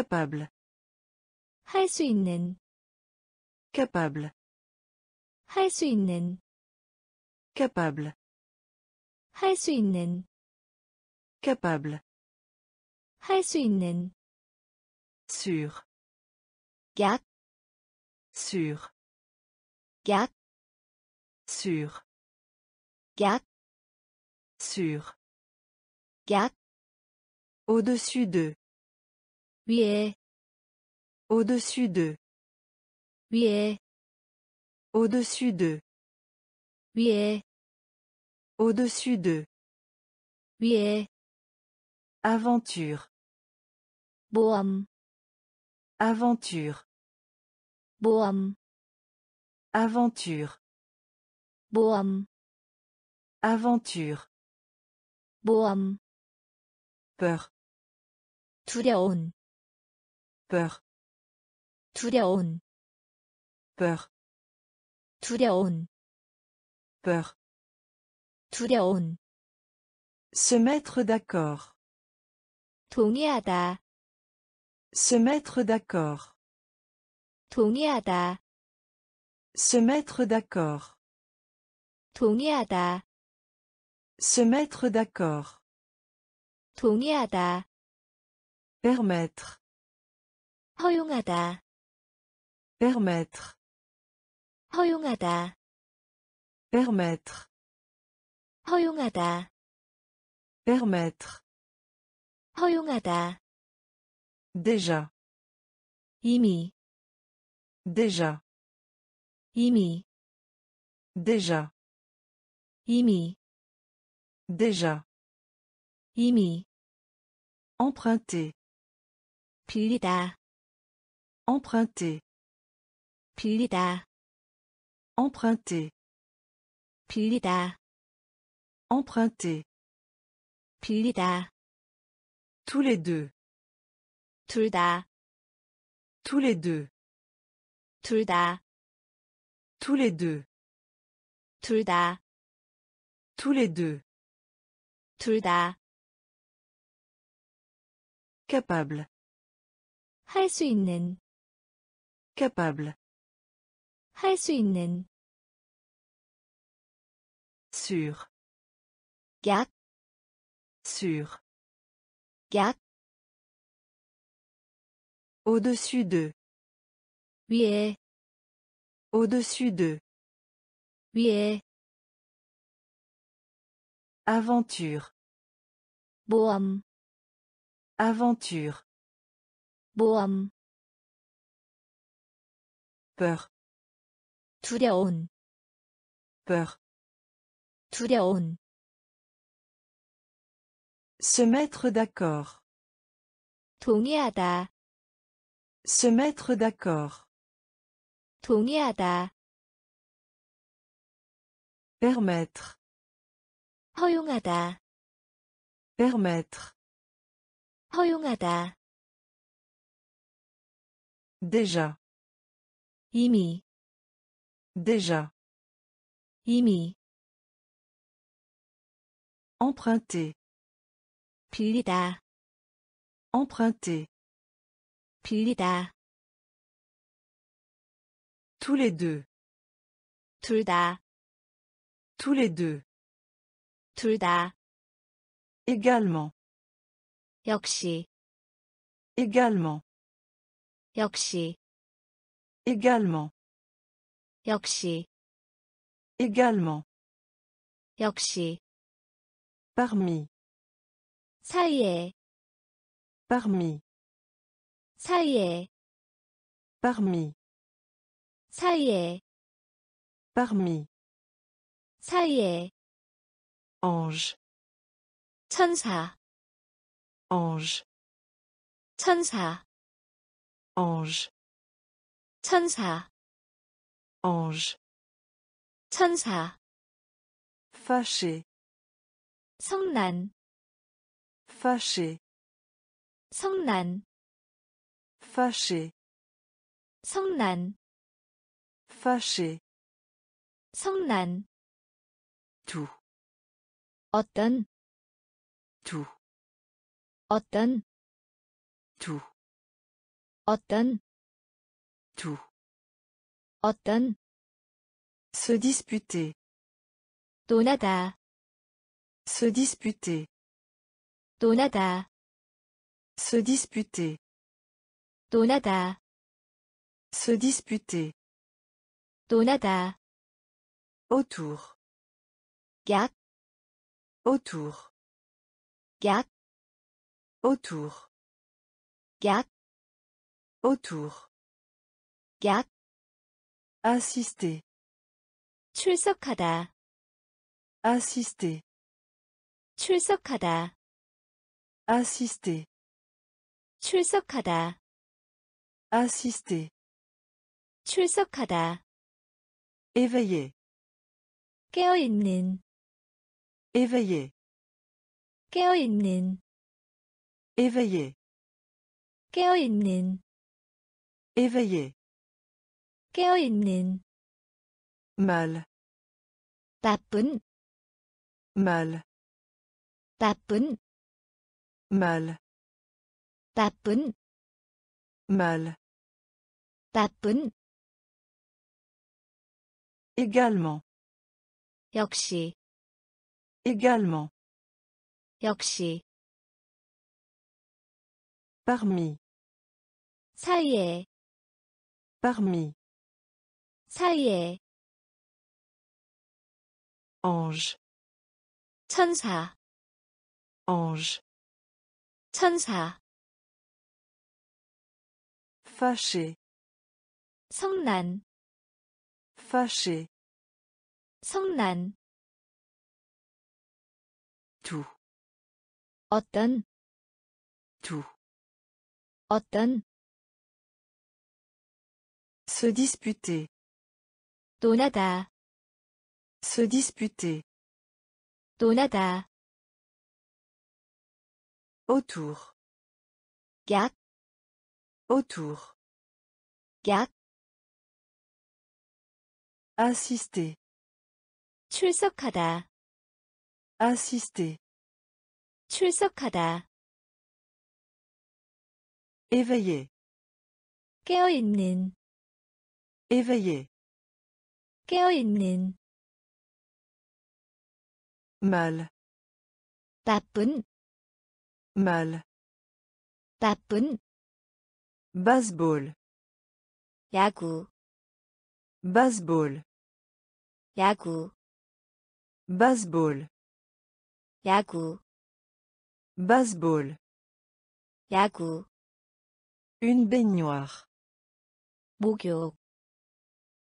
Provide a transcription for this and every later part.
capable 할 수 있는 capable 할 수 있는 capable 할 수 있는 capable 할 수 있는 sûr 약 sûr 약 sûr 약 sûr 약 au-dessus de 위에 au-dessus de 위에 au-dessus de 위에 au-dessus de 위에 aventure 보험 aventure 보험 aventure 보험 aventure 보험 peur 두려운 peur 두려운 peur 두려운 peur 두려운 se mettre d'accord 동의하다 se mettre d'accord 동의하다 se mettre d'accord 동의하다 se mettre d'accord 동의하다 permettre 허용하다 permettre 허용하다 permettre 허용하다 permettre 허용하다 déjà 이미 déjà 이미 déjà 이미 emprunter 빌리다 emprunter 빌리다 emprunter 빌리다 emprunter 빌리다 tous les deux 둘 다 둘 다 tous les deux 둘 다 capable 할 수 있는 capable 할 수 있는 sûr 약 au-dessus de 위에 au-dessus de 위에 aventure 보험 peur 두려운 se mettre d'accord 동의하다 se mettre d'accord 동의하다 permettre 허용하다 permettre 허용하다 déjà 이미 emprunter 빌리다 tous les deux 둘 다 également 역시 également 역시 parmi 사이에 ange 천사 ange 천사 ange 천사 fâché 성난 fâché 성난 fâché 성난 tout 어떤 어떤 두 어떤 se disputer 논하다 se disputer 논하다 se disputer 논하다 se disputer 논하다 autour 약 autour 약 autour 약 autour 약 assister 출석하다 assister 출석하다 assister 출석하다 assister 출석하다 éveiller 깨어 있는 éveiller 깨어 있는 éveiller 깨어 있는 éveiller 깨어 있는 mal 나쁜 mal 나쁜 mal 나쁜 mal 나쁜 également 역시 également 역시 parmi 사이에 parmi 사이에 ange 천사 ange 천사 fâché 성난 fâché 성난 tout 어떤 tout 어떤 se disputer 논하다 se disputer 논하다 autour 약 assister 출석하다 assister 출석하다 éveiller 깨어 있는 éveiller 깨어 있는 mal 나쁜 baseball 야구 baseball 야구 baseball 야구 baseball 야구 une baignoire 목욕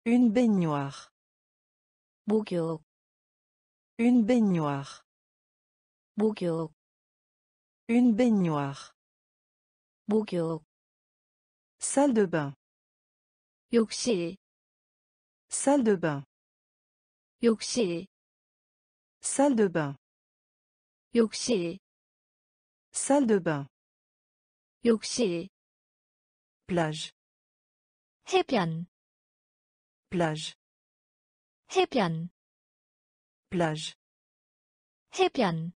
une baignoire 목욕 une baignoire 목욕 une baignoire 목욕 salle de bain 욕실 salle de bain 욕실 salle de bain 욕실 salle de bain 욕실 plage 해변 plage 해변 plage 해변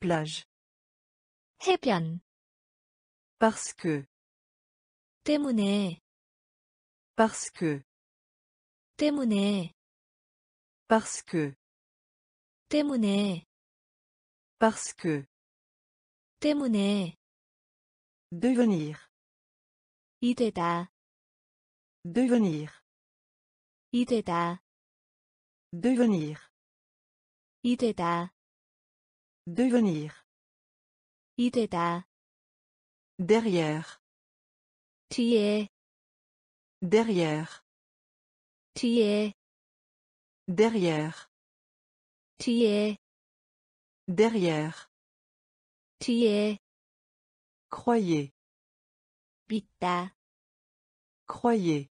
plage 해변 parce que 때문에 parce que 때문에 devenir 이되다 devenir 이되다 devenir 이되다 derrière 뒤에 derrière 뒤에 derrière 뒤에 derrière 뒤에 croyez 믿다 croyez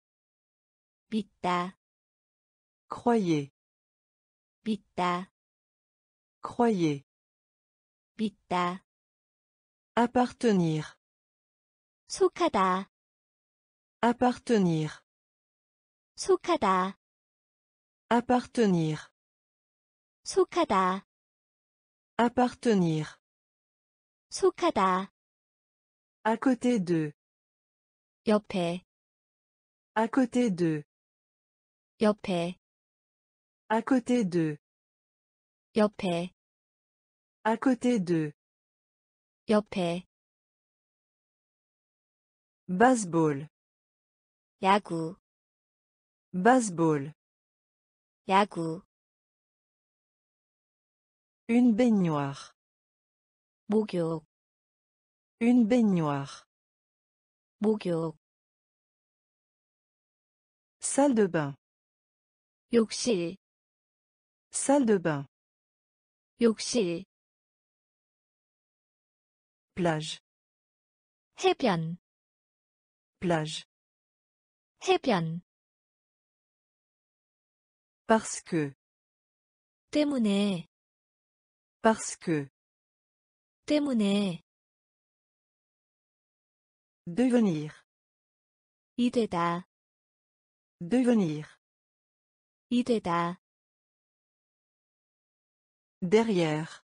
믿다 croyez 믿다 appartenir 속하다 appartenir 속하다 appartenir 속하다 appartenir 속하다 à côté de 옆에 à côté de 옆에 à côté de 옆에 à côté de 옆에 baseball 야구 une baignoire 목욕 salle de bain 욕실 plage 해변 parce que 때문에 devenir 이되다 derrière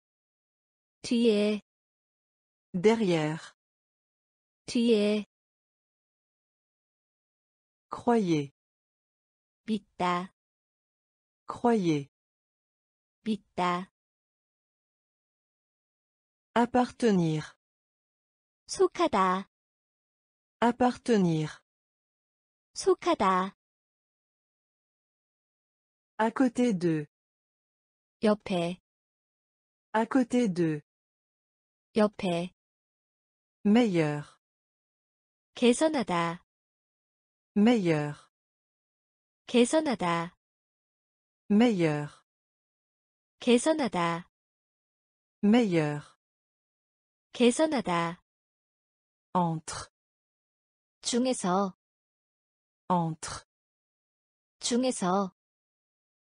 뒤에 croyez 믿다 appartenir 속하다 à côté de 옆에 meilleur 개선하다 meilleur 개선하다 meilleur 개선하다 entre 중에서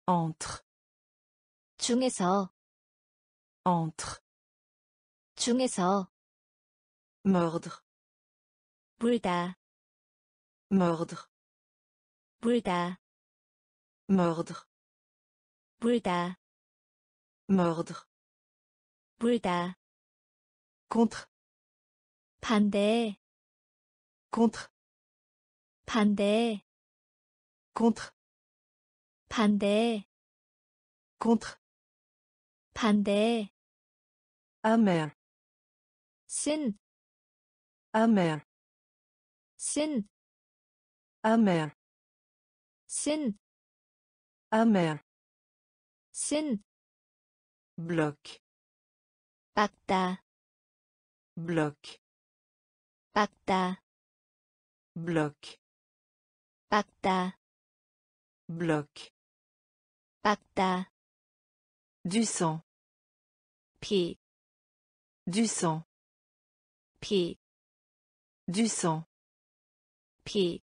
entre 중에서 mordre 물다 contre 반대 contre 반대 amer sin amer sin bloc bloc du sang pi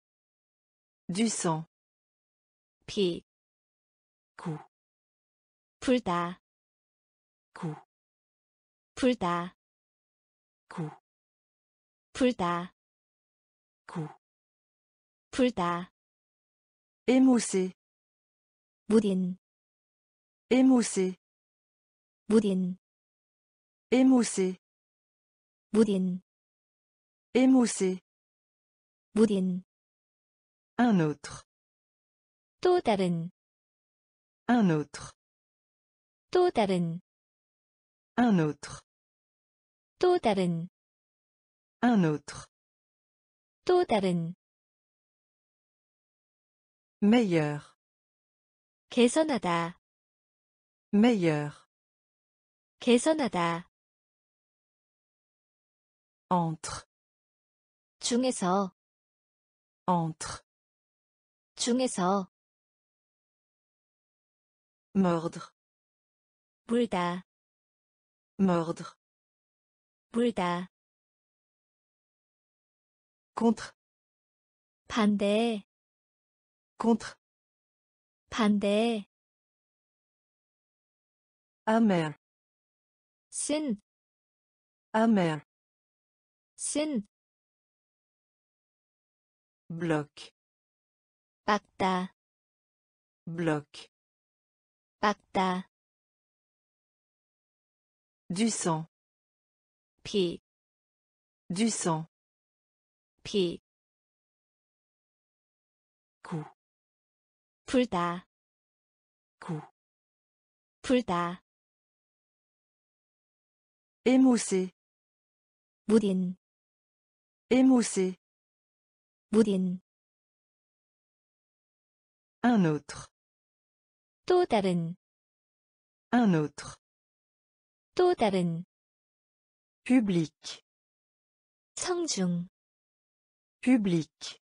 불다 émoussé un autre meilleur 개선하다 entre 중에서 mordre 물다 contre 반대 amer sin bloc 박다 du sang 피 불다 구 불다 émoussé 무딘 émoussé 무딘 un autre 또 다른 un autre 또 다른 public 청중 public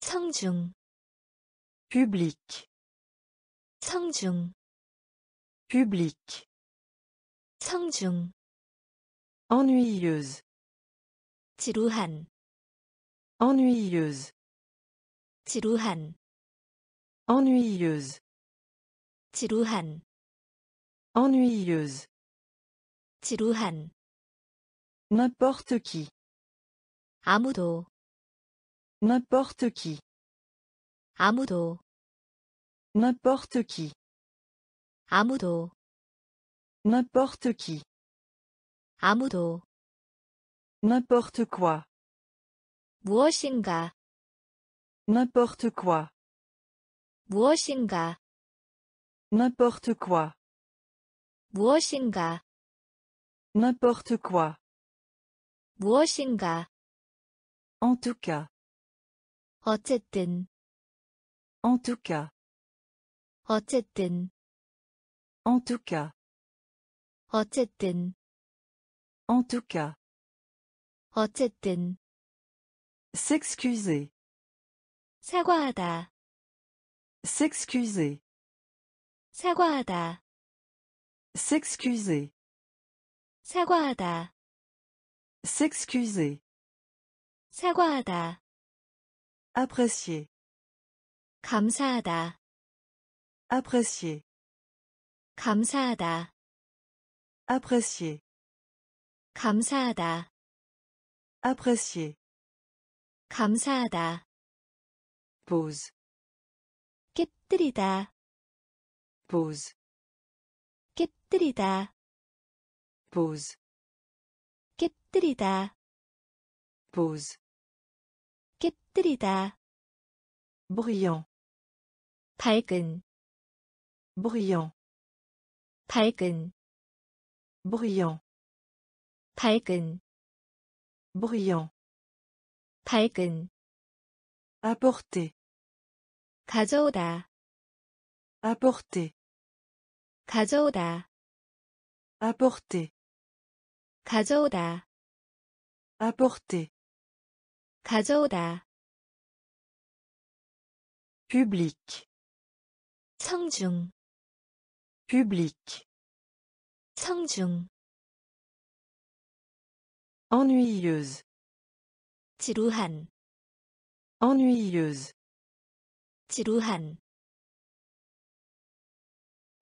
청중 public 청중 public 청중 ennuyeuse 지루한 ennuyeuse 지루한 ennuyeuse 지루한 ennuyeuse 지루한 n'importe qui 아무도 n'importe qui 아무도 n'importe qui 아무도 n'importe qui 아무도 n'importe quoi 무엇인가 n'importe quoi 무엇인가 n'importe quoi 무엇인가 n'importe quoi 무엇인가 en tout cas 어쨌든 en tout cas 어쨌든 en tout cas 어쨌든 en tout cas 어쨌든 s'excuser 사과하다 s'excuser 사과하다 s'excuser 사과하다 s'excuser 사과하다 apprécier 감사하다 apprécier 감사하다 apprécier 감사하다 apprécier 감사하다 pose 깨뜨리다 pose 깨뜨리다 pose 깨뜨리다 pose 깨뜨리다 brillant 밝은 brillant 밝은 brillant 밝은 brillant 밝은 apporter 가져오다 apporter 가져오다 apporter 가져오다 apporter 가져오다 public 청중 public 청중 ennuyeuse 지루한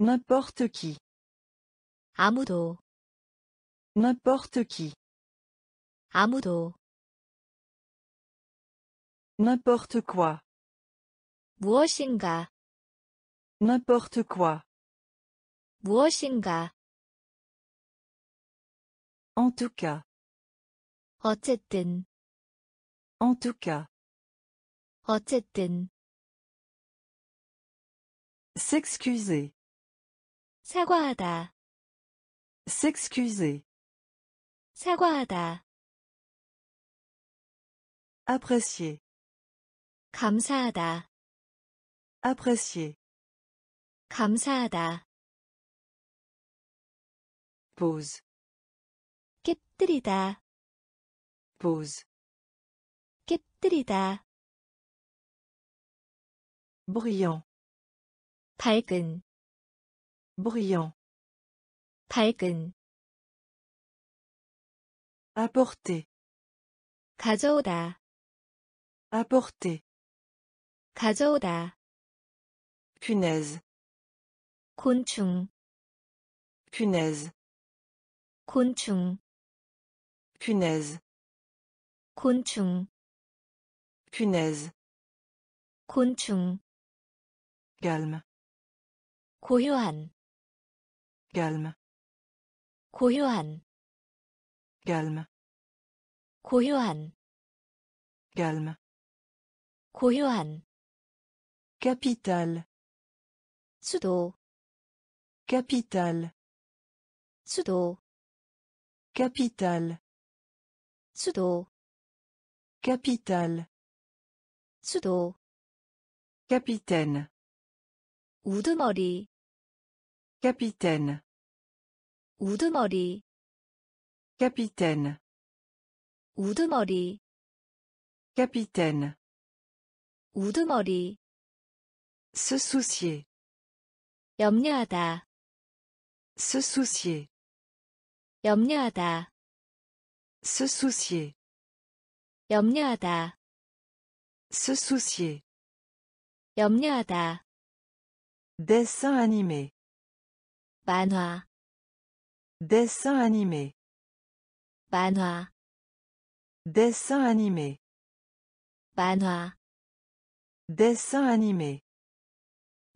n'importe qui 아무도 n'importe quoi 무엇인가 n'importe quoi 무엇인가 en tout cas 어쨌든 en tout cas 어쨌든 s'excuser 사과하다 s'excuser 사과하다 apprécier 감사하다 apprécier 감사하다 pose 깨뜨리다 pose 깨뜨리다 brillant 밝은 apporter 가져오다 punaise 곤충 punaise 곤충 punaise 곤충 calme 고요한 calme 고요한 calme 고요한 Capitale. 수도. Capitale. 수도. Capitale. 수도. Capitale. 수도. Capitaine. 우두머리. Capitaine. 우두머리. Capitaine. 우두머리. Capitaine. 우두머리. Se soucier. 염려하다. Se soucier. 염려하다. Se soucier. 염려하다. Se soucier. 염려하다. Dessin animé. 만화. Dessin animé. 만화. Dessin animé. 만화. Dessin animé.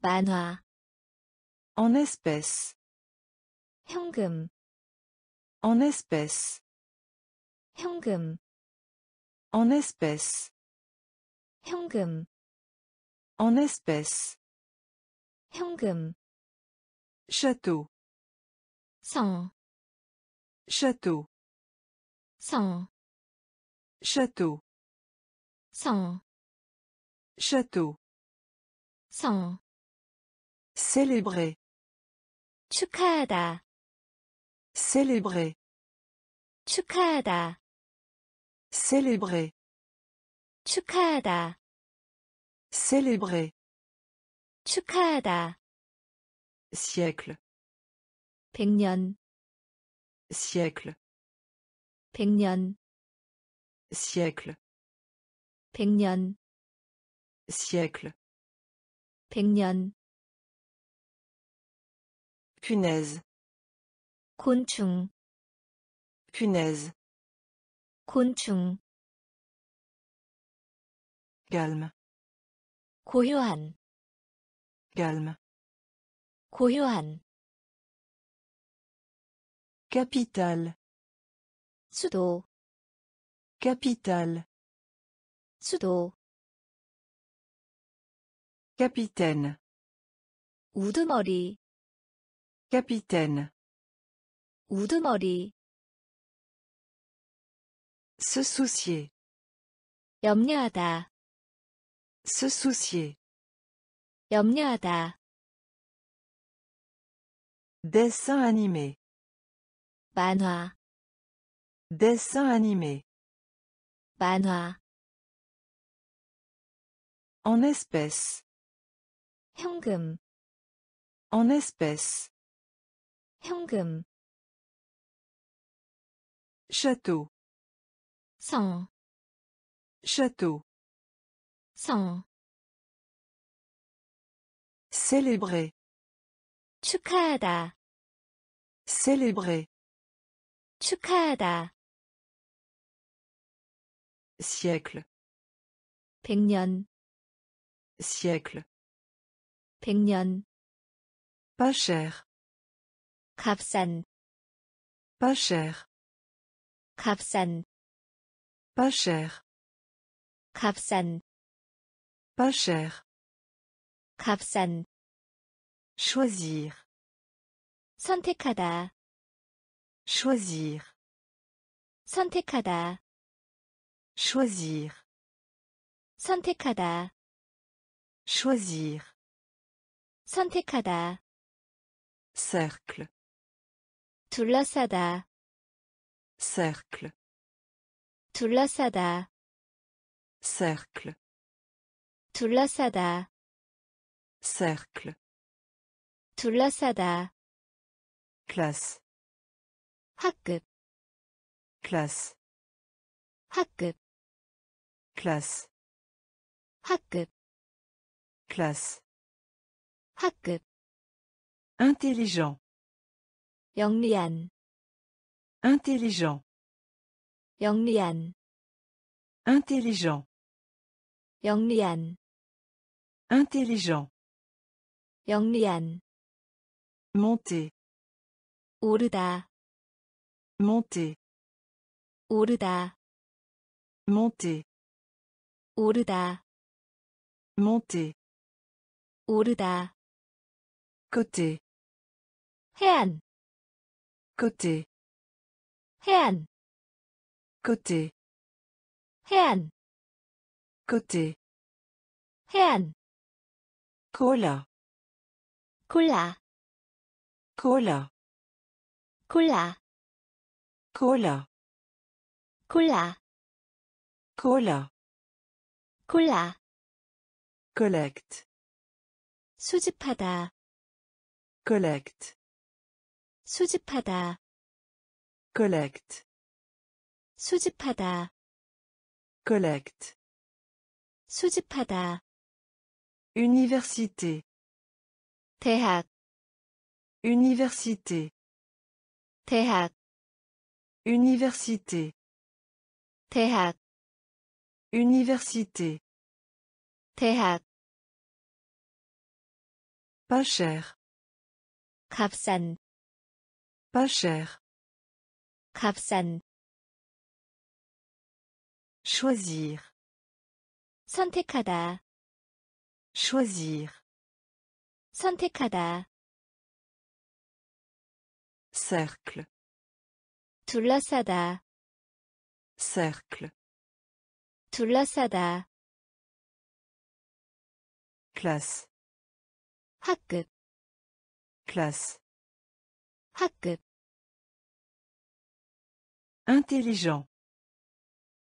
만화. En espèce. 현금. En espèce. 현금. En espèce. 현금. En espèce. 현금. Château. 성. Château. 성. Château. 성. Château. 성. Célébrer. 축하하다. Célébrer. 축하하다. Célébrer. 축하하다. Célébrer. 축하하다. Siècle. 백년. Siècle. 백년. Siècle. 백년. Siècle. 백년. Punaise. 곤충. Punaise. 곤충. Calme. 고요한. Calme. 고요한. Capitale. 수도. Capitale. 수도. Capitaine. 우두머리. Capitaine. 우두머리. Se soucier. 염려하다. Se soucier. 염려하다. Dessin animé. 만화. Dessin animé. 만화. En espèce. 현금. En espèce. 현금. Château. 성. Château. 성. Célébrer. 축하하다. Célébrer. 축하하다. Siècle. 백년. Siècle. 백년. Pas cher. 값싼. Pas cher. 값싼. Pas cher. 값싼. Pas cher. 값싼. Choisir. 선택하다. Choisir. 선택하다. Choisir. 선택하다. Choisir. 선택하다. Cercle. 둘러싸다. Cercle. 둘러싸다. Cercle. 둘러싸다. Cercle. 둘러싸다. Classe. 학급. Classe. 학급. Classe. 학급. Classe. 학급. Intelligent. 영리한. Intelligent. 영리한. Intelligent. 영리한. Intelligent. 영리한. Monter. 오르다. Monter. 오르다. Monter. 오르다. Monter. 오르다 côté 해안 côté 해안 côté 해안 côté 해안 콜라 콜라 콜라 콜라 콜라 콜라 콜라 콜라 collect 수집하다 collect 수집하다 collect 수집하다 collect 수집하다 université 대학 université 대학 université 대학 université 대학 pas cher 값싼 pas cher 값싼 choisir 선택하다 choisir 선택하다 cercle 둘러싸다 cercle 둘러싸다 classe 학급 classe 학급 intelligent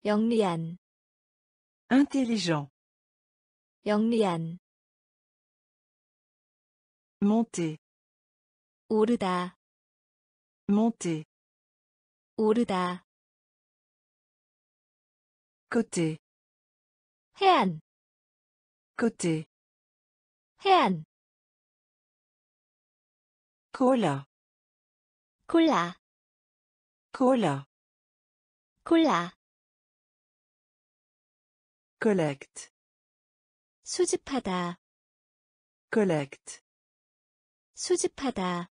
영리한 intelligent 영리한 monter 오르다 monter 오르다 côté 해안 côté 해안 콜라 콜라 콜라 콜라 collect 수집하다 collect 수집하다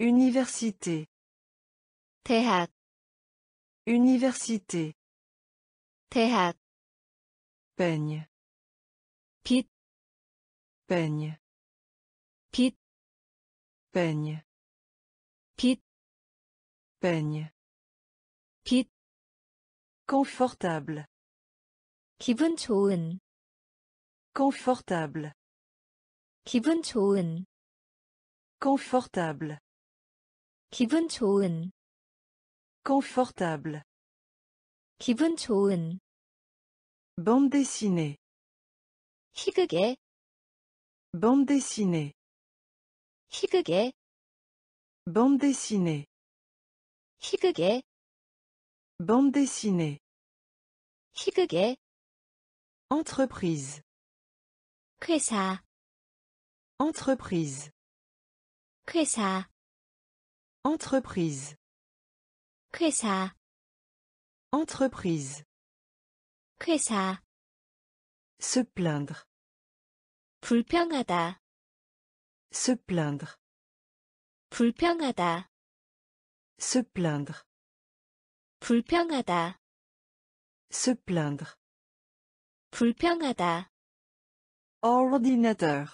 université 대학 université 대학 peigne 빛 peigne 빛 peigne 빛 confortable 기분 좋은 confortable 기분 좋은 confortable 기분 좋은 confortable 기분 좋은 bande dessinée 희극의 bande dessinée 희극의 bande dessinée 희극의 bande dessinée 희극의 entreprise 회사 entreprise 회사 entreprise 회사 entreprise 회사 se plaindre 불평하다 se plaindre 불평하다 se plaindre 불평하다 se plaindre 불평하다 ordinateur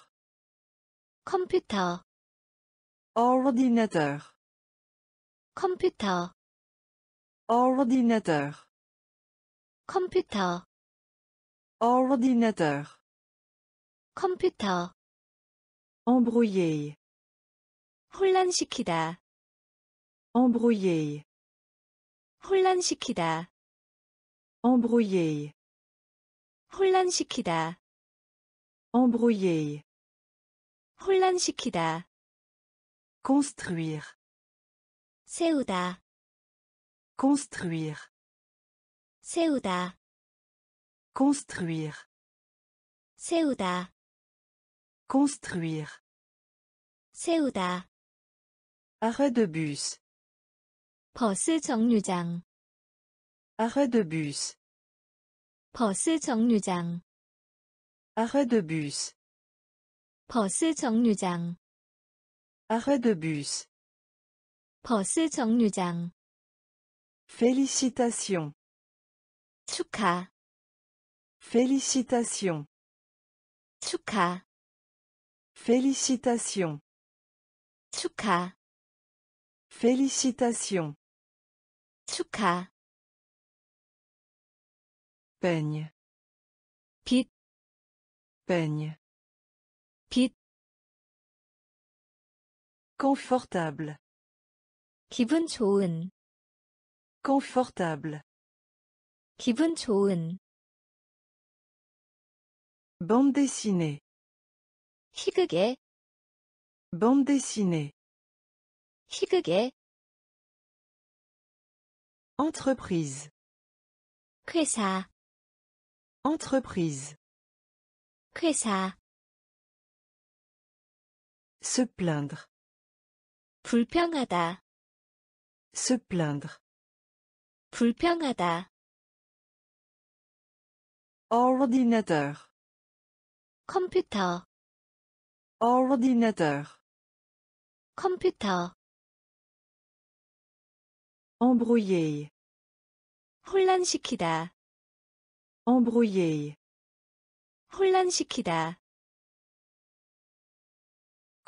컴퓨터 ordinateur 컴퓨터 ordinateur 컴퓨터 ordinateur 컴퓨터 embrouiller 혼란시키다 embrouiller 혼란시키다 embrouiller 혼란시키다 embrouiller 혼란시키다 construire 세우다 construire 세우다 construire 세우다 construire 세우다 arrêt de bus 버스 정류장 arrêt de bus 버스 정류장 arrêt de bus 버스 정류장 arrêt de bus 버스 정류장 félicitations 축하 félicitations 축하. Félicitations. 축하. Félicitations. 축하. Peigne. 빛. Peigne. 빛. Confortable. 기분 좋은. Confortable. 기분 좋은. Bande dessinée. 희극에. Bande dessinée. 희극에. Entreprise. 회사. Entreprise. 회사. Se plaindre. 불평하다. Se plaindre. 불평하다. Ordinateur. 컴퓨터. Ordinateur. 컴퓨터. Embrouiller. 혼란시키다. Embrouiller. 혼란시키다.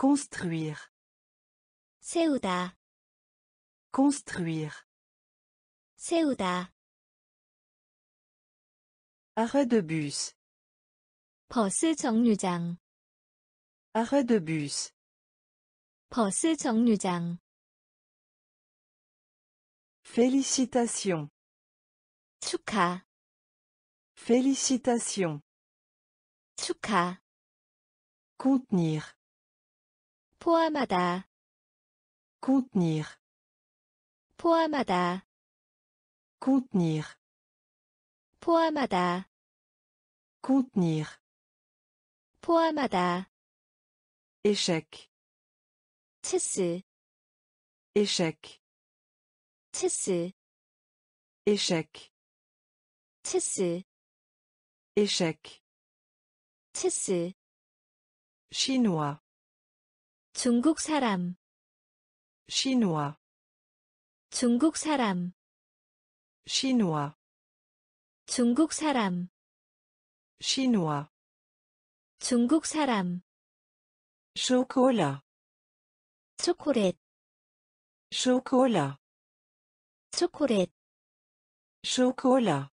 Construire. 세우다. Construire. 세우다. Arrêt de bus. 버스 정류장. Arrêt de bus. 버스 정류장. Félicitations. 축하. Félicitations. 축하. Contenir. 포함하다. Contenir. 포함하다. Contenir. 포함하다. Contenir. 포함하다. Échec. 체스. Échec. 체스. Échec. 체스. Échec. 체스. Chinois. 중국 사람. Chinois. 중국 사람. Chinois. 중국 사람. Chinois. 중국 사람. Chocolat. 초콜릿. Chocolat. 초콜릿. Chocolat.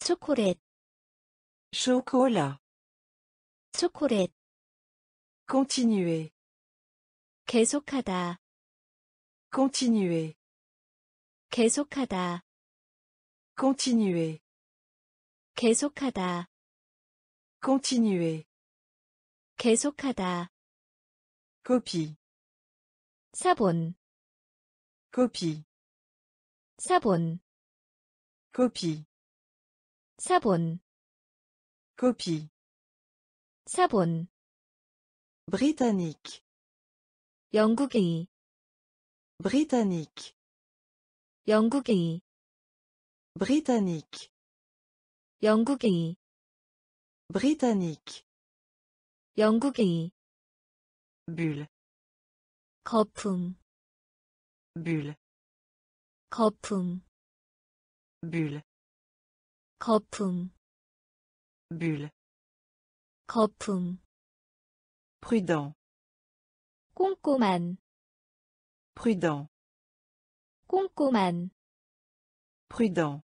초콜릿. Chocolat. 초콜릿. Continuer. 계속하다. Continuer. 계속하다. Continuer. 계속하다. Continuer. 계속하다. Copie. 사본. Copie. 사본. Copie. 사본. Copie. 사본. Britannique. 영국인. Britannique. 영국인. Britannique. 영국인. Britannique. 영국인. Bulle. 거품. Bulle. 거품. Bulle. 거품. Bulle. 거품. Prudent. 꼼꼼한. Prudent. 꼼꼼한. Prudent.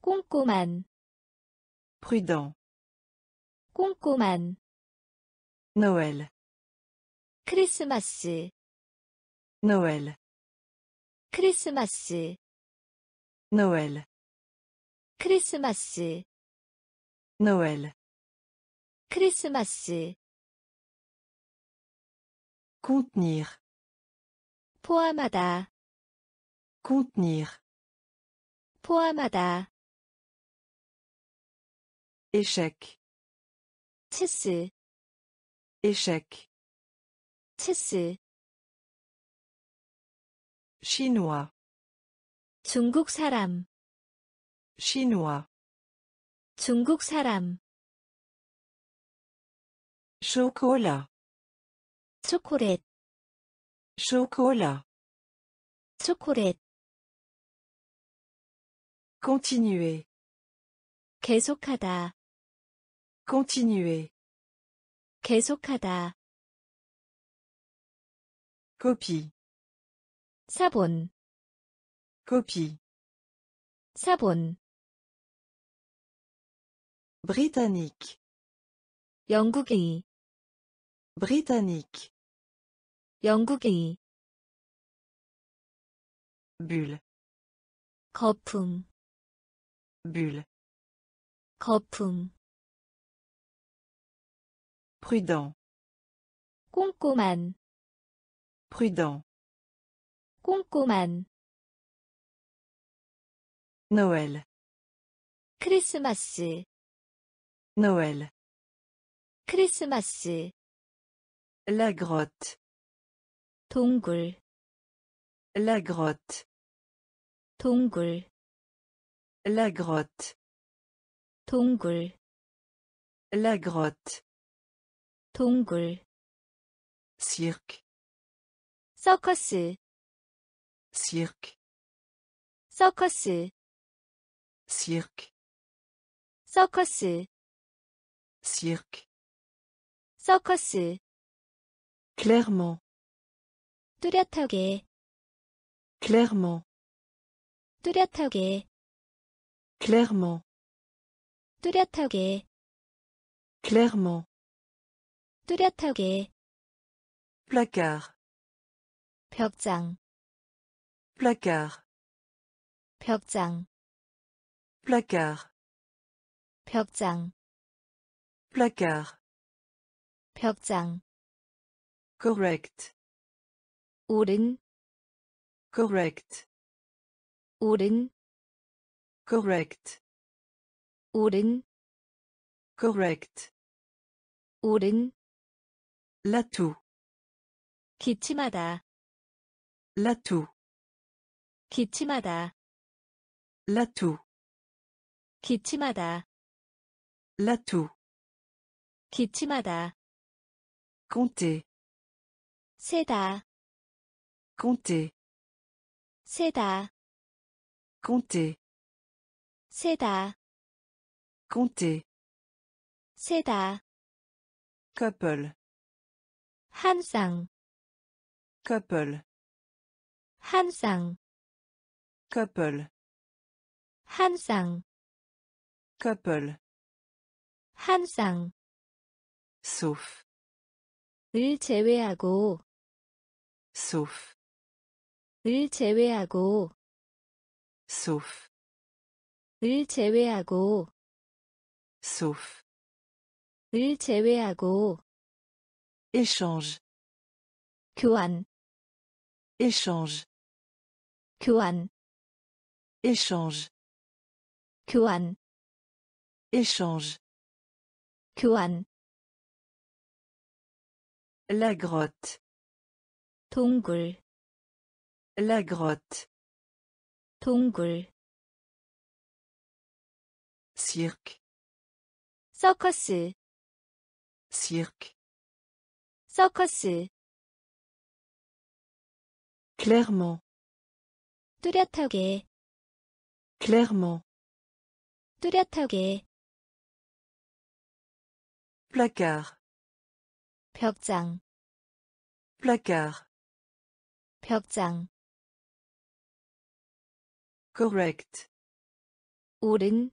꼼꼼한. Prudent. 꼼꼼한. Noël. 크리스마스. Noël. 크리스마스. Noël. 크리스마스. Noël. 크리스마스. Contenir. 포함하다. Contenir. 포함하다. Échec. 체스. Échec. 체스. Chinois. 중국 사람. Chinois. 중국 사람. Chocolat. 초콜릿. Chocolat. 초콜릿. Continuer. 계속하다. continuer. 계속하다. copie. 사본. copie. 사본. britannique. 영국의. britannique. 영국의. bulle. 거품. bulle. 거품. prudent. 꼼꼼한. prudent. 꼼꼼한. Noël. 크리스마스. Noël. 크리스마스. La grotte. 동굴. La grotte. 동굴. La grotte. 동굴. La grotte. 동굴. Cirque. 서커스. Cirque. 서커스. Cirque. 서커스. Cirque. 서커스. Clairement. 뚜렷하게. Clairement. 뚜렷하게. Clairement. 뚜렷하게. Clairement. 뚜렷하게. Placard. 벽장. Placard. 벽장. Placard. 벽장. Placard. 벽장. Correct. 옳은. Correct. 옳은. Correct. 옳은. Correct. 옳은. L'atout. 기침하다. L'atout. 기침하다. L'atout. 기침하다. L'atout. 기침하다. Compter. 세다. Compter. 세다. Compter. 세다. Compter. 세다. Couple. 한 쌍. Couple. 한 쌍. Couple. 한 쌍. Couple. 한 쌍. Sauf. 을 제외하고. Sauf. 을 제외하고. Sauf. 을 제외하고. Sauf. 을 제외하고. Échange. 교환. Échange. 교환. Échange. 교환. Échange. 교환. La grotte. 동굴. La grotte. 동굴. Cirque. 서커스. Cirque. 서커스. Clairement. 뚜렷하게. Clairement. 뚜렷하게. Placard. 벽장. Placard. 벽장. Correct. 옳은.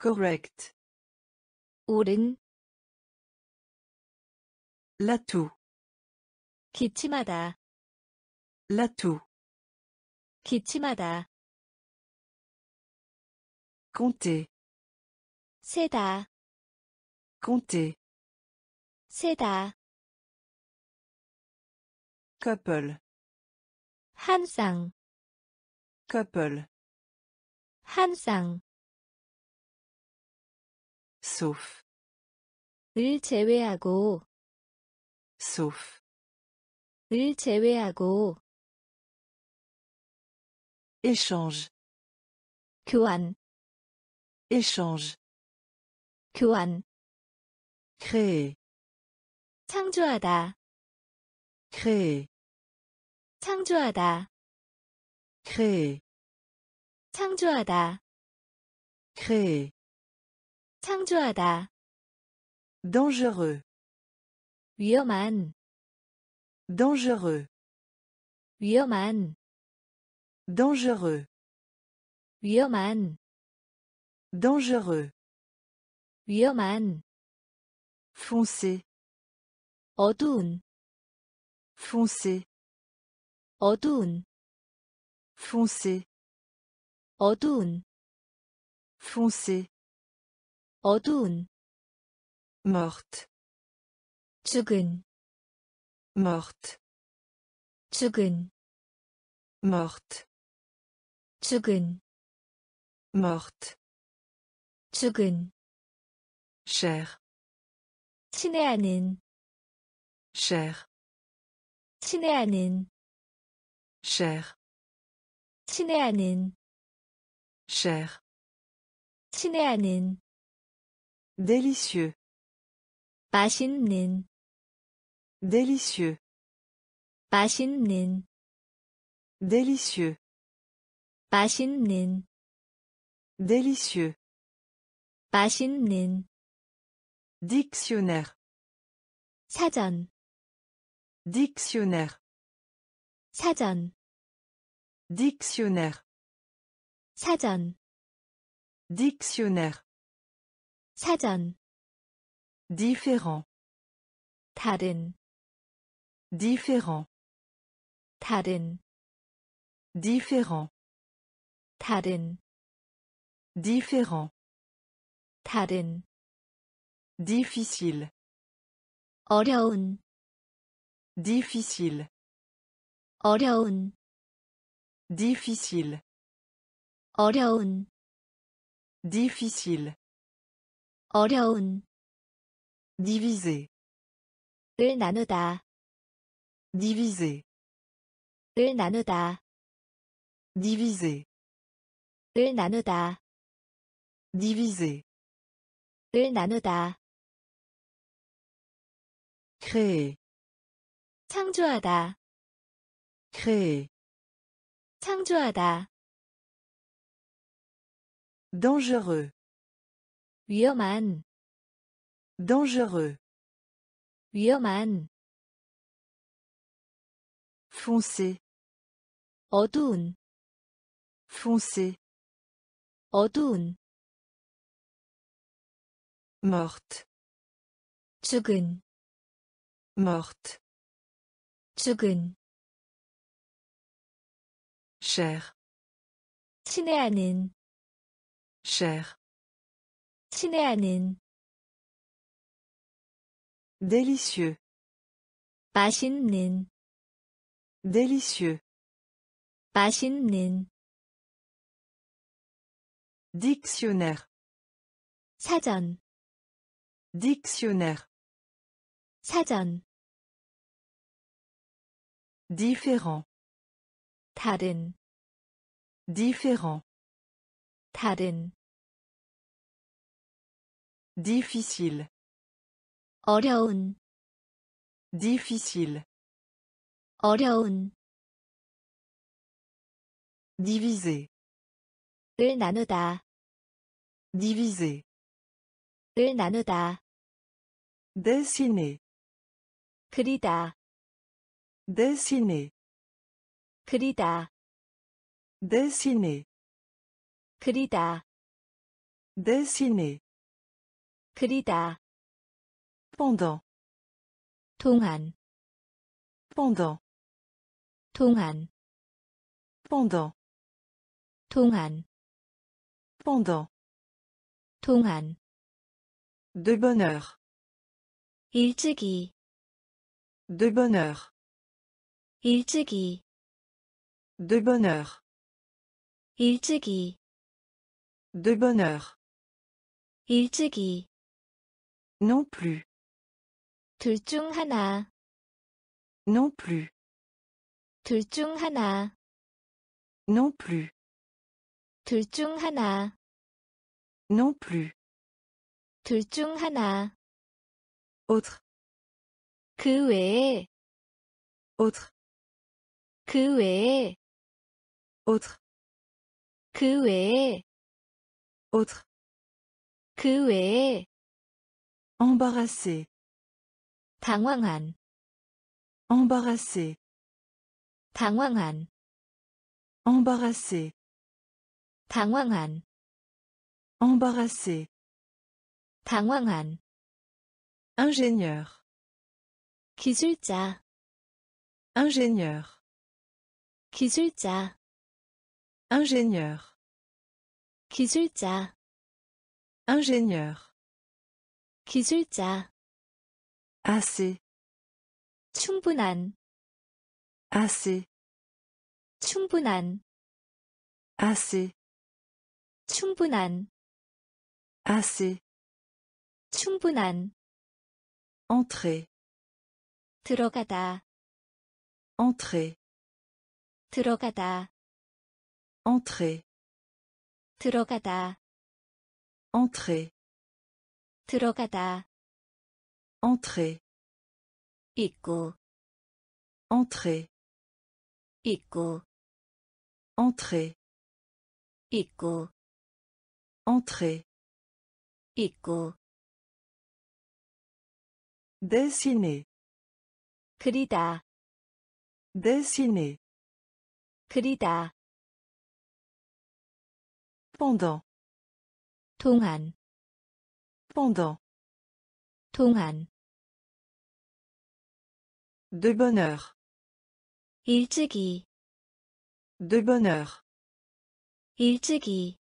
Correct. 옳은. L'atout. 기침하다. L'atout. 기침하다. Compter. 세다. Compter. 세다. Couple. 한 쌍. Couple. 한 쌍. Sauf. 을 제외하고. Sauf. 을 제외하고. Échange. 교환. Échange. 교환. Créer. 창조하다. Créer. 창조하다. Créer. 창조하다. Créer. 창조하다. dangereux 위험한 dangereux 위험한 dangereux 위험한 dangereux 위험한 foncé 어두운 foncé 어두운 foncé 어두운 foncé 어두운 morte 죽은 morte 죽은 morte 죽은 morte 죽은 cher 친애하는 cher 친애하는 cher 친애하는 cher 친애하는 délicieux 맛있는 délicieux 맛있는 délicieux 맛있는 délicieux 맛있는 dictionnaire 사전 dictionnaire 사전 dictionnaire 사전 dictionnaire 사전 différent 다른 différent 다른 différent 다른 différent 다른 difficile 어려운 difficile 어려운 difficile 어려운 difficile 어려운 diviser 을 나누다 diviser 을 나누다 diviser 을 나누다 diviser 을 나누다 créer 창조하다 créer 창조하다 dangereux 위험한 dangereux 위험한 foncé 어두운 morte 죽은 cher 친애하는 délicieux 맛있는 délicieux 맛있는 dictionnaire 사전 dictionnaire 사전 différent 다른 difficile 어려운 difficile 어려운 diviser 을 나누다 diviser 을 나누다 dessiner 그리다 dessiner 그리다 dessiner 그리다 dessiner 그리다 pendant 동안 pendant 동안 pendant 동안 de bonheur 일찍이 de bonheur 일찍이 non plus 둘 중 하나 non plus 둘 중 하나 non plus 둘 중 하나 non plus 둘 중 하나 autre 그 외에 autre 그 외에 autre 그 외에 autre 그 외에 Embarrassé. 당황한. Embarrassé. 당황한. Embarrassé. 당황한. Embarrassé. 당황한. Ingénieur. 기술자. Ingénieur. 기술자. Ingénieur. 기술자. Ingénieur. 기술자. Assez. 충분한. Assez. 충분한. Assez. 충분한. Assez. 충분한. Entrer. 들어가다. Entrer. 들어가다. Entrer. 들어가다. Entrer. 들어가다. Entrer. 입구. Entrer. 입구. Entrer. 입구. Entrer. 입구. Dessiner. 그리다. Dessiner. 그리다. Pendant. 동안. Pendant. 동안. De bonne heure. 일찍이. De bonne heure. 일찍이.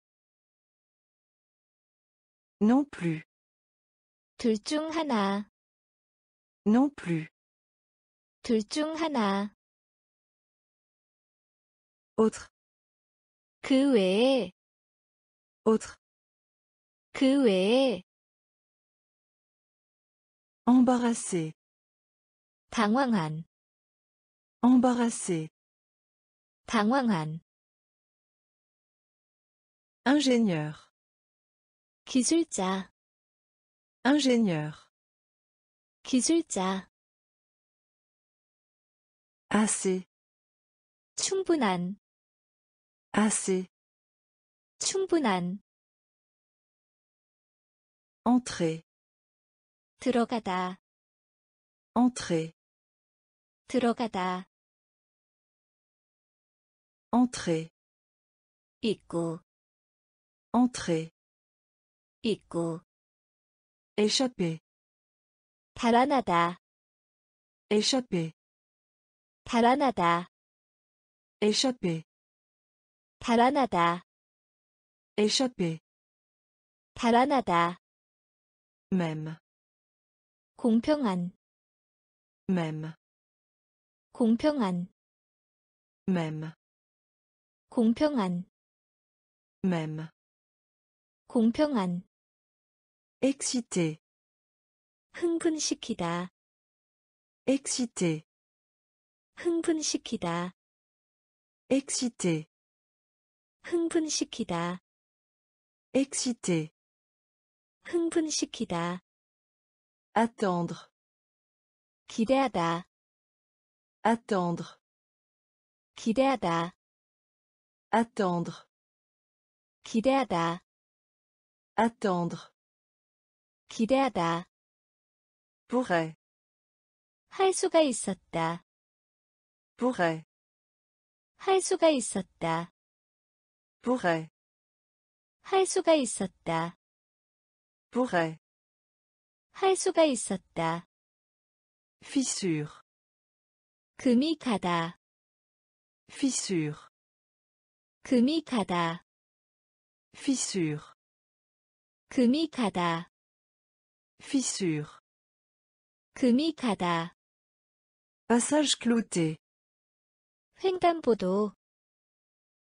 Non plus. 둘 중 하나. Non plus. 둘 중 하나. Autre. 그 외에. Autre. 그 외에. Embarrassé. 당황한. Embarrassé. 당황한. Ingénieur. 기술자. Ingénieur. 기술자. Assez. 충분한. Assez. 충분한. Entrer. 들어가다. Entrer. 들어가다. Entrer. 입구. Entrer. 입구. Échapper. 달아나다. Échapper. 달아나다. Échapper. 달아나다. Échapper. 달아나다. Même. 공평한. Même. 공평한. Même. 공평한. Même. 공평한. Exciter. 흥분시키다. Exciter. 흥분시키다. Exciter. 흥분시키다. Exciter. 흥분시키다. Attendre. 기대하다. Attendre. 기대하다. Attendre. 기대하다. Attendre. 기대하다. Pourrait. 할 수가 있었다. Pourrait. 할 수가 있었다. Pourrait. 할 수가 있었다. Pourrait. 할 수가 있었다. Fissure. 금이 가다. Fissure. 금이 가다. Fissure. 금이 가다. Fissure. 금이 가다. Passage clouté. 횡단보도.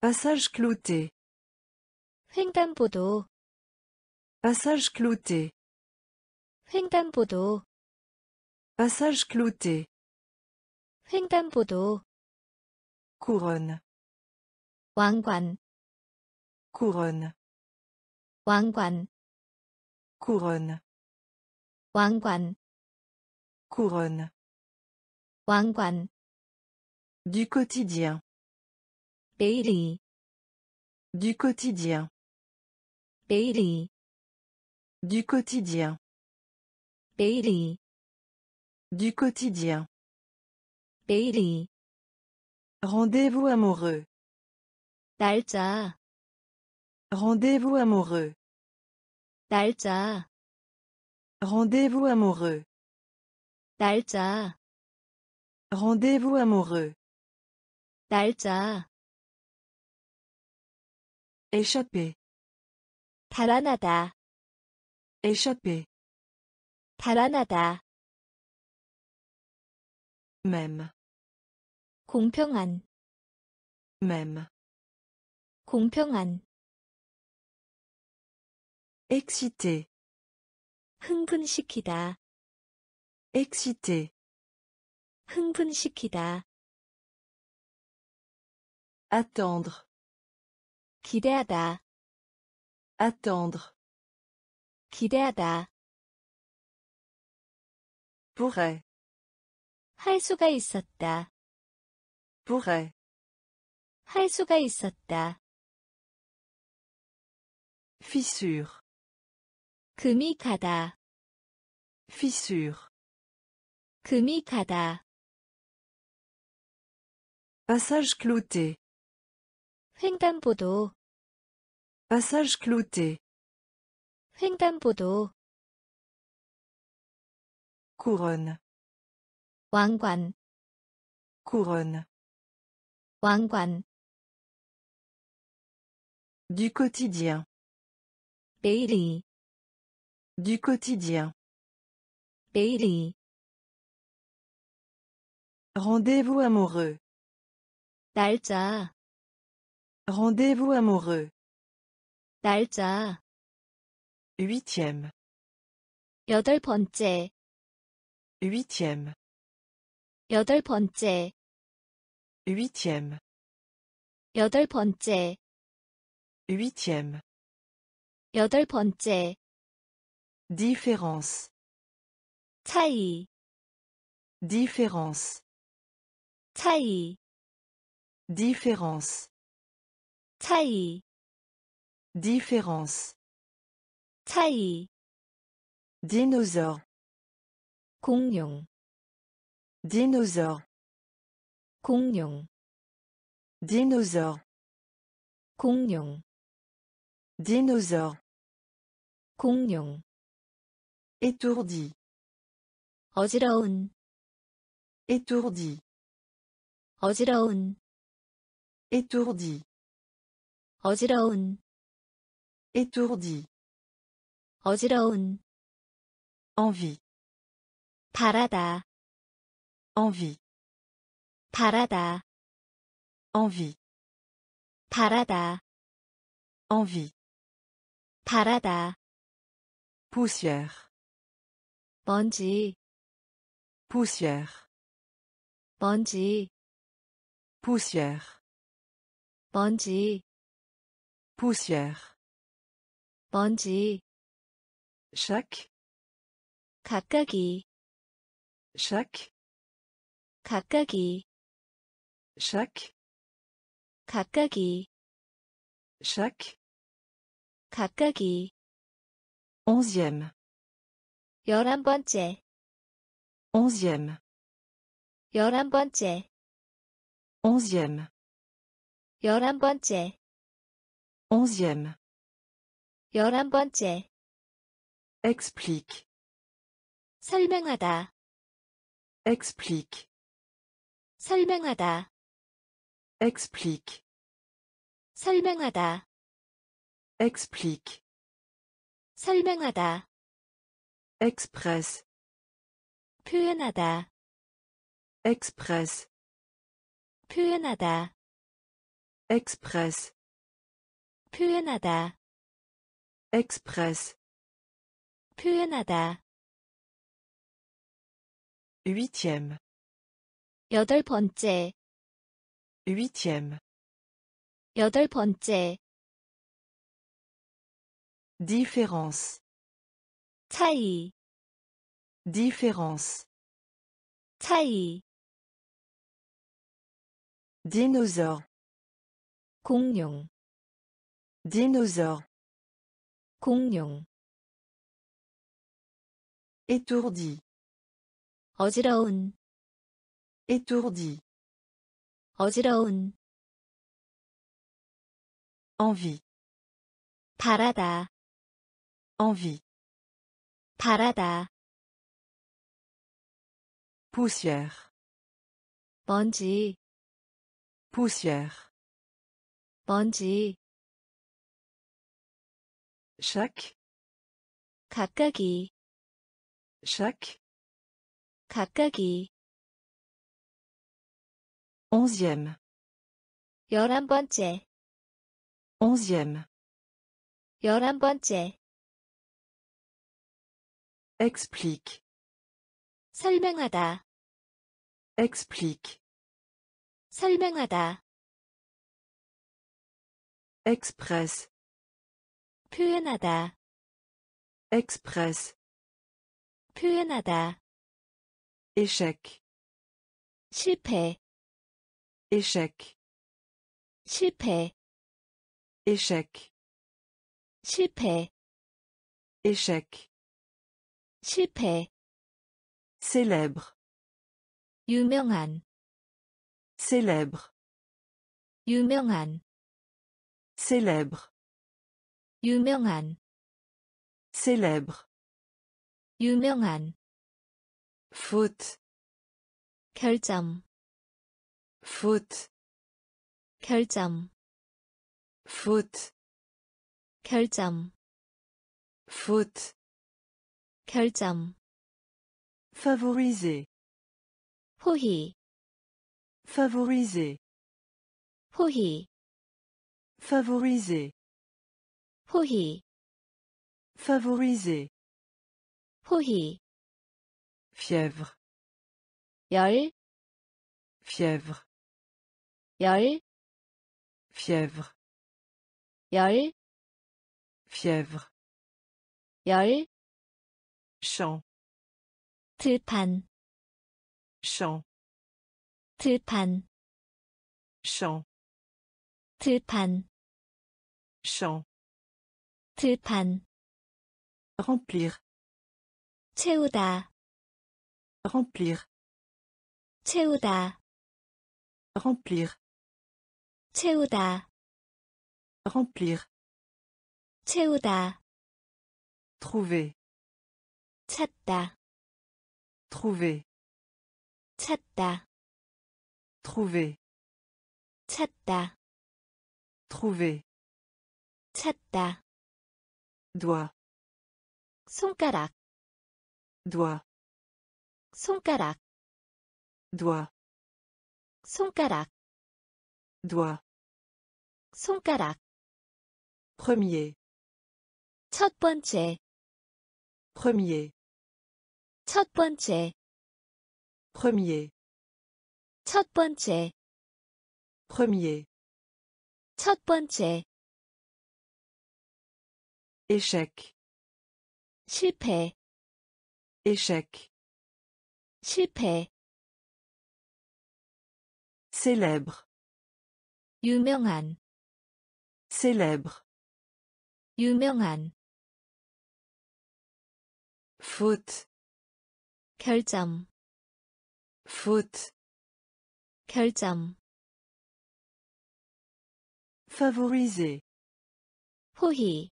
Passage clouté. 횡단보도. Passage clouté. 횡단보도. Passage clouté. 횡단보도. Couronne. 왕관. Couronne. 왕관. Couronne. 왕관. Couronne. 왕관. Du quotidien. 매일이. Du quotidien. 매일이. Du quotidien. daily du quotidien daily rendez-vous amoureux 날짜 rendez-vous amoureux 날짜 rendez-vous amoureux 날짜 rendez-vous amoureux 날짜 échapper 달아나다 échapper 달아나다 même 공평한 même 공평한 exciter 흥분시키다 exciter 흥분시키다 attendre 기대하다 attendre 기대하다 pourrait 할 수가 있었다 pourrait 할 수가 있었다 fissure 금이 가다 fissure 금이 가다 passage clouté 횡단보도 passage clouté 횡단보도 couronne 왕관 couronne 왕관 du quotidien daily du quotidien daily rendez-vous amoureux 날짜 rendez-vous amoureux 날짜 huitième 여덟 번째 huitième 여덟 번째 huitième 여덟 번째 huitième 여덟 번째 différence 차이 différence 차이 différence 차이 différence 차이 dinosaure 공룡 dinosaure 공룡 dinosaure 공룡 dinosaure 공룡 étourdi 어지러운 étourdi 어지러운 étourdi 어지러운 étourdi 어지러운 envie 바라다 envie 바라다 envie 바라다 envie 바라다 poussière 먼지 poussière 먼지 poussière 먼지 poussière 먼지 chaque 각각이 chaque 각각이 chaque 각각이 onzième 열한 번째 onzième 열한 번째 onzième 열한 번째 explique 설명하다 explique 설명하다 explique 설명하다 explique 설명하다 express 표현하다 express 표현하다 express 표현하다 express 표현하다 huitième 여덟 번째 huitième 여덟 번째 différence 차이 différence 차이 dinosaure 공룡 dinosaure 공룡 étourdi, 어지러운, étourdi, 어지러운, envie, 바라다, envie, 바라다, poussière, 먼지, poussière, 먼지, chaque, 각각이, onzième, 열한 번째, explique, 설명하다, express, 표현하다, échec, 실패, échec, 실패, échec, 실패, célèbre, 유명한, célèbre, 유명한, célèbre, 유명한, faute, 결점, faute, 결점, faute, 결점, favoriser, 포기, fièvre, 열, fièvre, 열, fièvre, 열, 들판, champ, 들판, champ, 들판, remplir, 채우다, remplir, 채우다, remplir, 채우다, trouver, 찾다, trouver, 찾다, doigt, doigt, 손가락, premier, 첫 번째, échec, 실패, célèbre, 유명한, faute, 결점, favoriser, 포기,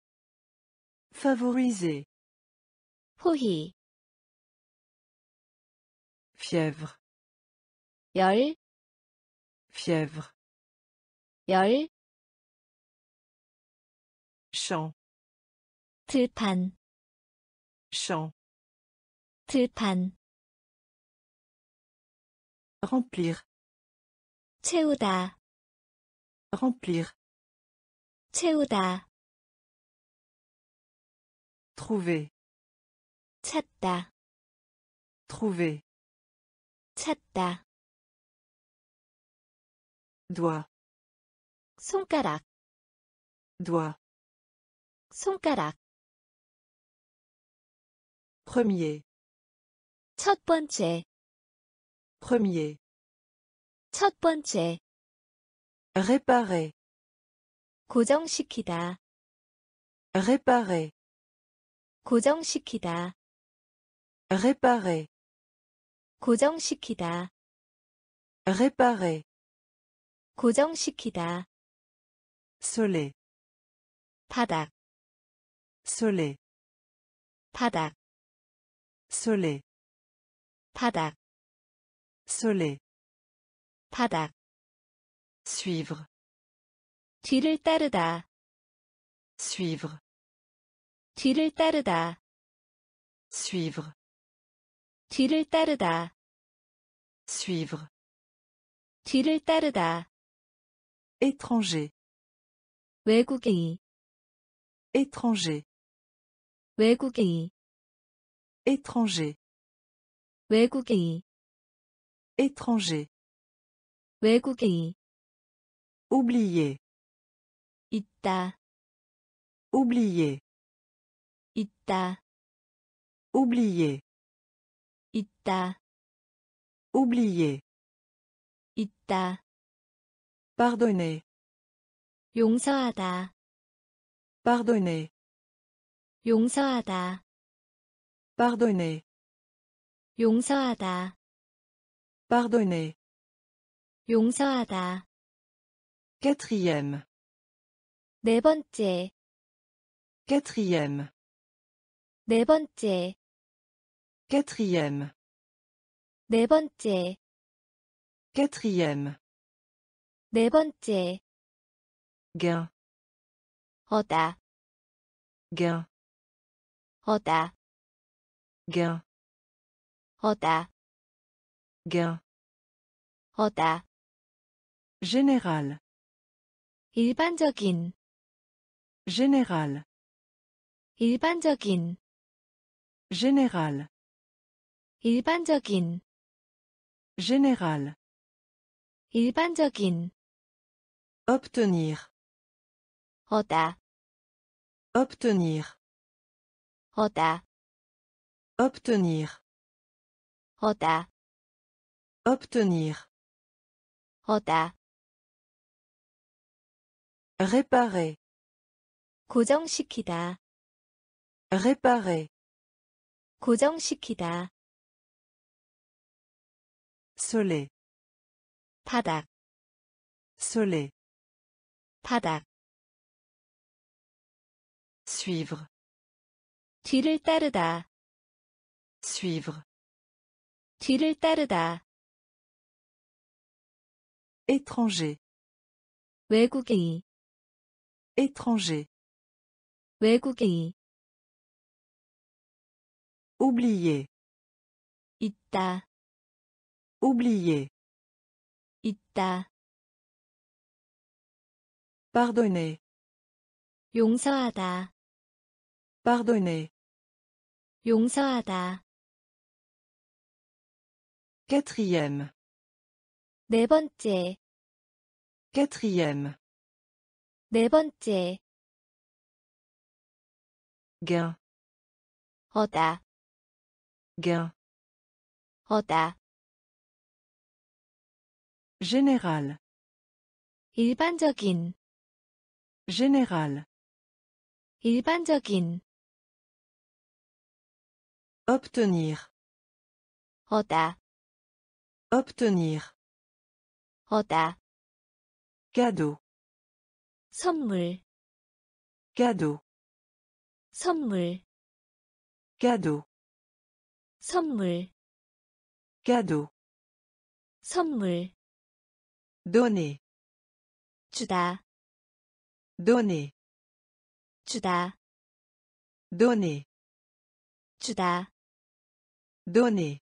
fièvre, 열, champ, 들판, remplir, 채우다, trouver, 찾다, doigt, 손가락, premier, 첫 번째, réparer, 고정시키다, réparer, 고정시키다, réparer, 고정시키다, soleil, 바닥, soleil, 바닥, soleil, 바닥, suivre, 뒤를 따르다, suivre, 뒤를 따르다, suivre, 뒤를 따르다, suivre, 뒤를 따르다, étranger, 외국인, étranger, 외국인, étranger, 외국인, étranger, 외국인, oublier, 있다, oublier, 있다, oublier, 있다, oublier, 있다, pardonner, 용서하다, pardonner, 용서하다, pardonner, 용서하다, pardonner, 용서하다, quatrième, 네 번째, quatrième, 네 번째, quatrième, 네 번째, quatrième, 네 번째, gain, 얻다, gain, 얻다, gain, 얻다, gain, 얻다, général, 일반적인, général, 일반적인, général, 일반적인, général, 일반적인, obtenir, 얻다, obtenir, 얻다, obtenir, 얻다, obtenir, 얻다, réparer, 고정시키다, réparer, 고정시키다, soleil, 바닥, suivre, 뒤를 따르다, suivre, 뒤를 따르다, étranger, 외국인, étranger, 외국인, oublier, 있다, oublier, 있다, pardonner, 용서하다, pardonner, 용서하다, quatrième, 네 번째, quatrième, 네 번째, gain, 얻다, gain, 얻다, général, 일반적인, général, 일반적인, obtenir, 얻다, obtenir, 얻다, cadeau, 선물, cadeau, 선물, cadeau, 선물, cadeau, 선물, donner, 주다, donner, 주다, donner, 주다, donner,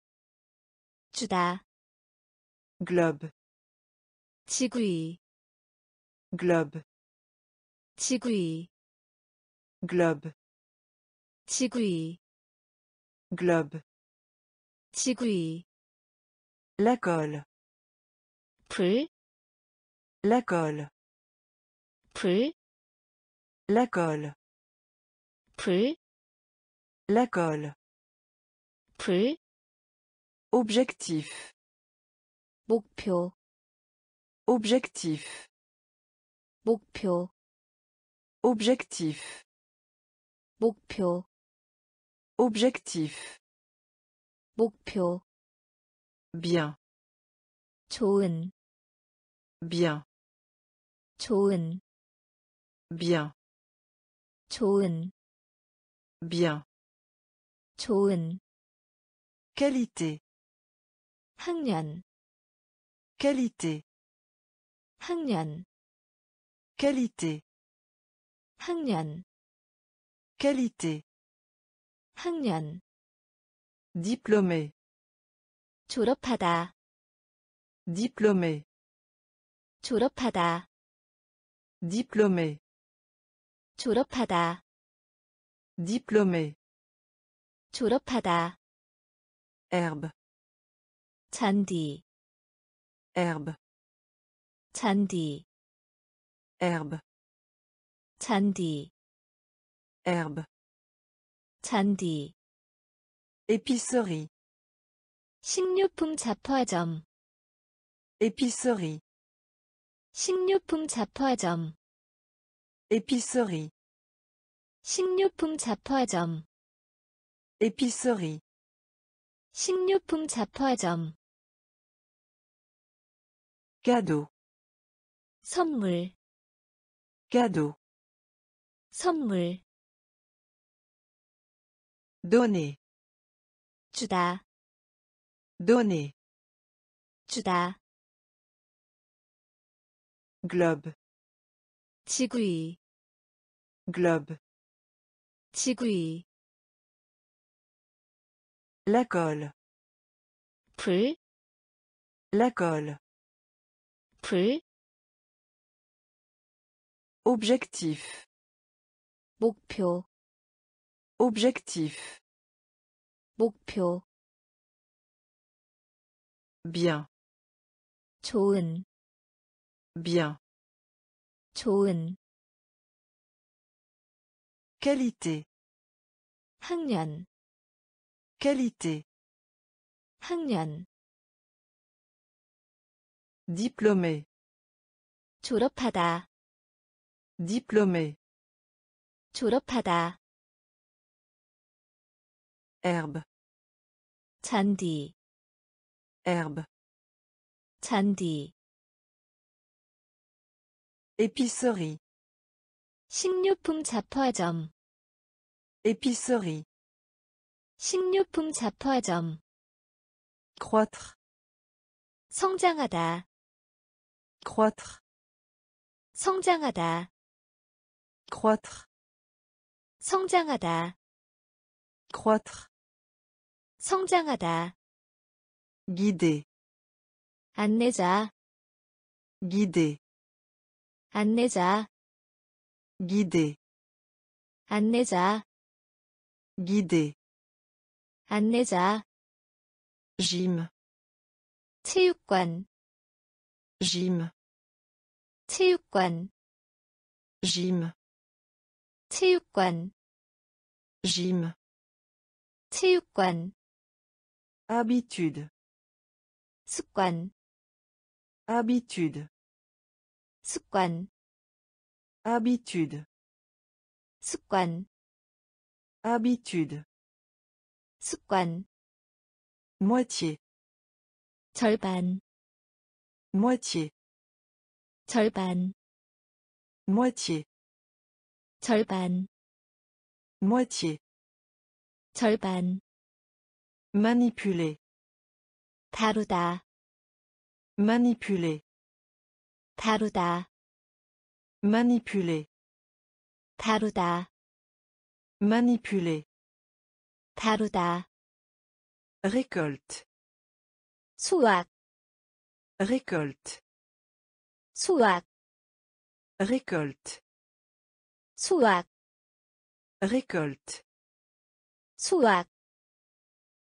주다, globe, 지구이, globe, 지구이, globe, 지구이, globe, 지구이, la colle, 풀, la colle, 풀, la colle, 풀, la colle, 풀, objectif, 목표, objectif, 목표, objectif, 목표, objectif, 목표 bien 좋은 bien 좋은 bien 좋은 bien 좋은 qualité 학년 qualité 학년 qualité 학년 qualité 학년 diplômé 졸업하다 diplômé 졸업하다 diplômé 졸업하다 diplômé 졸업하다 herbe 잔디 herbe 잔디 herbe 잔디 herbe 잔디 épicerie 식료품 잡화점 épicerie 식료품 잡화점 épicerie 식료품 잡화점 épicerie 식료품 잡화점 cadeau 선물 cadeau 선물 donner 주다 donner 주다 globe 지구이 globe 지구이 la colle 풀 la colle 풀 objectif 목표 objectif 목표 bien 좋은 qualité 학년 diplômé 졸업하다 herbe 잔디 épicerie 식료품 잡화점 épicerie 식료품 잡화점 croître 성장하다 croître 성장하다 croître 성장하다 croître 성장하다 guider 안내자 guider 안내자 guider 안내자 guider 안내자 gym 체육관 gym 체육관 gym 체육관 habitude 습관 habitude 습관 habitude 습관 habitude 습관 moitié 절반 moitié 절반 moitié 절반 moitié 절반 manipuler 다루다 manipuler 다루다 manipuler 다루다 manipuler 다루다 récolte 수확 récolte 수확 récolte 수확 récolte 수확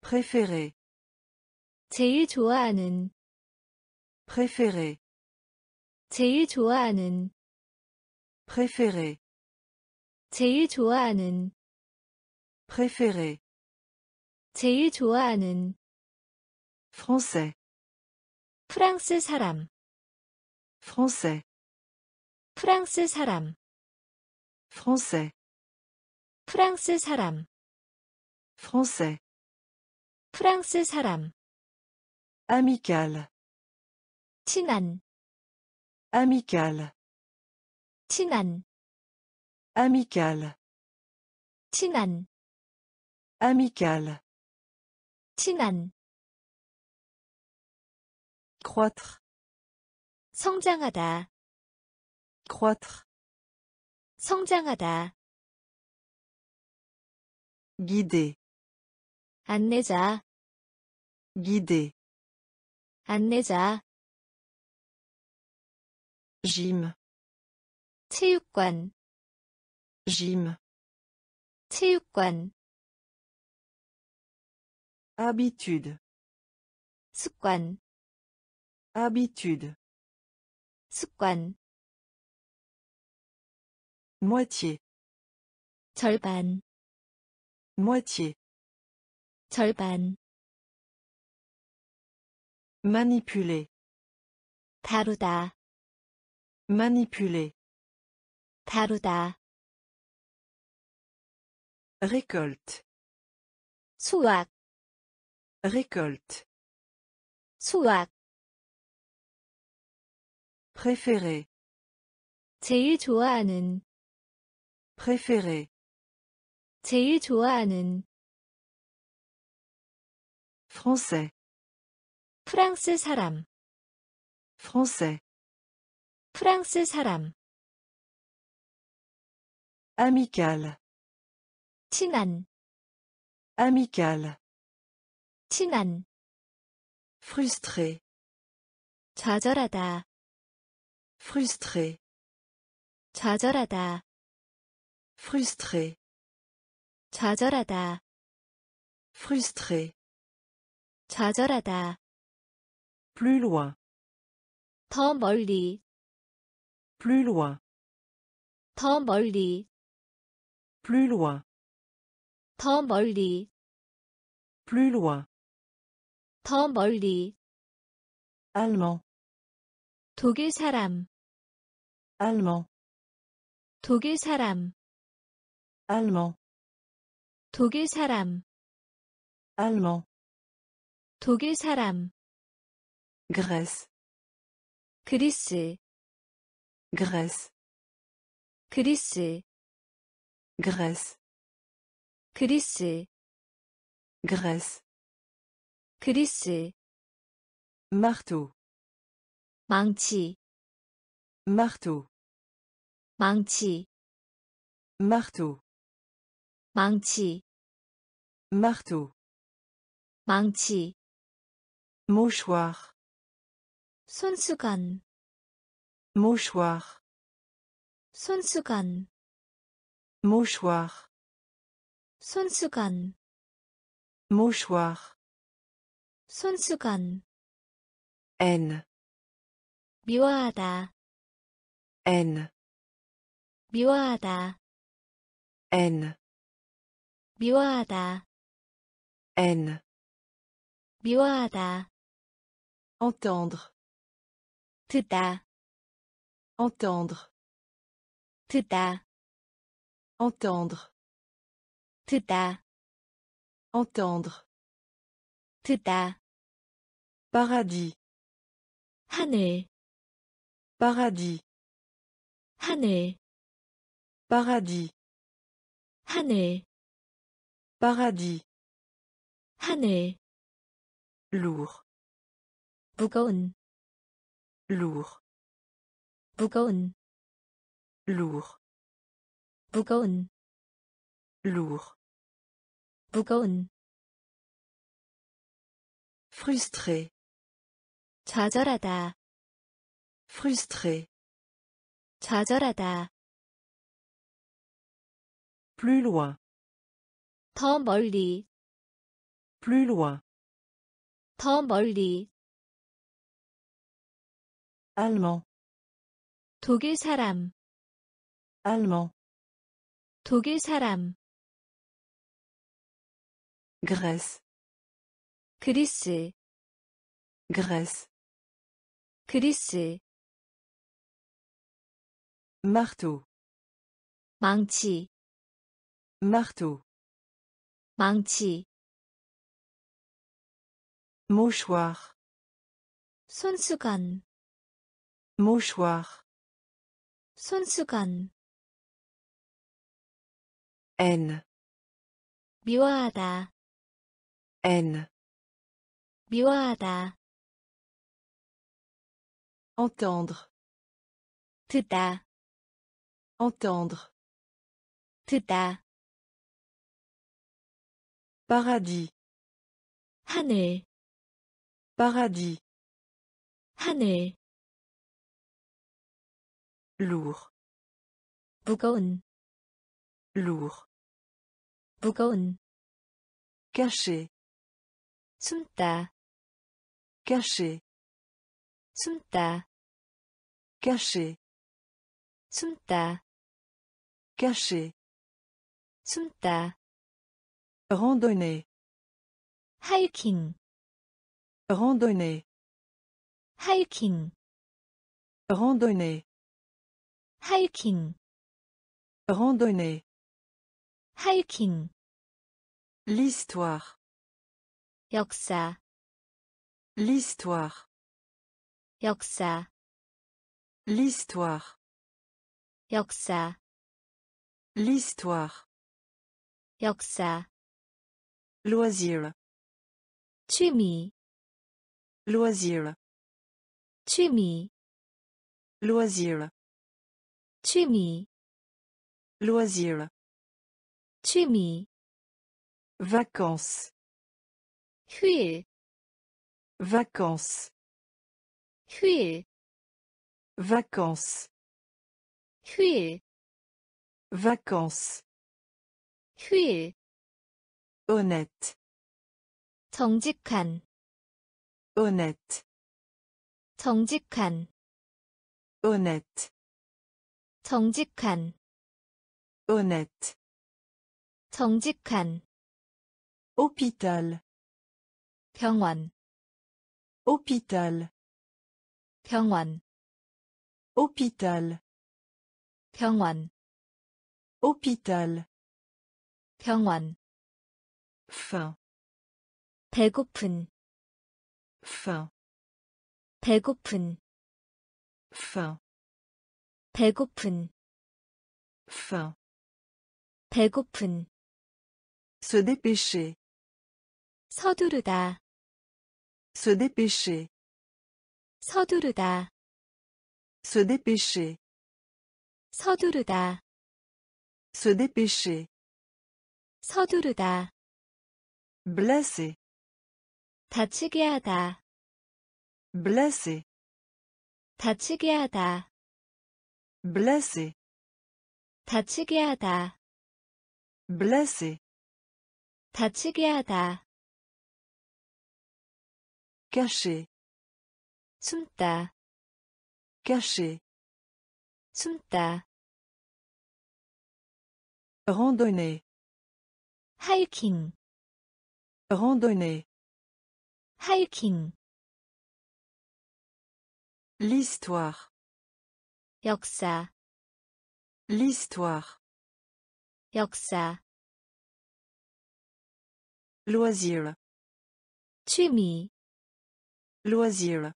préféré 제일 좋아하는 préféré 제일 좋아하는 préféré 제일 좋아하는 préféré 제일 좋아하는 français 프랑스 사람 français 프랑스 사람 français 프랑스 사람 français 프랑스 사람. Amical. 친한. Amical. 친한. Amical. 친한. Amical. 친한. Croître. 성장하다. Croître. 성장하다. Guider. 안내자. Guider. 안내자. Gym. 체육관. Gym. 체육관. Habitude. 습관. Habitude. 습관. Moitié. 절반. Moitié. 절반. Manipuler. 다루다. Manipuler. 다루다. Récolte. 수확. Récolte. 수확. Préférer. 제일 좋아하는. Préférer. 제일 좋아하는. Français. 프랑스 사람. Français. 프랑스 사람. Amical. 친한. Amical. 친한. Frustré. 좌절하다. Frustré. 좌절하다. Frustré. 좌절하다. Frustré. 좌절하다. Plus loin. 더 멀리. Plus loin. 더 멀리. Plus loin. 더 멀리. Plus loin. 더 멀리. Allemand. 독일 사람. Allemand. 독일 사람. Allemand. 독일 사람. Allemand. 독일 사람. Grèce. 그리스. Grèce. 그리스. Grèce. 그리스. Grèce. 그리스. Marteau. 망치. Marteau. 망치. Marteau. 망치. Marteau. 망치. Mouchoir. 손수건. Mouchoir. 손수건. Mouchoir. 손수건. Mouchoir. 손수건. Haine. 미워하다. Haine. 미워하다. Haine. 미워하다. Haine. 미워하다. Entendre. 듣다. Entendre. 듣다. Entendre. 듣다. Entendre. 듣다. Paradis. 하늘. Paradis. 하늘. Paradis. 하늘. Paradis. 하늘. Lourd. 무거운. Lourd. 무거운. Lourd. 무거운. Lourd. 무거운. Frustré. 좌절하다. Frustré. 좌절하다. Plus loin. 더 멀리. Plus loin. 더 멀리. Allemand. 독일 사람. Allemand. 독일 사람. Grèce. 그리스. Grèce. 그리스. Marteau. 망치. Marteau. 망치. mouchoir. 손수건. mouchoir. 손수건. haine. 미워하다. haine. 미워하다. entendre. 듣다. entendre. 듣다. paradis. 하늘. paradis. 하늘. lourd. 무거운. lourd. 무거운. caché. 숨다. caché. 숨다. caché. 숨다. caché. 숨다. randonnée. hiking. randonnée. hiking. randonnée. hiking. randonnée. hiking. l'histoire. 역사. l'histoire. 역사. l'histoire. 역사. l'histoire. 역사. loisir. 취미. loisir. 취미. loisir. 취미. loisir. 취미. vacances. 휴일. vacances. 휴일. vacances. 휴일. vacances. 휴일. honnête. 정직한. honnête. 정직한. honnête. 정직한. honnête. 정직한. hôpital. 병원. hôpital. 병원. hôpital. 병원. hôpital. 병원. faim. 배고픈. faim. 배고픈. faim. 배고픈. faim. 배고픈. se dépêcher. 서두르다. se dépêcher. 서두르다. se dépêcher. 서두르다. se dépêcher. 서두르다. blesser. 다치게 하다. blesser. 다치게 하다. blesser. 다치게 하다. blesser. 다치게 하다. cacher. 숨다. cacher. 숨다. randonnée. hiking. randonnée. hiking. l'histoire. 역사. l'histoire. 역사. loisir. 취미. loisir.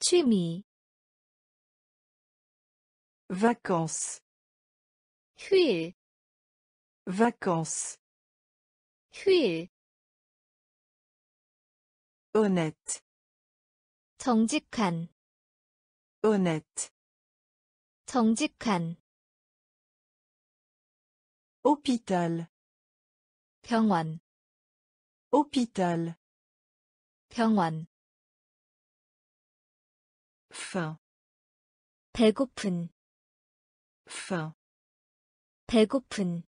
취미. vacances. 휴일. vacances. 휴일. honnête. 정직한. honnête. 정직한. hôpital. 병원. hôpital. 병원. faim. 배고픈. faim. 배고픈.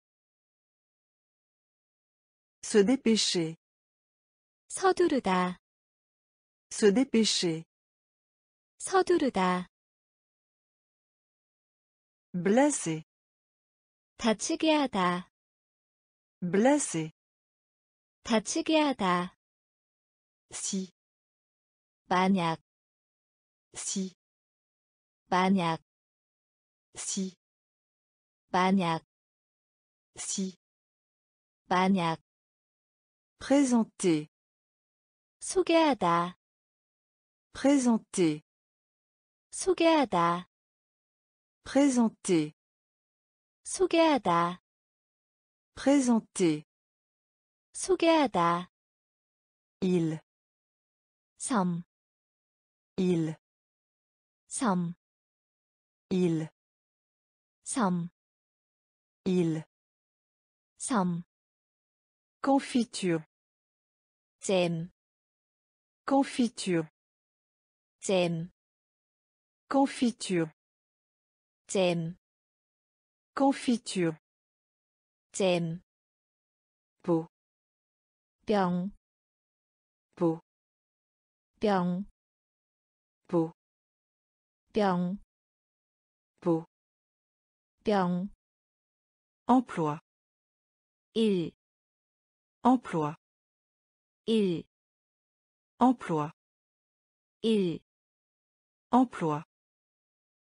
se dépêcher. 서두르다. se dépêcher. 서두르다. blesser. 다치게 하다. blesser. 다치게 하다. si. 만약. si. 만약. si. 만약. si. 만약. présenter. 소개하다. présenter. 소개하다. présenter. 소개하다. présenter. 소개하다. il. 섬. il. 섬. il. 섬. il. 섬. confiture. 잼. confiture. 잼. confiture. 잼. confiture. 잼. peau. 병. peau. 병. peau. 병. peau. 병. emploi. 일. emploi. 일. emploi. 일. emploi.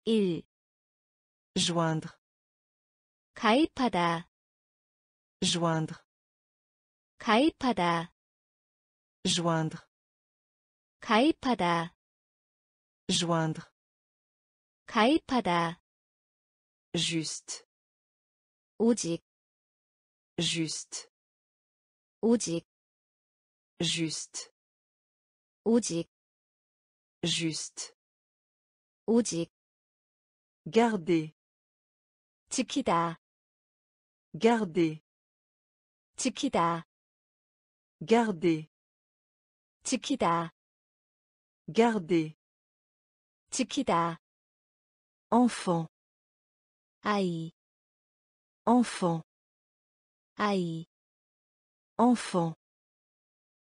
일. joindre. 가입하다. joindre. 가입하다. joindre. 가입하다. joindre. 가입하다. juste. 오직. juste. 오직. juste. 오직. juste. 오직. garder. 지키다. garder. 지키다. garder. 지키다. garder. 지키다. enfant. 아이. enfant. 아이. enfant.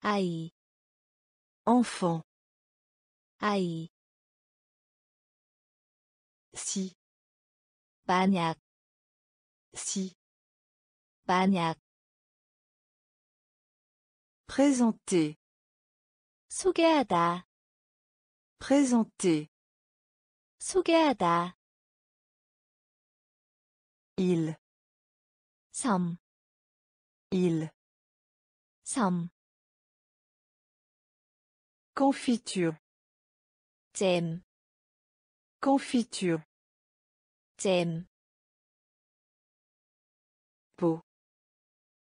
아이. enfant. 아이. si. 만약. si. 만약. présenter. 소개하다. présenter. 소개하다. il. 섬. il. 섬. confiture. 잼. confiture. 잼. peau.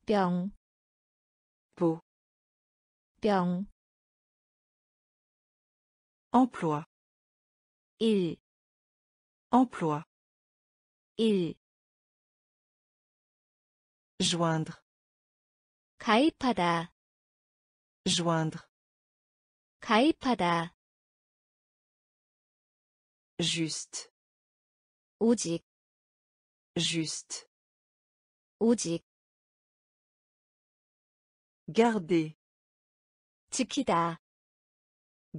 병. peau. 병. emploi. 일. emploi. 일. joindre. 가입하다. joindre. 가입하다. juste. 오직. juste. 오직. garder. 지키다.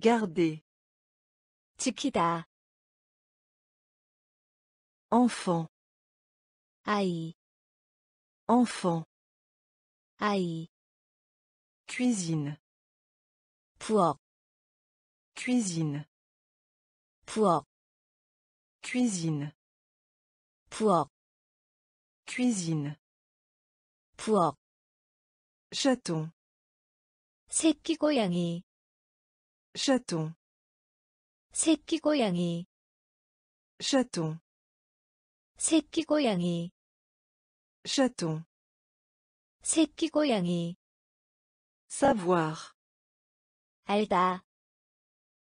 garder. 지키다. enfant. 아이. enfant. 아이. cuisine. 부엌. cuisine. 부엌. cuisine. 부엌. cuisine. 부엌. chaton. 새끼 고양이. chaton. 새끼 고양이. chaton. 새끼 고양이. chaton. 새끼 고양이. savoir. 알다.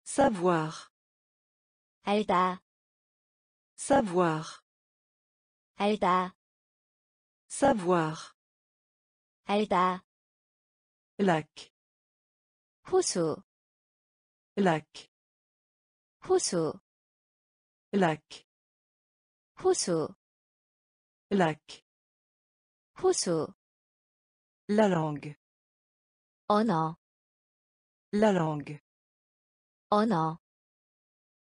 savoir. 알다. savoir. 알다. savoir. 알다. lac. 호수. lac. 호수. lac. 호수. lac. 호수. la langue. 언어. la langue. 언어.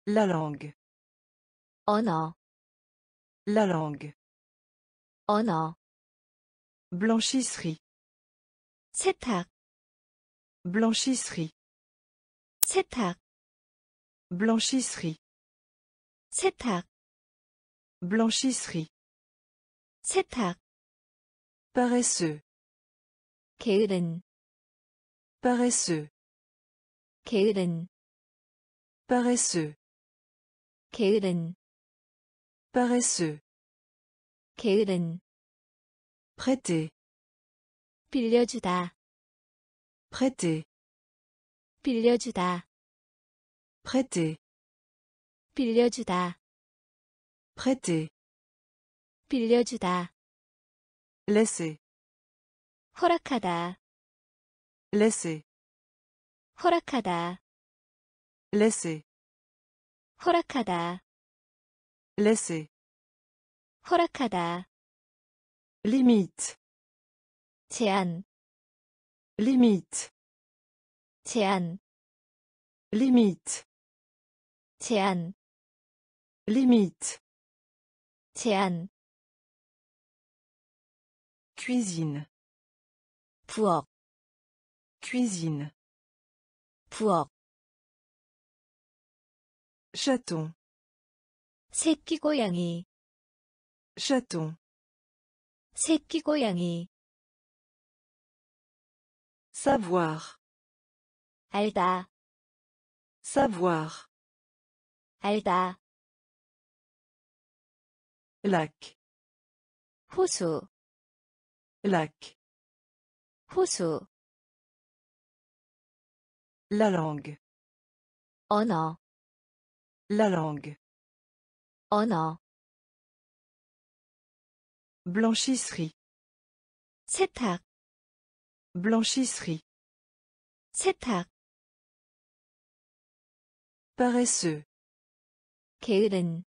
la langue. 언어. la langue. 언어. blanchisserie. 세탁. blanchisserie. 세탁. blanchisserie. 세탁. blanchisserie. 세탁. paresseux. 게으른. paresseux. 게으른 paresseux 게으른 paresseux 게으른 prêter 빌려주다 prêter 빌려주다 prêter 빌려주다 prêter 빌려주다 laisser 허락하다 laisser 허락하다 laisser 허락하다 laisser 허락하다 limite 제한 limite 제한 limite 제한 limite 제한 cuisine 부엌 cuisine 부엌 chaton 새끼 고양이 chaton 새끼 고양이 savoir 알다 savoir 알다 lac 호수 lac 호수 la langue 언어 la langue 언어 blanchisserie 세탁 blanchisserie 세탁 paresseux 게으른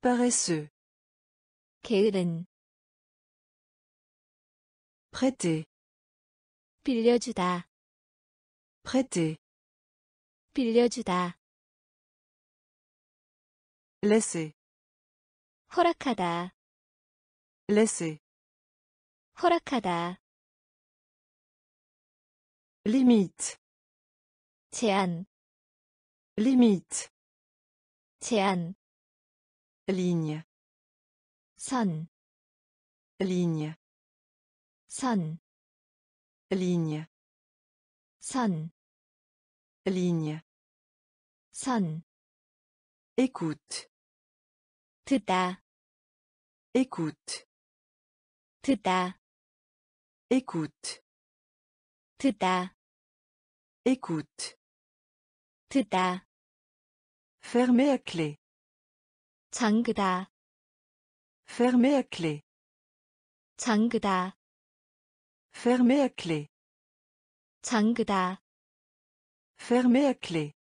paresseux 게으른 prêter 빌려주다 prêter 빌려주다 laisser 허락하다 laisser 허락하다 limite 제한 ligne 선 ligne 선 ligne 선 écoute 듣다 écoute 듣다 écoute 듣다 fermer à clé 잠그다 fermer à clé 잠그다 fermer à clé 잠그다 fermer à clé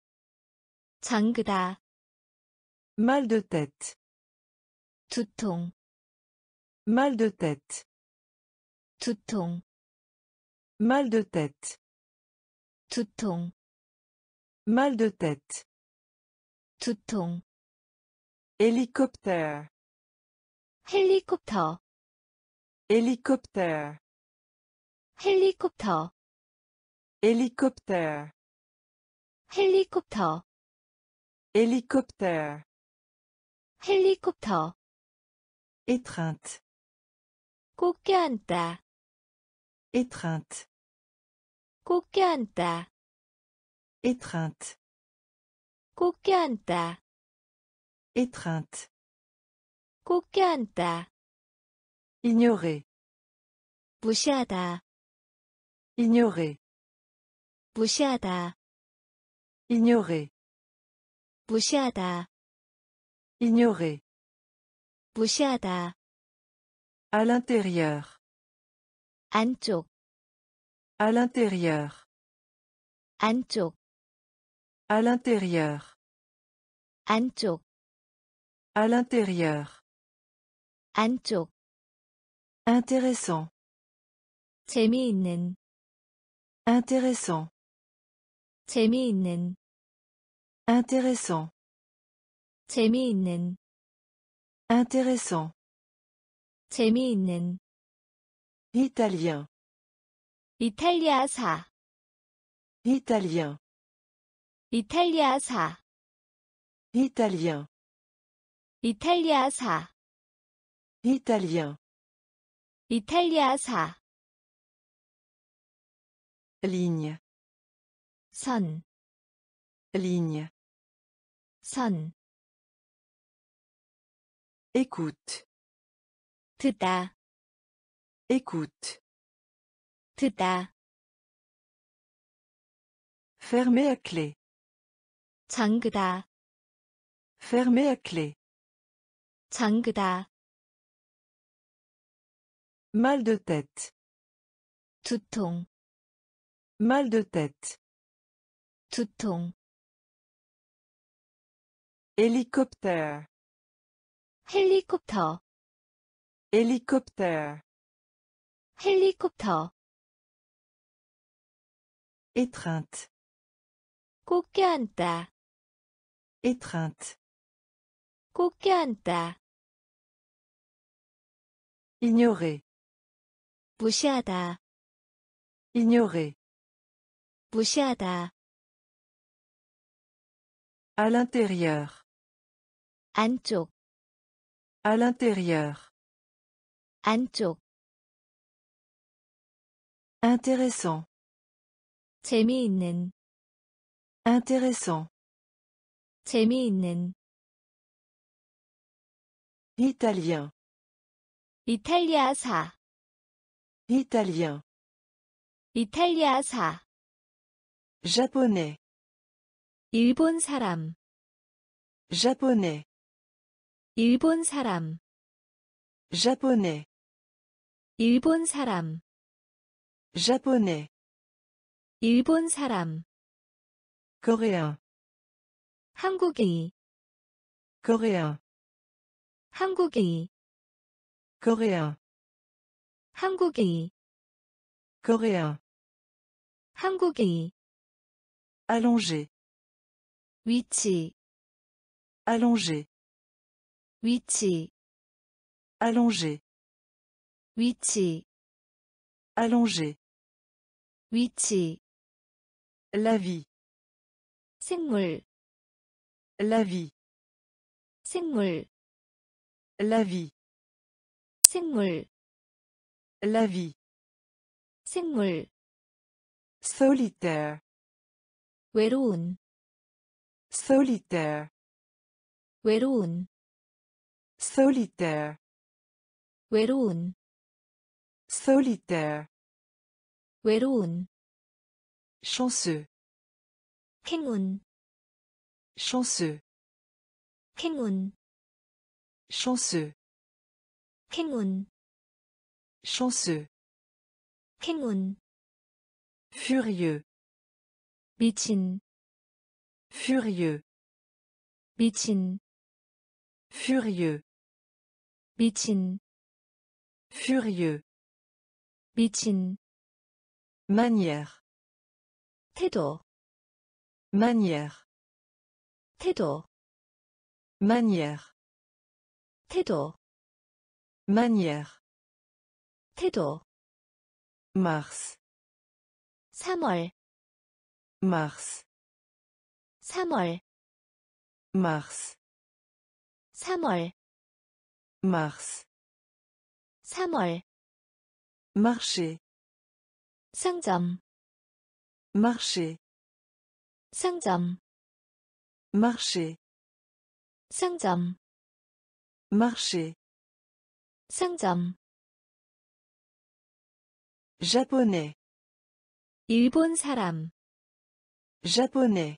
잠그다 mal de tête 두통 mal de tête 두통 mal de tête 두통 mal de tête 두통 hélicoptère 헬리콥터 hélicoptère 헬리콥터 hélicoptère 헬리콥터 hélicoptère 헬리콥터 étreinte 꽂게 앉다 étreinte 꽂게 앉다 étreinte 꽂게 앉다 étreinte 꽂게 앉다 ignorer 무시하다 ignorer 무시하다 ignorer 무시하다 ignorer 무시하다 à l'intérieur 안쪽 à l'intérieur 안쪽 à l'intérieur 안쪽 à l'intérieur 안쪽 intéressant 재미있는 intéressant 재미있는 intéressant 재미있는 intéressant 재미있는 italien 이탈리아사 italien 이탈리아사 italien 이탈리아사 italien 이탈리아사 ligne 선 ligne, 선, écoute, 듣다, fermer à clé, 잠그다, fermer à clé, 잠그다, mal de tête, 두통, mal de tête, 두통, hélicoptère, 헬리콥터, hélicoptère, 헬리콥터, étreinte, 꽂게 앉다, étreinte, 꽂게 앉다, ignorer, 무시하다, ignorer, 무시하다, à l'intérieur, 안쪽, à l'intérieur, 안쪽, intéressant, 재미있는, intéressant, 재미있는, italien, 이탈리아사, italien, 이탈리아사, japonais, 일본 사람, japonais, 일본 사람, japonais, 일본 사람, japonais, 일본 사람, coréen, 한국인, coréen, 한국인, coréen, 한국인, coréen, 한국인, allongé, 위치, allongé, 위치, allongé, 위치, allongé, 위치, la vie, 생물, la vie, 생물, la vie, 생물, la vie, 생물, solitaire, 외로운, solitaire, 외로운, solitaire, 외로운, solitaire, 외로운, chanceux, 행운, chanceux, 행운, chanceux, 행운, chanceux, 행운, furieux, 미친, furieux, 미친, furieux, 미친, furieux, 미친, manière, 태도, manière, 태도, manière, 태도, manière, 태도, mars, 3월, mars, 3월, mars, 3월, mars, 3월, marché, 상점, marché, 상점, marché, 상점, marché, 상점, japonais, 일본 사람, japonais,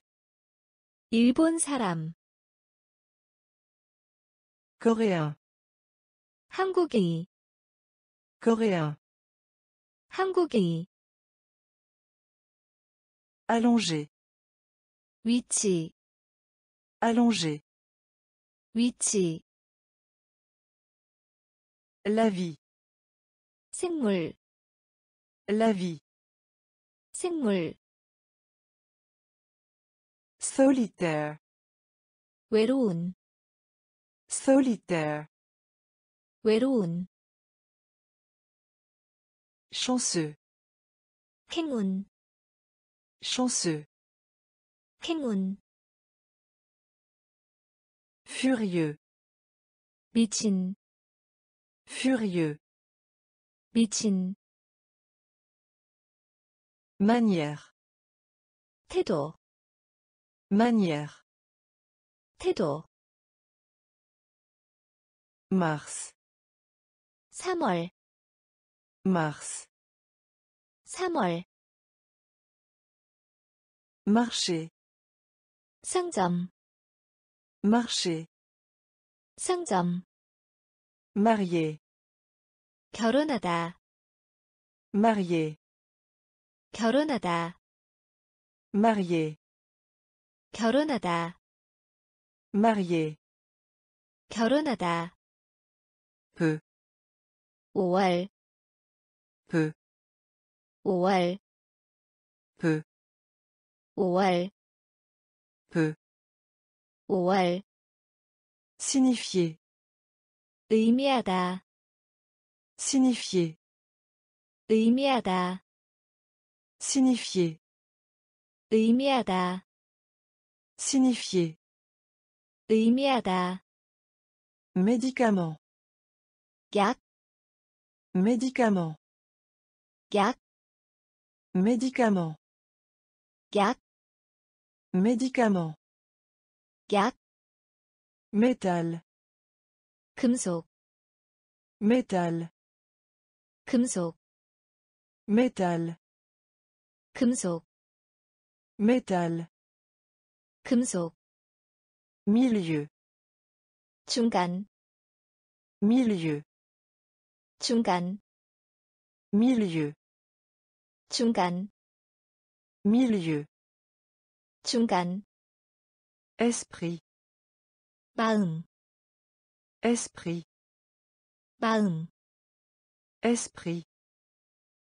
일본 사람, coréen, 한국인, coréen, 한국인, allongé, 위치, allongé, 위치, la vie, 생물, la vie, 생물, solitaire, 외로운, solitaire, 외로운, chanceux, 행운, chanceux, 행운, furieux, 미친, furieux, 미친, manière, 태도, manière 태도 mars 3월 mars 3월 marché 상점 marché 상점 marié 결혼하다 marié 결혼하다 marié 결혼하다 marié 결혼하다 peu 5월 peu 5월 peu 5월 peu 5월 signifier 의미하다 signifier 의미하다 signifier 의미하다 signifier 의미하다 médicament 약 médicament 약 médicament 약 médicament 약 métal 금속 métal 금속 métal 금속 métal 금속 milieu 중간 milieu 중간 milieu 중간 milieu 중간 esprit 마음 esprit 마음 esprit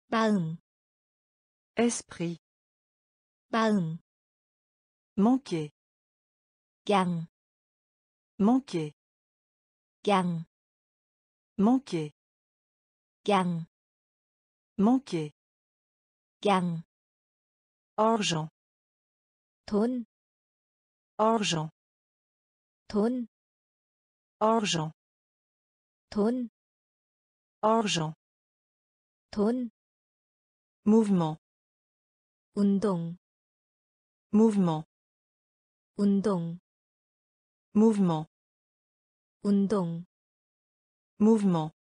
마음 esprit 마음 manquer 양 manquer 양 manquer 양 manquer 양 argent 돈 argent 돈 argent 돈 argent 돈 mouvement 운동 mouvement 운동 mouvement 운동 mouvement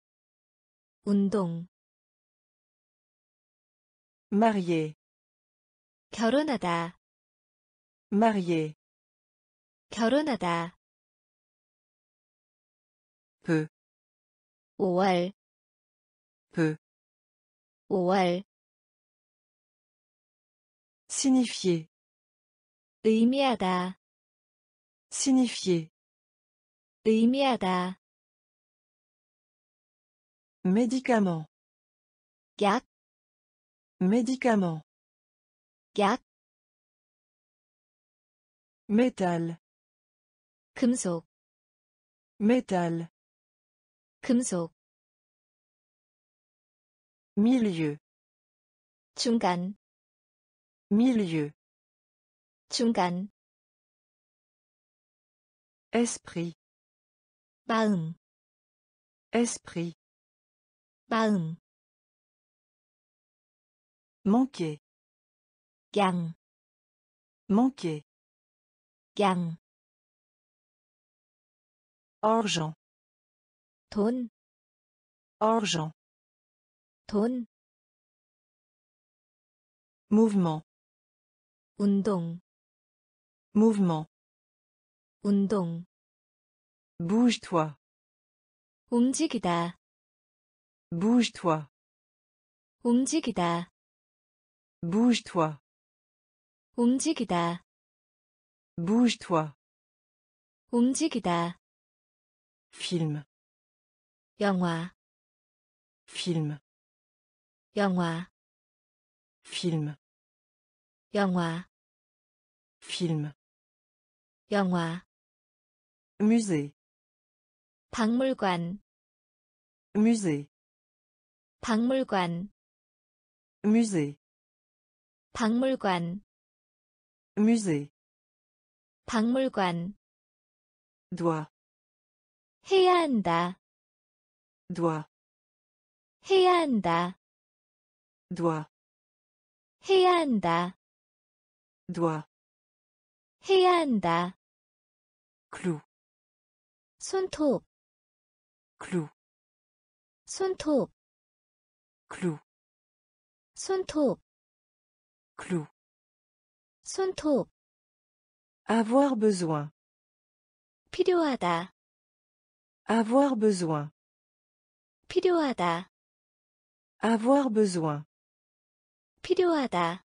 운동 marié 결혼하다 marié 결혼하다 peu 5월 peu 5월 signifier 의미하다 signifier 의미하다 médicament 약 médicament 약 métal 금속 milieu 중간 esprit 마음 manquer 양 argent 돈 mouvement 운동 bouge-toi 움직이다 bouge-toi 움직이다 bouge-toi 움직이다 bouge-toi 움직이다 film 영화 film 영화 film 영화 musée 박물관 musée 박물관 musée 박물관 doit 해야 한다 doit 해야 한다 doit 해야 한다 doit 해야 한다. 클루. 손톱. 클루. 손톱. 클루. 손톱. 클루. 손톱. avoir besoin. 필요하다. avoir besoin. 필요하다. avoir besoin. 필요하다.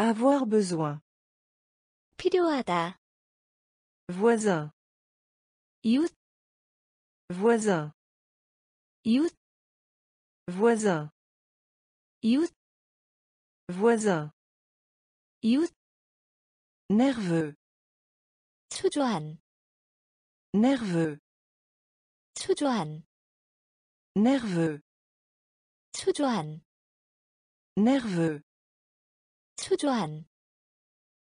avoir besoin. 필요하다. voisin. 이웃. voisin. 이웃. voisin. 이웃. voisin. 이웃. nerveux. 초조한. nerveux. 초조한. nerveux. 초조한. nerveux. 초조한.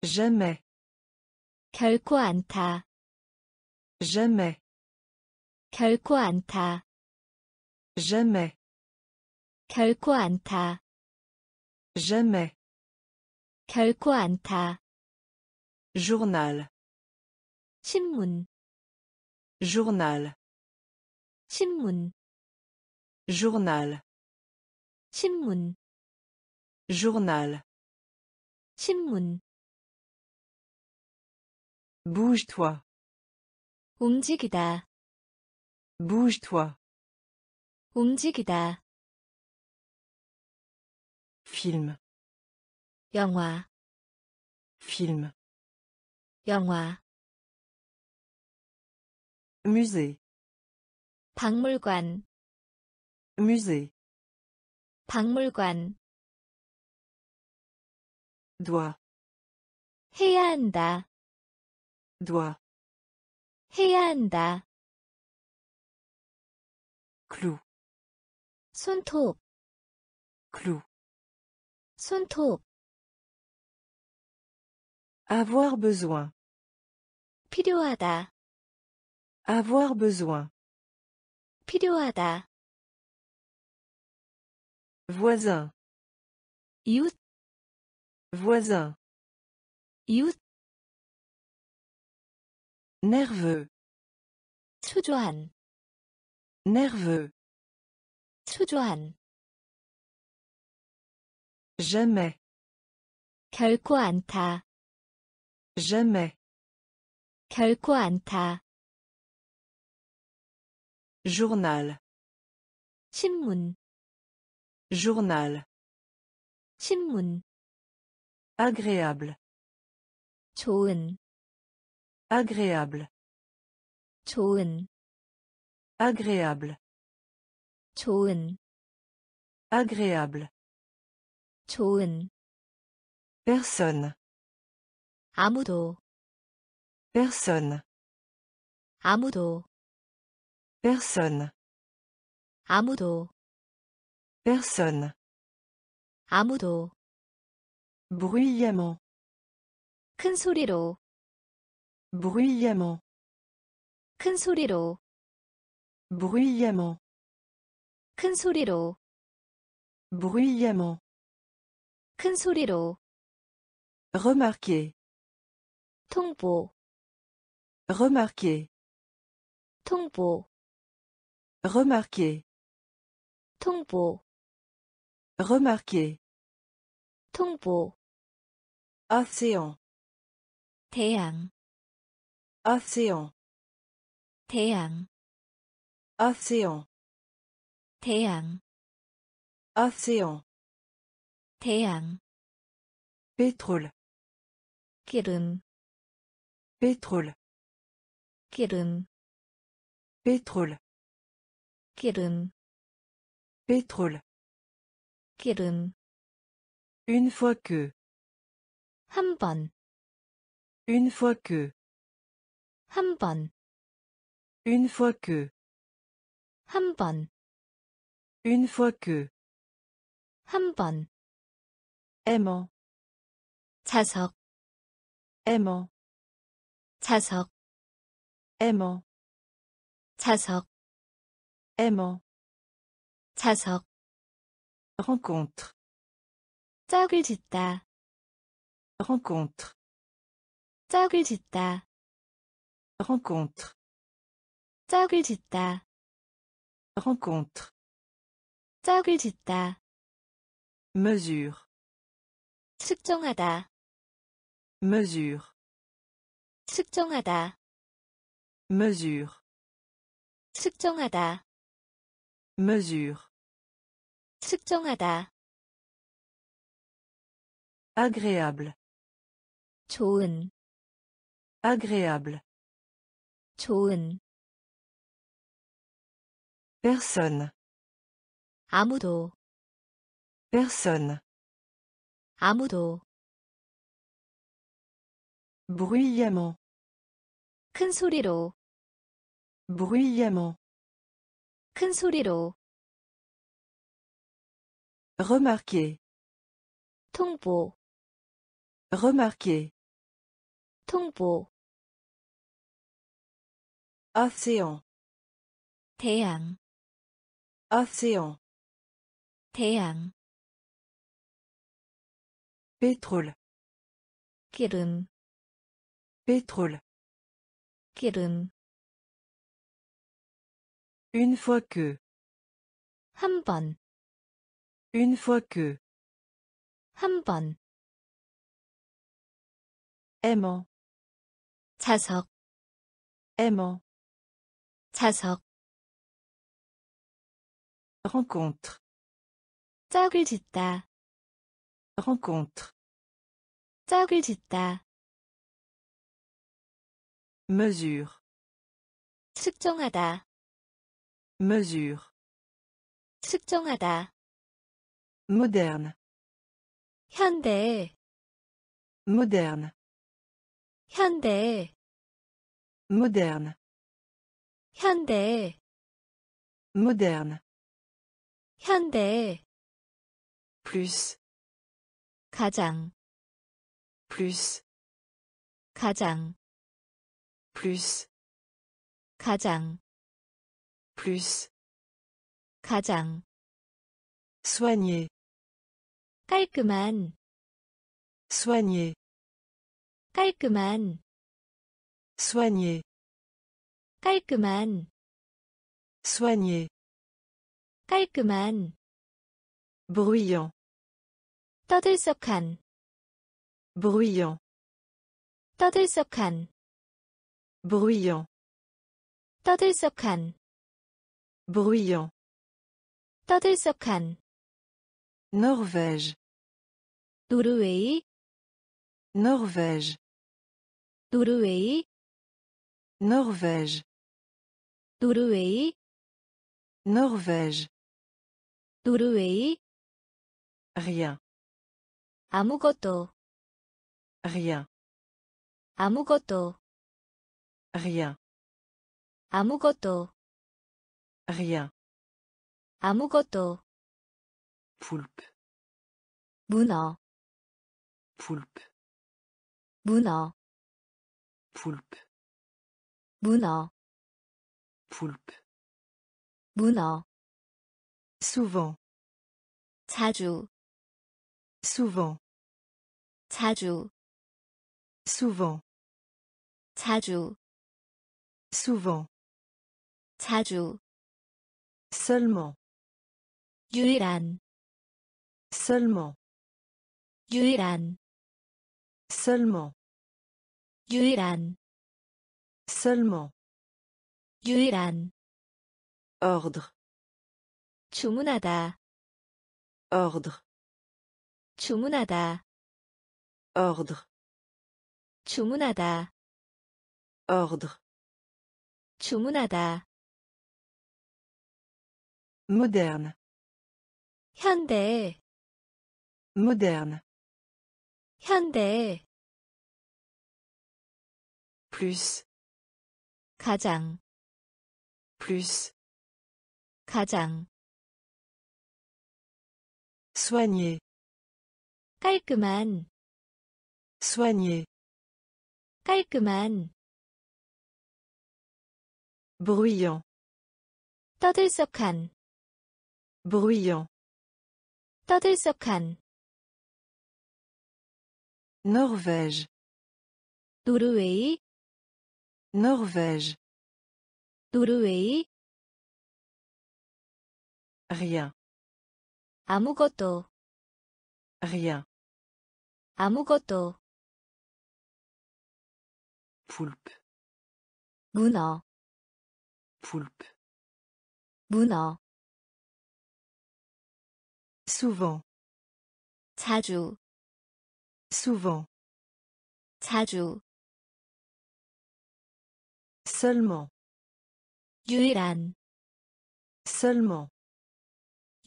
jamais. 결코 안타. jamais. 결코 안타. jamais. 결코 안타. jamais. 결코 안타. journal. 신문. journal. 신문. journal. 신문. journal. 신문. bouge-toi. 움직이다. bouge-toi. 움직이다. film. 영화. film. 영화. musée. 박물관. musée. 박물관. doit. 해야 한다. doit. 해야 한다. clou. 손톱. clou. 손톱. avoir besoin. 필요하다. avoir besoin. 필요하다. voisin. 이웃. voisin. 이웃. nerveux. 초조한. nerveux. 초조한. jamais. 결코 안타. jamais. 결코 안타. journal. 신문. journal. 신문. agréable. 좋은. agréable. 좋은. agréable. 좋은. agréable. 좋은. personne. 아무도. personne. 아무도. personne. 아무도. personne. 아무도. bruyamment. 큰 소리로. bruyamment. 큰 소리로. bruyamment. 큰 소리로. bruyamment. 큰 소리로. remarquer. 통보. remarquer. 통보. remarquer. 통보. remarquer. 통보. océan. 태양. océan. 태양. océan. 태양. océan. 태양. pétrole. 기름. pétrole. 기름. pétrole. 기름. pétrole. 기름. une fois que. 한 번. une fois que. 한 번. une fois que. 한 번. une fois que. 한 번. aimant. 자석. aimant. 자석. aimant. 자석. aimant. 자석. rencontre. 짝을 짓다. rencontre. 짝을 짓다. Rencontre. 짝을 짓다. Rencontre. 짝을 짓다. Mesure. 측정하다. Mesure. 측정하다. Mesure. 측정하다. Mesure. 측정하다. Agréable. 좋은. Agréable. 좋은. Personne. 아무도. Personne. 아무도. Bruyamment. 큰 소리로. Bruyamment. 큰 소리로. Remarquer. 통보. Remarquer. 통보. Océan. 대양. Océan. 대양. Pétrole. 기름. Pétrole. 기름. Une fois que. 한 번. Une fois que. 한 번. Aimant. 자석. Aimant. 자석. Rencontre. 짝을 짓다. Rencontre. 짝을 짓다. Mesure. 측정하다. Mesure. 측정하다. Moderne. 현대. Moderne. 현대. Moderne. 현대. Moderne. 현대. Plus. 가장. Plus. 가장. Plus. 가장. Plus. 가장. Soigner. 깔끔한. Soigner. 깔끔한. Soigner. 깔끔한. Soigner. 깔끔한. Bruyant. 떠들썩한. Bruyant. 떠들썩한. Bruyant. 떠들썩한. Bruyant. 떠들썩한. Norvège. 노르웨이. Norvège. 노르웨이. Norvège. 노르웨이. Norvège. 노르웨이. Rien. 아무것도. Rien. 아무것도. Rien. 아무것도. Rien. 아무것도. Poulpe. 문어. Poulpe. 문어. Poulpe. 문어. Poulpe. 문어. Souvent. 자주. Souvent. 자주. Souvent. 자주. Souvent. 자주. Seulement. 유일한. Seulement. 유일한. Seulement. 유일한. Seulement. 유일한. Ordre. 주문하다. Ordre. 주문하다. Ordre. 주문하다. Ordre. 주문하다. Moderne. 현대. Moderne. 현대. Plus. 가장. Plus. 가장. Soigner. 깔끔한. Soigner. 깔끔한. Bruyant. 떠들썩한. Bruyant. 떠들썩한. Norvège. 노르웨이 Norvège 노르웨이 Rien 아무것도 Rien 아무것도 Poulpe 문어 Poulpe 문어 Souvent 자주 Souvent 자주 Seulement 유일한 Seulement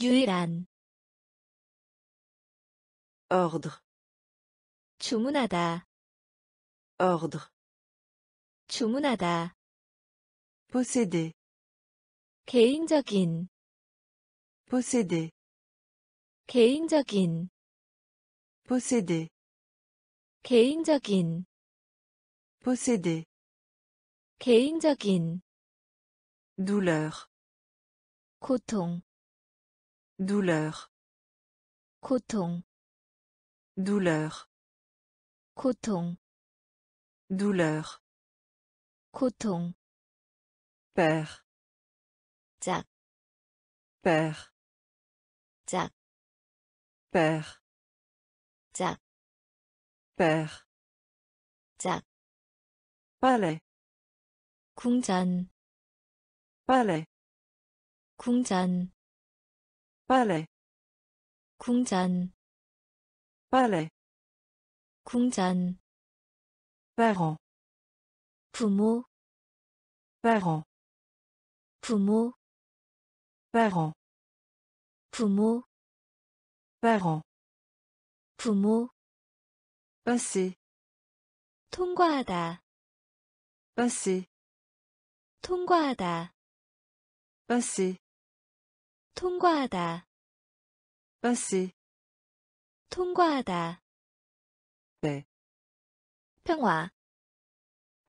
유일한 Ordre 주문하다 Ordre 주문하다 Posséder 개인적인 Posséder 개인적인 Posséder 개인적인 Posséder 개인적인 douleur 고통 douleur 고통 douleur 고통 douleur 고통 père 짝 père 짝 père 짝 père 짝 palais 궁전 palais 궁전 palais 궁전 palais 궁전 parent 부모 parent 부모 parent 부모 parent 부모 passer 통과하다 passer 통과하다. passer 통과하다. passer 통과하다. paix 평화.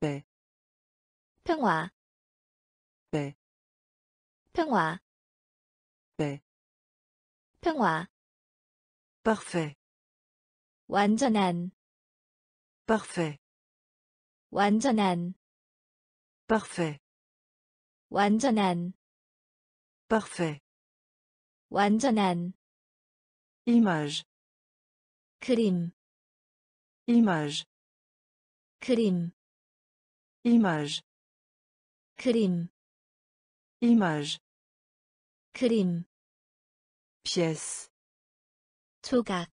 paix 평화. paix 평화. paix 평화. parfait 완전한. parfait 완전한. parfait 완전한 parfait 완전한 image 그림 image 그림 image 그림 pièce 조각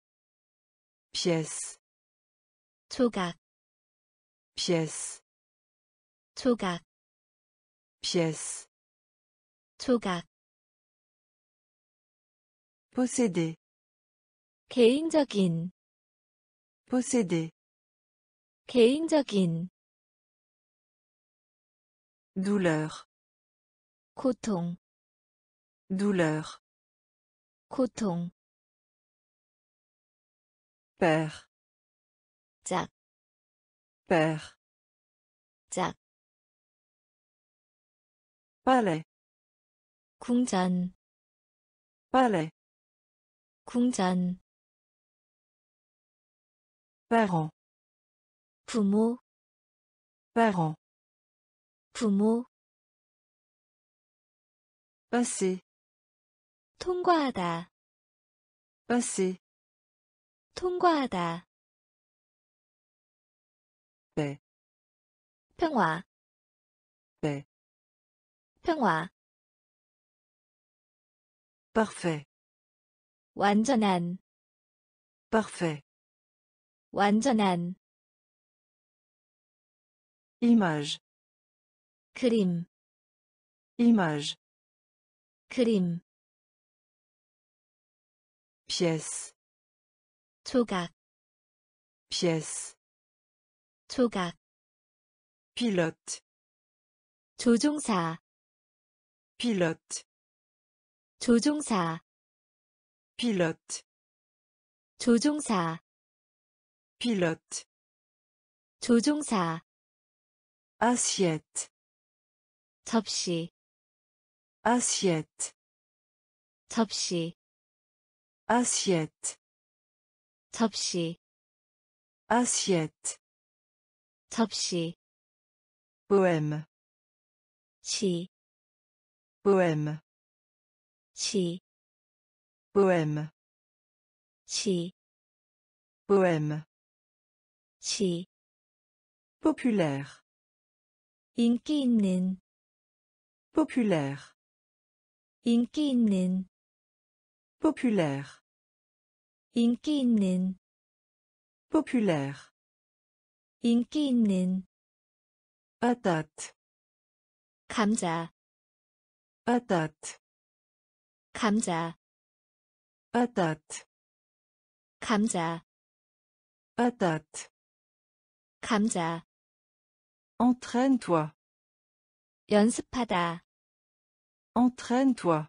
pièce 조각 pièce 조각 posséder 개인적인 douleur 고통 père 짝 palais 궁전 parent 부모 passer 통과하다 paix 평화 paix 평화 parfait 완전한 image 그림 pièce 조각 pilote 조종사 pilote 조종사 pilote 조종사 assiette 접시 assiette 접시 assiette 접시 poème 시 poème 시 poème 시 poème 시 populaire 인기 있는 populaire 인기 있는 populaire 인기 있는 populaire 인기 있는 patate 감자 patate 감자 patate 감자 patate 감자 entraîne-toi 연습하다 entraîne-toi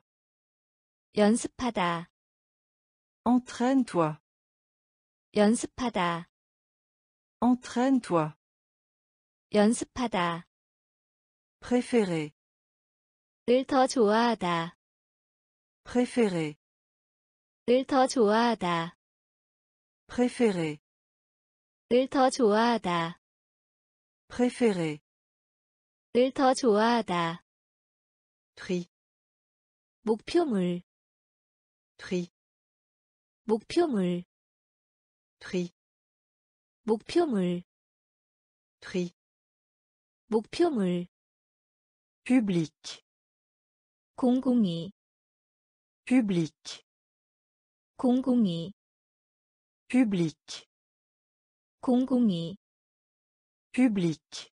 연습하다 entraîne-toi 연습하다 entraîne-toi 연습하다 préférer 을 더 좋아하다 préférer 을 더 좋아하다 préférer 을 더 좋아하다 préférer 을 더 좋아하다 tri 목표물 tri 목표물 tri 목표물 tri 목표물 public 공공이 public 공공이 public 공공이 public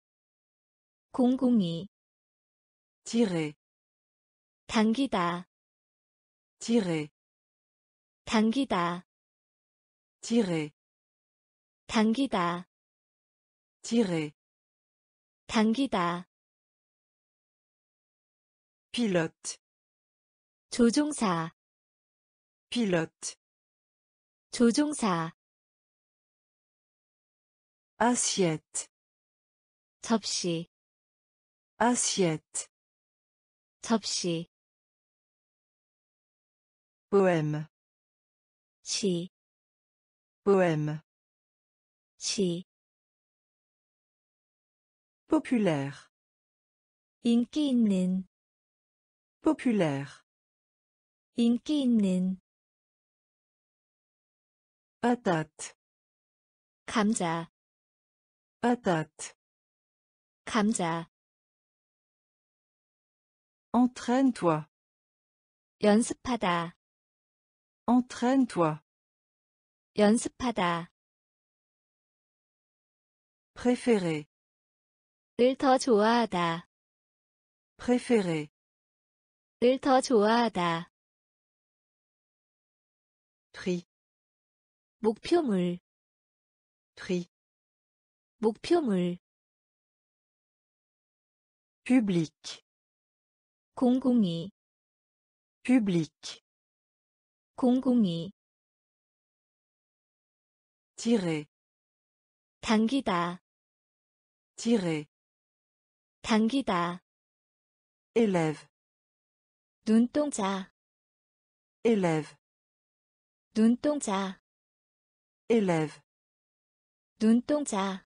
공공이 tirer 당기다 tirer 당기다 tirer 당기다 tirer 당기다 pilote 조종사 pilote 조종사 assiette 접시 assiette 접시 poème 시 populaire 인기 있는 populaire 인기 있는 patate 감자 entraîne-toi 연습하다 entraîne-toi 연습하다 préférer 을 더 좋아하다 préférer 을 더 좋아하다 tri 목표물 public 공공이 tirer 당기다 élève 눈동자 élève 눈동자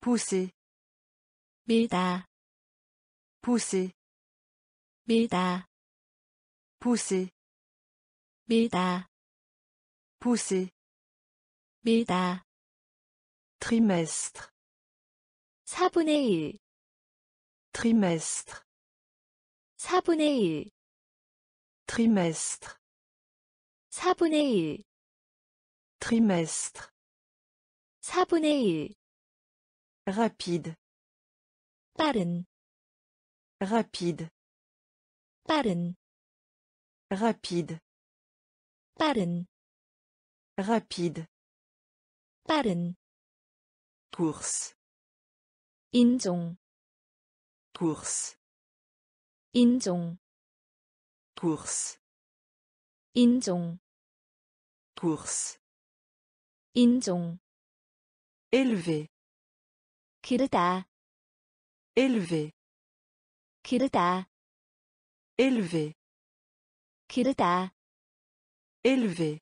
pousser 밀다 pousser 밀다 pousser 밀다 trimestre 4분의 1 trimestre 4분의 1 trimestre 4분의 1 trimestre 4분의 1 rapide 빠른 rapide 빠른 rapide 빠른 rapide 빠른 course 인종 course 인종 course 인종 élever 기르다 élever 기르다 élever 기르다 élever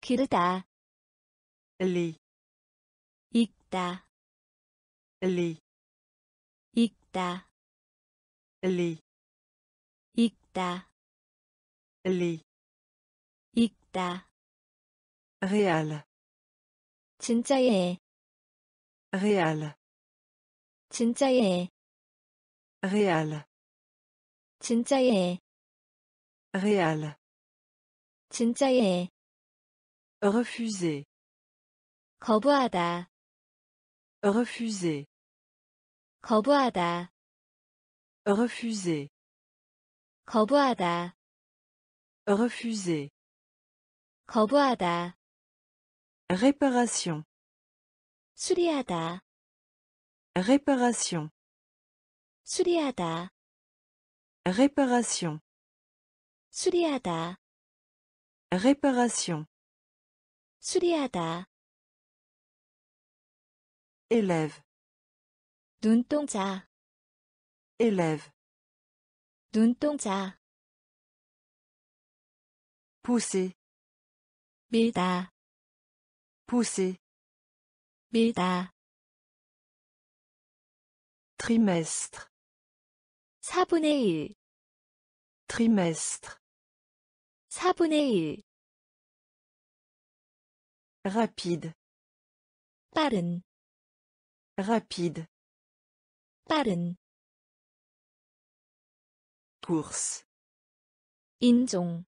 기르다 리 읽다 리 읽다 리 읽다 리 읽다 real 진짜예 real 진짜예 real 진짜예 real 진짜예 refuser 거부하다 refuser 거부하다 refuser 거부하다 refuser 거부하다 réparation 수리하다 réparation 수리하다 réparation 수리하다 réparation 수리하다 élève 눈동자 élève 눈동자 pousser 밀다 pousser 밀다 trimestre 4분의 1 trimestre 4분의 1 rapide 빠른 rapide 빠른 course 인종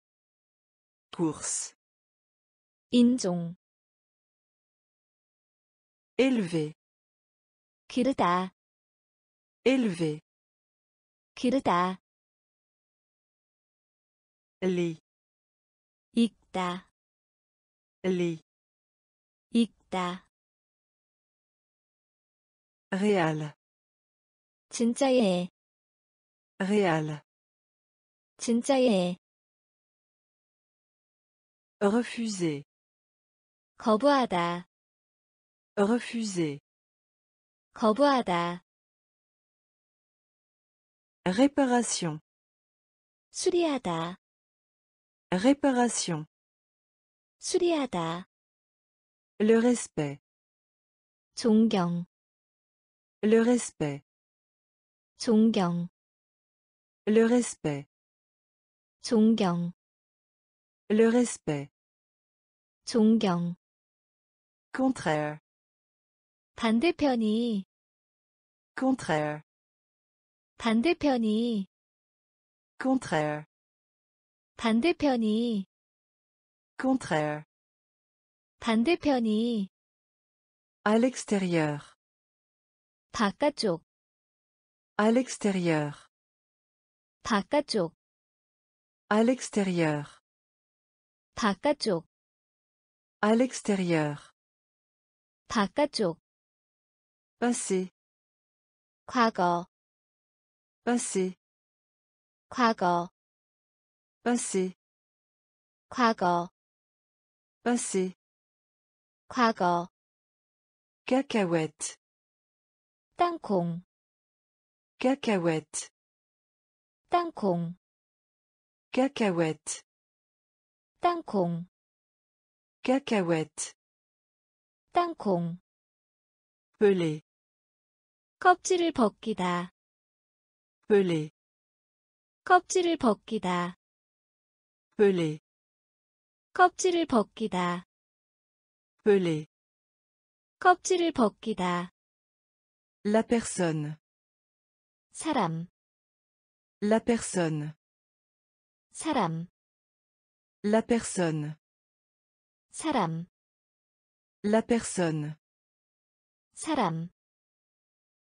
élever 기르다 élever 기르다 리 읽다 real 진짜예 refuser 거부하다 refuser 거부하다 réparation 수리하다 réparation 수리하다 le respect 존경 le respect 존경 le respect 존경 le respect 존경 contraire 반대편이 contraire 반대편이 contraire 반대편이 contraire 반대편이 à l'extérieur 바깥쪽 à l'extérieur 바깥쪽 à l'extérieur 바깥쪽 à l'extérieur 바깥쪽 passé 과거 passé 과거 passé 과거 passé 과거 cacahuète 땅콩 cacahuète 땅콩 cacahuète 땅콩 cacahuète 땅콩 peler 껍질을 벗기다 peler 껍질을 벗기다 peler 껍질을 벗기다 peler 껍질을 벗기다 la personne 사람 la personne 사람 la personne 사람 la personne 사람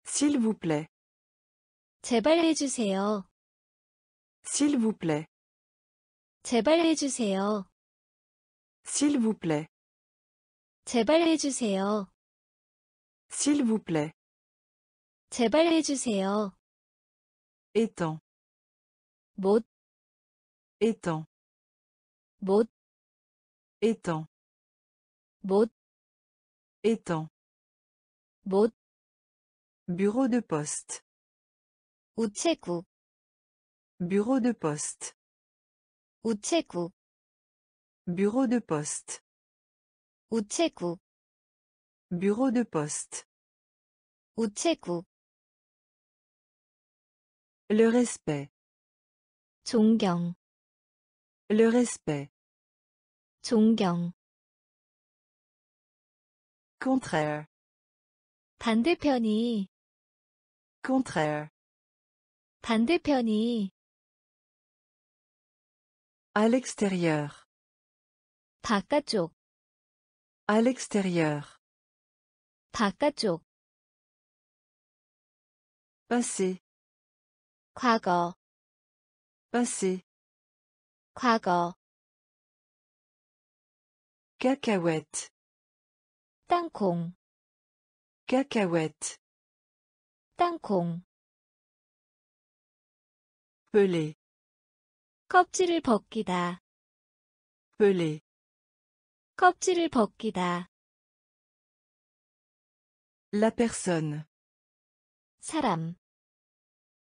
s'il vous plaît 제발 해주세요 s'il vous plaît 제발 해주세요 s'il vous plaît 제발 해주세요 s'il vous plaît 제발 해주세요 étant 못 étant 못 étant 못 étant 못 bureau de poste 우체국 bureau de poste 우체국 bureau de poste 우체국 Bureau de poste. 우체국. Le respect. 존경. Le respect. 존경. Contraire. 반대편이. Contraire. 반대편이. À l'extérieur. 바깥쪽. À l'extérieur. 바깥쪽. Passé. 과거. Passé. 과거. Cacahuète. 땅콩. Cacahuète. 땅콩. Pelé. 껍질을 벗기다. Pelé. 껍질을 벗기다. La personne. 사람.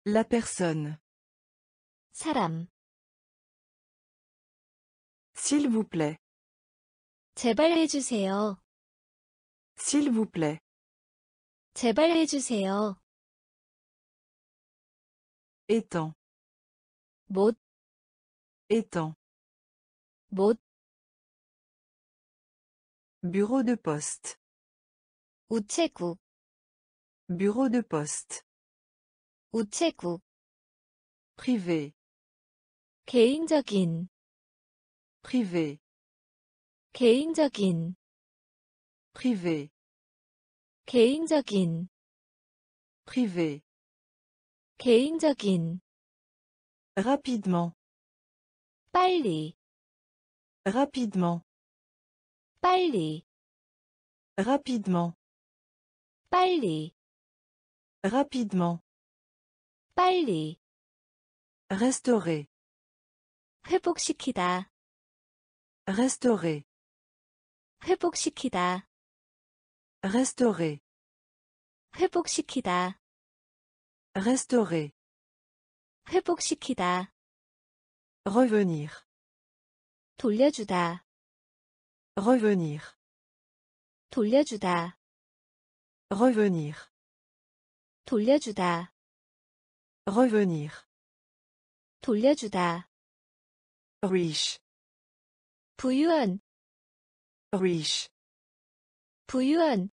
La personne. 사람. S'il vous plaît. 제발 해주세요. S'il vous plaît. 제발 해주세요. Étant. 못. Étant. 못. Bureau de poste. 우체국. Bureau de poste. 우체국. Privé. 개인적인. Privé. 개인적인. Privé. 개인적인. Privé. 개인적인. Rapidement. 빨리. Rapidement. 빨리. Rapidement. 빨리. Rapidement. 빨리. Restaurer. 회복시키다. Restaurer. 회복시키다. Restaurer. 회복시키다. Restaurer. 회복시키다. Revenir. 돌려주다. Revenir. 돌려주다. Revenir. 돌려주다. Revenir. 돌려주다. Riche. 부유한. Riche. 부유한.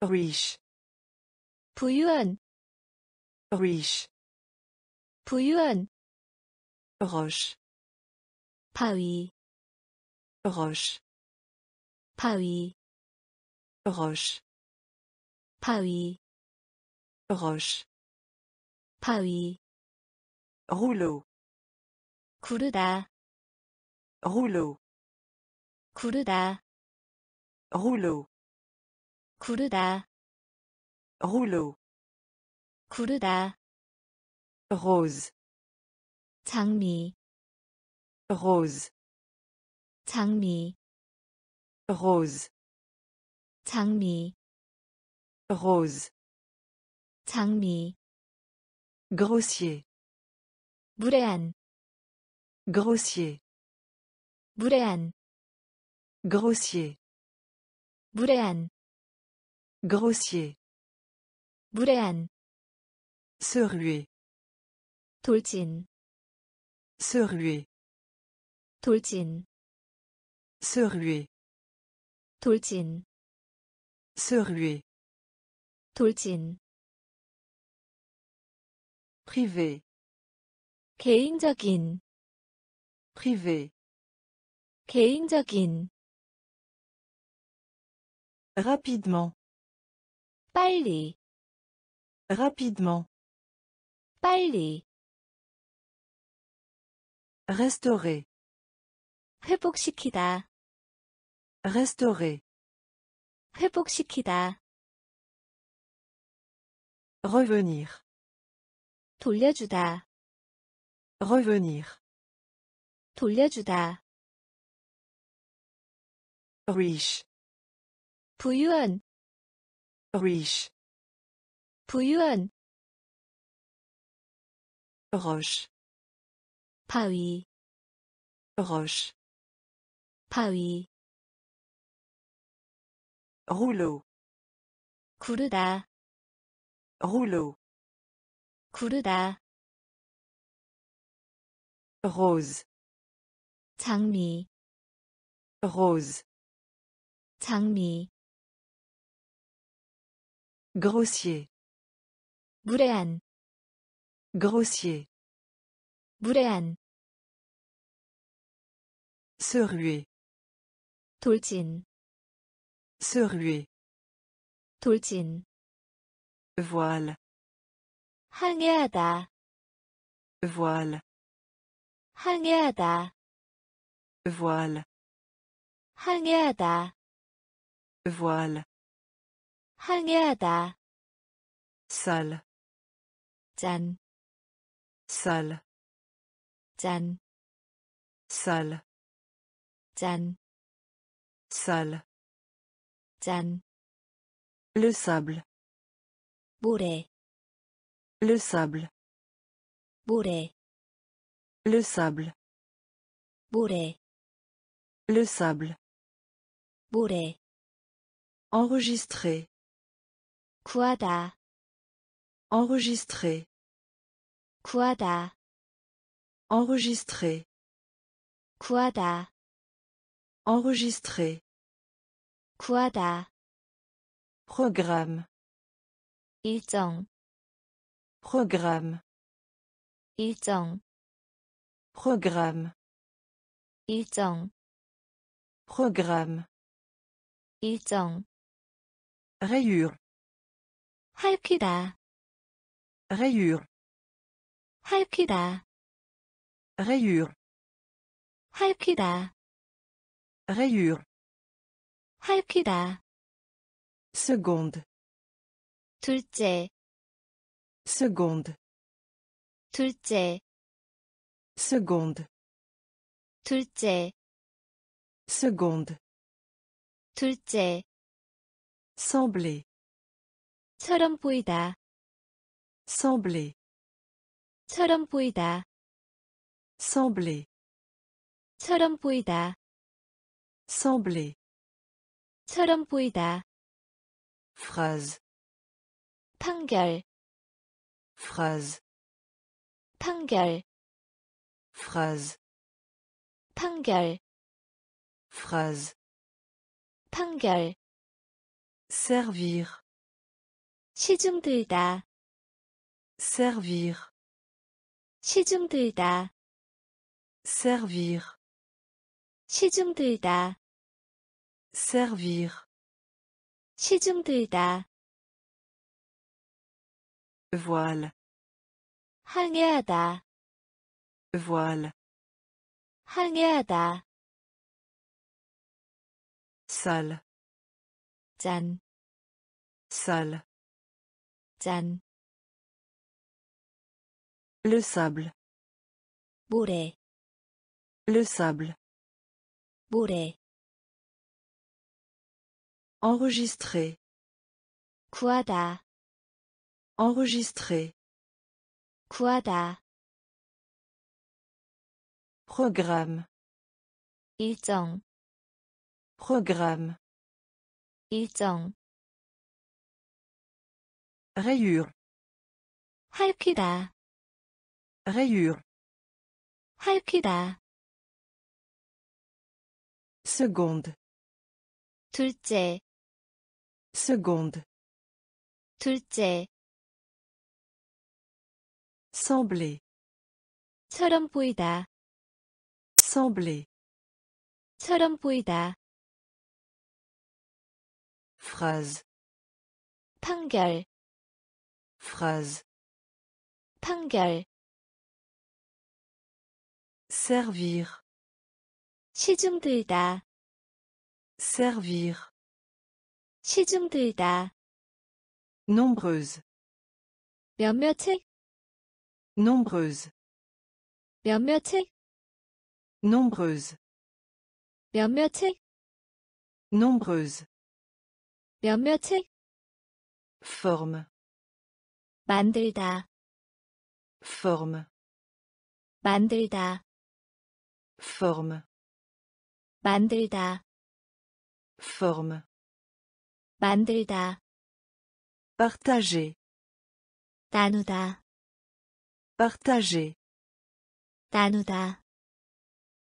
Riche. 부유한. Riche. 부유한. Roche. 바위. Roche. 바위. Roche. 바위. Roche. 바위. Rouleau. 구르다. Rouleau. 구르다. Rouleau. 구르다. Rouleau. 구르다. Rose. 장미. Rose. 장미. Rose. 장미. Rose. 장미. Grossier. 무례한. Grossier. 무례한. Grossier. 무례한. Grossier. 무례한. Se ruer. 돌진. Se ruer. 돌진. Se ruer. 돌진. Se ruer. 돌진. Privé. 개인적인. Privé. 개인적인. Rapidement. 빨리. Rapidement. 빨리. Restaurer. 회복시키다. Restaurer. 회복시키다. Revenir. 돌려주다. Revenir. 돌려주다. Riche. 부유한. Riche. 부유한. Roche. 바위. Roche. 바위. rouleau 구르다 rouleau 구르다 rose 장미 rose 장미 grossier 무례한 grossier 무례한 se ruer 돌진 se ruer 돌진 voile 항해하다 voile 항해하다 voile 항해하다 voile 항해하다 sale 짠 sale 짠 sale 짠 sale 짠 le sable 모래 le sable 모래 le sable 모래 le sable 모래 enregistrer 구하다 enregistrer 구하다 enregistrer 구하다 enregistrer 구하다 programme 일정 programme 일정 programme 일정 programme 일정 rayure 핥히다 rayure 핥히다 rayure 핥히다 rayure 핥히다 seconde 둘째 seconde 둘째 seconde 둘째 seconde 둘째 sembler처럼 보이다 sembler처럼 보이다 sembler처럼 보이다 sembler처럼 보이다 phrase 판결 phrase 판결 phrase 판결 phrase 판결 servir 시중 들다 servir 시중 들다 servir 시중 들다 servir 시중 들다 voile 항해하다 voile 항해하다 sale 짠 sale 짠 le sable 모래 enregistrer 구하다 enregistrer 구하다 programme 일정 rayure 핥히다 seconde 둘째 sembler처럼 보이다 sembler처럼 보이다 phrase 판결 servir 시중 들다 nombreuse 몇몇이 forme 만들다 forme 만들다 forme 만들다. partager. 나누다. partager. 나누다.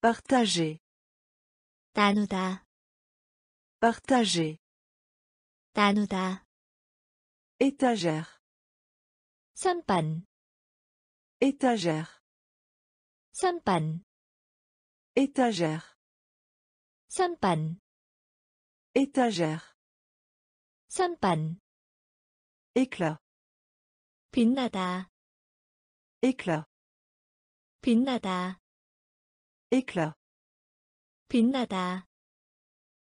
partager. 나누다. partager. 나누다. étagère. 선반. étagère. 선반. étagère. 선반. étagère. 선반. éclat. 빛나다. éclat. 빛나다. éclat. 빛나다.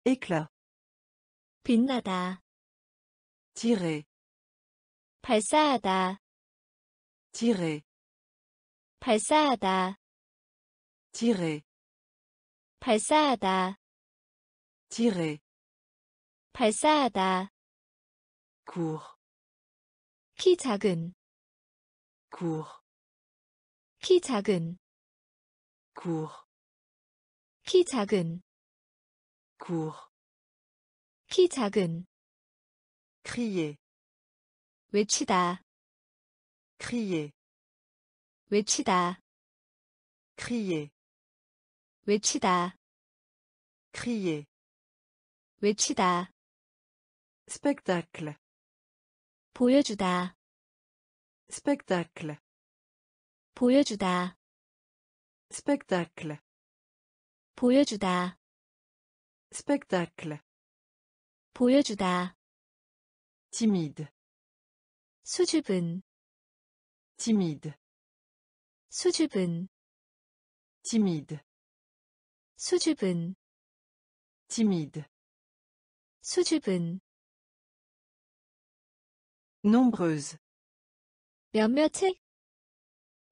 éclat. 빛나다. tirer. 발사하다. tirer. 발사하다. tirer. 발사하다. tirer. 발사하다. court. 키 작은. court. 키 작은. court. 키 작은. court. 키 작은. crier. 외치다. crier. 외치다. crier. 외치다. crier. 외치다. spectacle. 보여주다. spectacle. 보여주다. spectacle. 보여주다. spectacle. 보여주다. timide. 수줍은. timide. 수줍은. timide. 수줍은. timide. 수줍은. nombreuse. 몇몇의.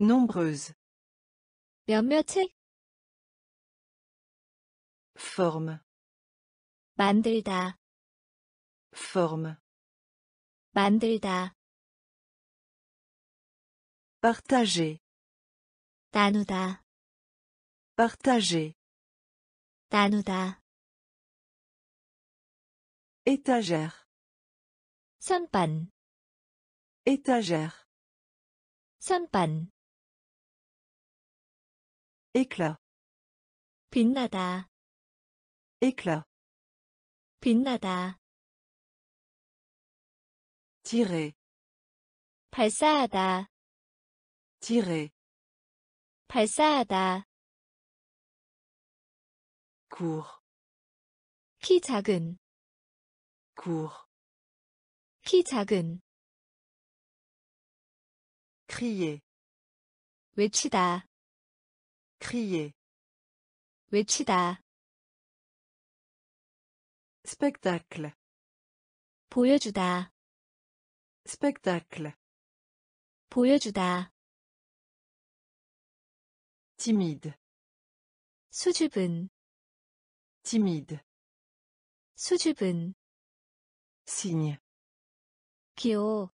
nombreuse. 몇몇의. forme. 만들다. forme. 만들다. partager. 나누다. partager. 나누다. étagère. 선반. étagère. 선반. éclat. 빛나다. éclat. 빛나다. tirer. 발사하다. tirer. 발사하다. court. 키 작은. court. 키 작은. crier. 외치다. crier. 외치다. spectacle. 보여주다. spectacle. 보여주다. timide. 수줍은. timide. 수줍은. signe. 기호.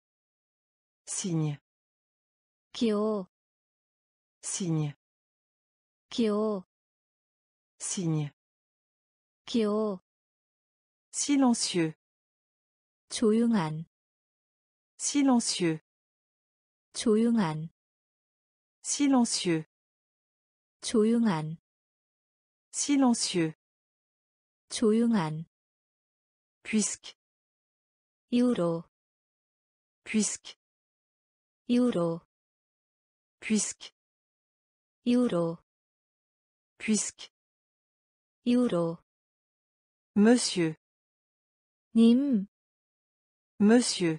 signe. 기호. signe. 기호. signe. 기호. silencieux. 조용한. silencieux. 조용한. silencieux. 조용한. silencieux. 조용한. puisque. 이후로. puisque. 이후로. puisque. 이후로. puisque. 이후로. monsieur. 님. monsieur.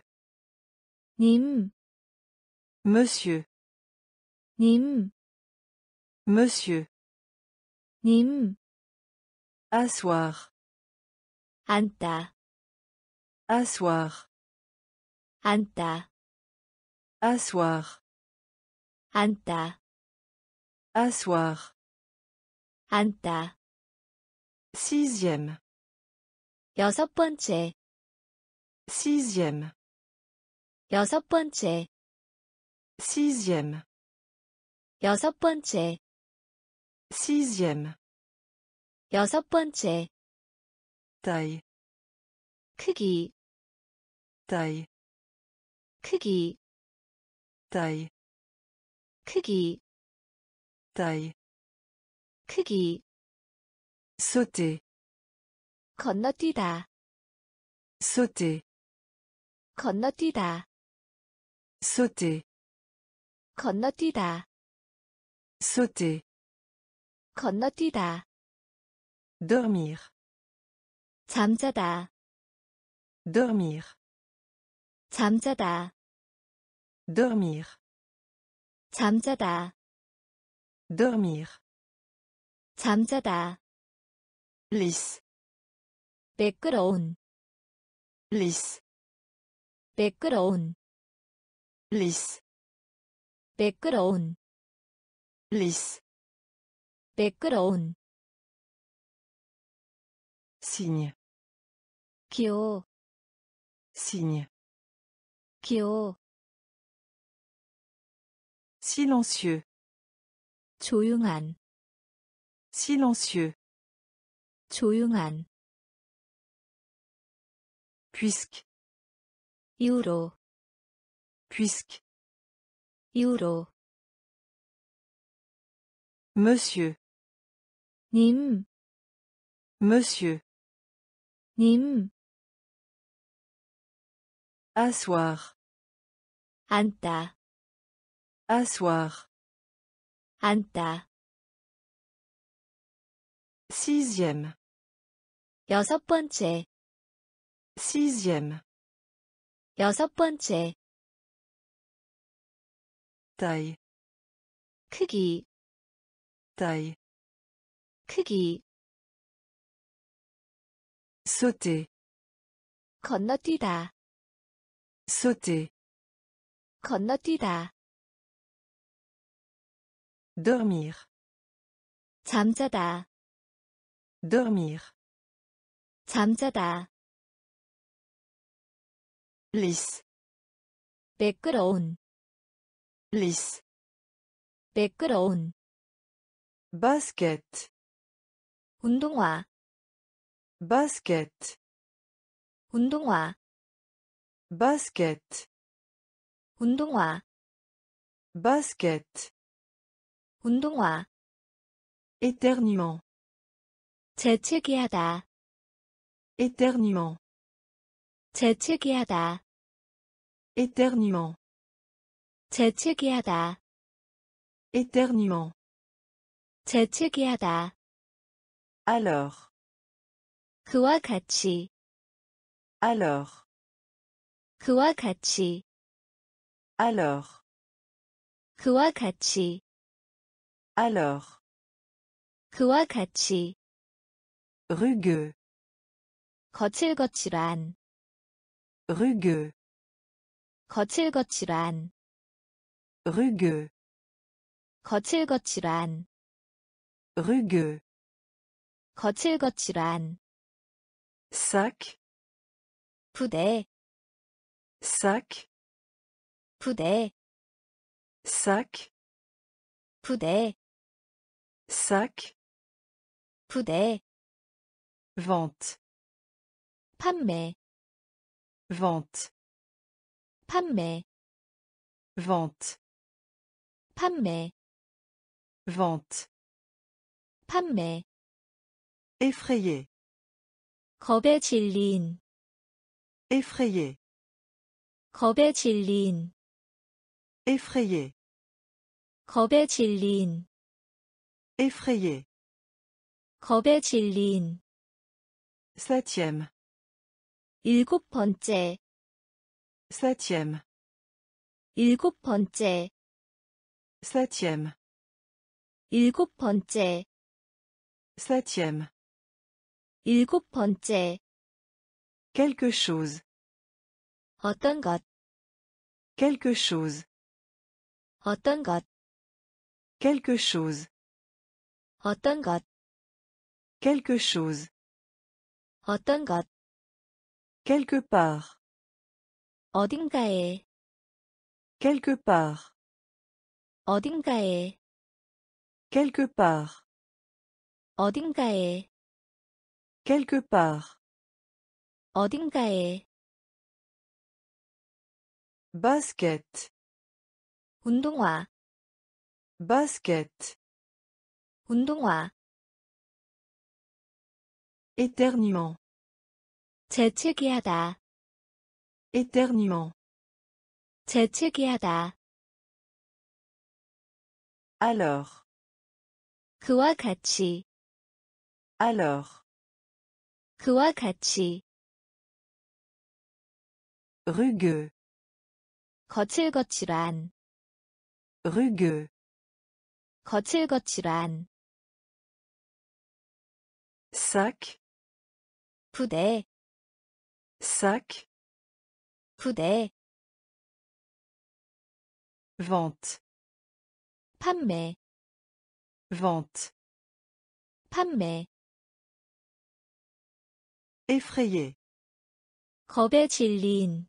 님. monsieur. 님. monsieur. 님. asseoir. 앉다. asseoir. 앉다. asseoir. 앉다. asseoir. 앉다. sixième. 여섯 번째. sixième. 여섯 번째. sixième. 여섯 번째. sixième. 여섯 번째. taille. 크기. 다이 크기 다이 크기 다이 크기 sauter 건너뛰다 sauter 건너뛰다 sauter 건너뛰다 sauter 건너뛰다 dormir 잠자다 dormir 잠자다 dormir 잠자다 dormir 잠자다 lisse 매끄러운 lisse 매끄러운 lisse 매끄러운 lisse 매끄러운 signe 기호 signe 기호 silencieux 조용한 silencieux 조용한 puisque 이후로 monsieur 님 asseoir 앉다 sixième 여섯 번째 taille 크기 sauter 건너뛰다 dormir 잠자다 lisse 매끄러운 basket 운동화 basket 운동화 basket 운동화 éternuement 재채기하다 éternuement 재채기하다 éternuement 재채기하다 éternuement 재채기하다 alors 그와 같이 alors 그와 같이 alors 그와 같이 alors 그와 같이 rugueux 거칠거칠한 rugueux 거칠거칠한 rugueux 거칠거칠한 rugueux 거칠거칠한 sac 부대 sac 부대 sac 부대 vente 판매 vente 판매 vente 판매 effrayé 겁에 질린 effrayé 겁에 질린 effrayé 겁에 질린 effrayé 겁에 질린 septième 일곱 번째 septième 일곱 번째 septième 일곱 번째 quelque chose 어떤 것 quelque chose 어떤 것 quelque chose 어떤 것 quelque part 어딘가에 quelque part 어딘가에 quelque part 어딘가에 quelque part 어딘가에 basket 운동화 basket 운동화 éternuement 재채기하다 éternuement 재채기하다 alors 그와 같이 alors 그와 같이 rugueux 거칠거칠한 rugueux 거칠거칠한 sac 부대 vente 판매 effrayé 겁에 질린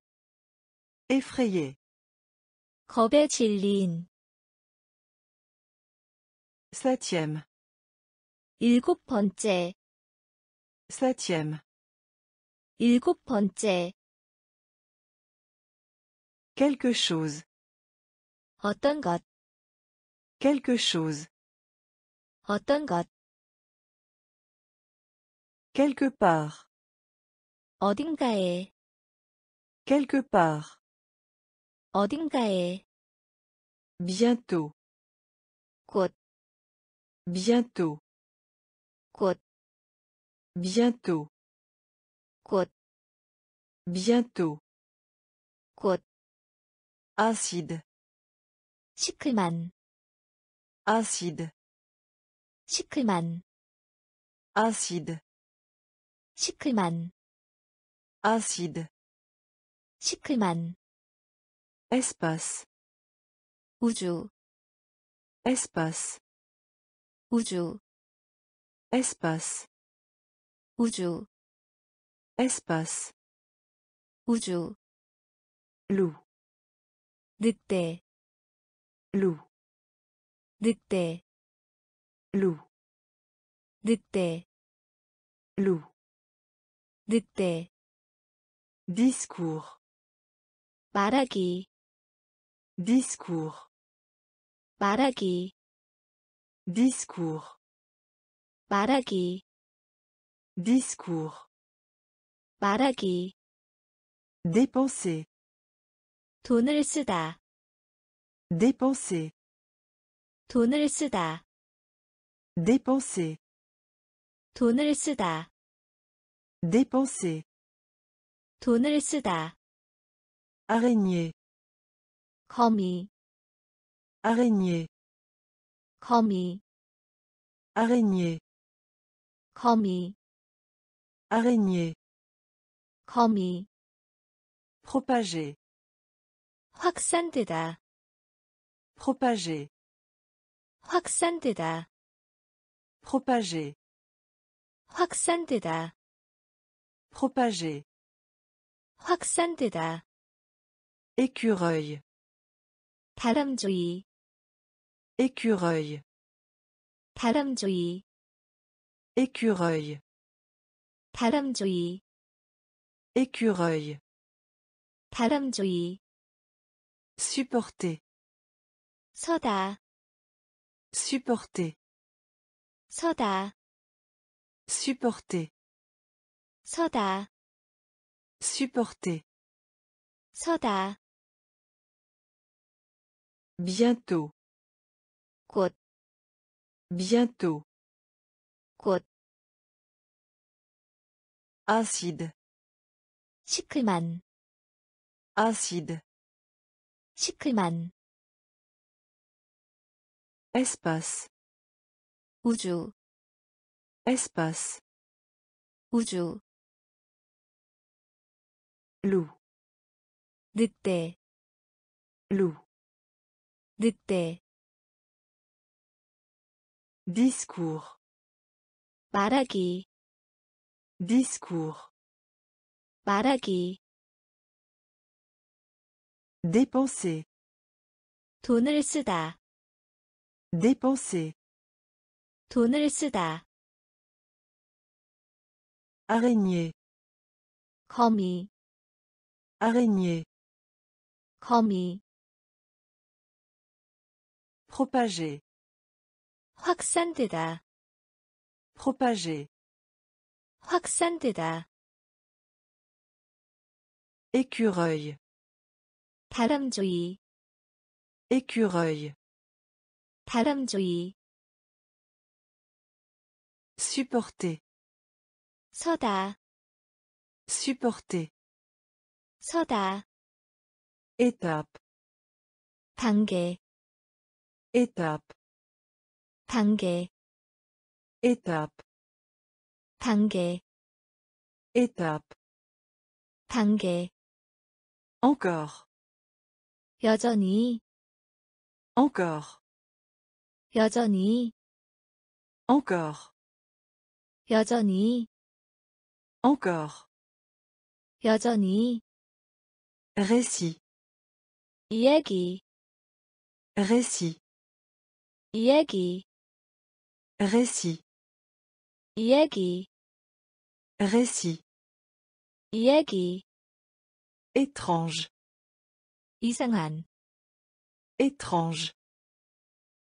septième 일곱 번째 quelque chose 어떤 것 quelque part 어딘가에 quelque part 어딘가에 bientôt 곧 bientôt 곧 bientôt 곧 acide 시큼한 acide 시큼한 acide 시큼한 espace 우주 espace 우주 espace 우주 loup 늑대 loup 늑대 loup 늑대 discours 말하기 discours 말하기 discours 말하기 dépenser 돈을 쓰다 dépenser 돈을 쓰다 dépenser 돈을 쓰다 dépenser 돈을 쓰다 araignée araignée 거미 araignée 거미 propager 확산되다 propager 확산되다 propager 확산되다 propager 확산되다 écureuil 바람쥐 écureuil 바람쥐 écureuil 바람쥐 supporter supporter 서다 supporter 서다 bientôt 곧 acide 시큼한 espace 우주 loup 늑대 discours 말하기 dépenser 돈을 쓰다 araignée 거미 propager 확산되다 propager 확산되다 écureuil 다람쥐 écureuil 다람쥐 supporter 서다 supporter 서다 étape 단계 étape 단계 étape 단계 étape 단계 encore 여전히 encore 여전히 encore 여전히 encore 여전히 récit 이야기 récit 이야기 récit 이야기 récit 이야기 étrange 이상한 étrange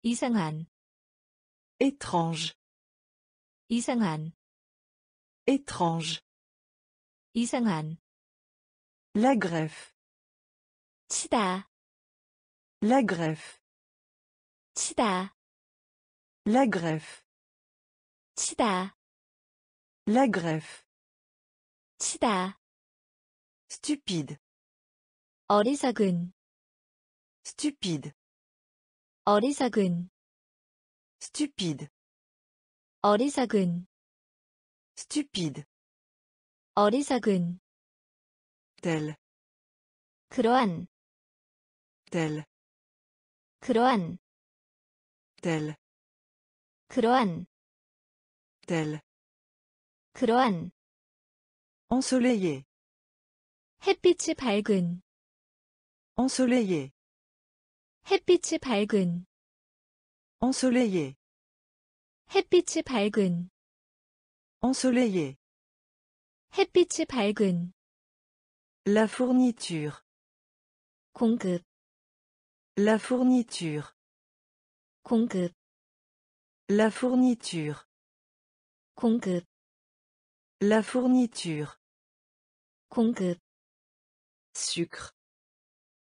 이상한 étrange 이상한 étrange 이상한 la greffe 치다 la greffe 치다 la greffe 치다 la greffe 치다 stupide 어리석은 stupide 어리석은 stupide 어리석은 stupide 어리석은 tel 그러한 tel 그러한 tel 그러한 tel 그러한 ensoleillé 햇빛이 밝은 ensoleillé 햇빛이 밝은 ensoleillé 햇빛이 밝은 ensoleillé 햇빛이 밝은 la fourniture 공급 la fourniture 공급 la fourniture 공급 la fourniture 공급 sucre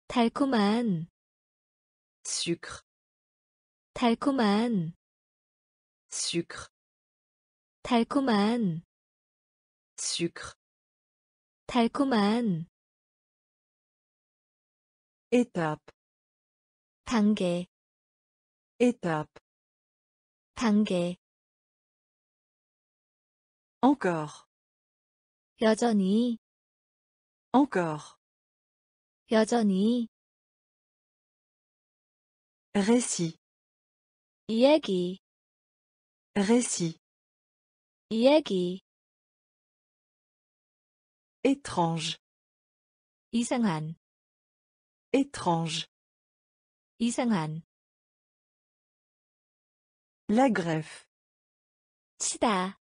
달콤한 sucre 달콤한 sucre 달콤한 sucre 달콤한 étape 단계 encore 여전히 récit 이야기 étrange 이상한 la greffe 치다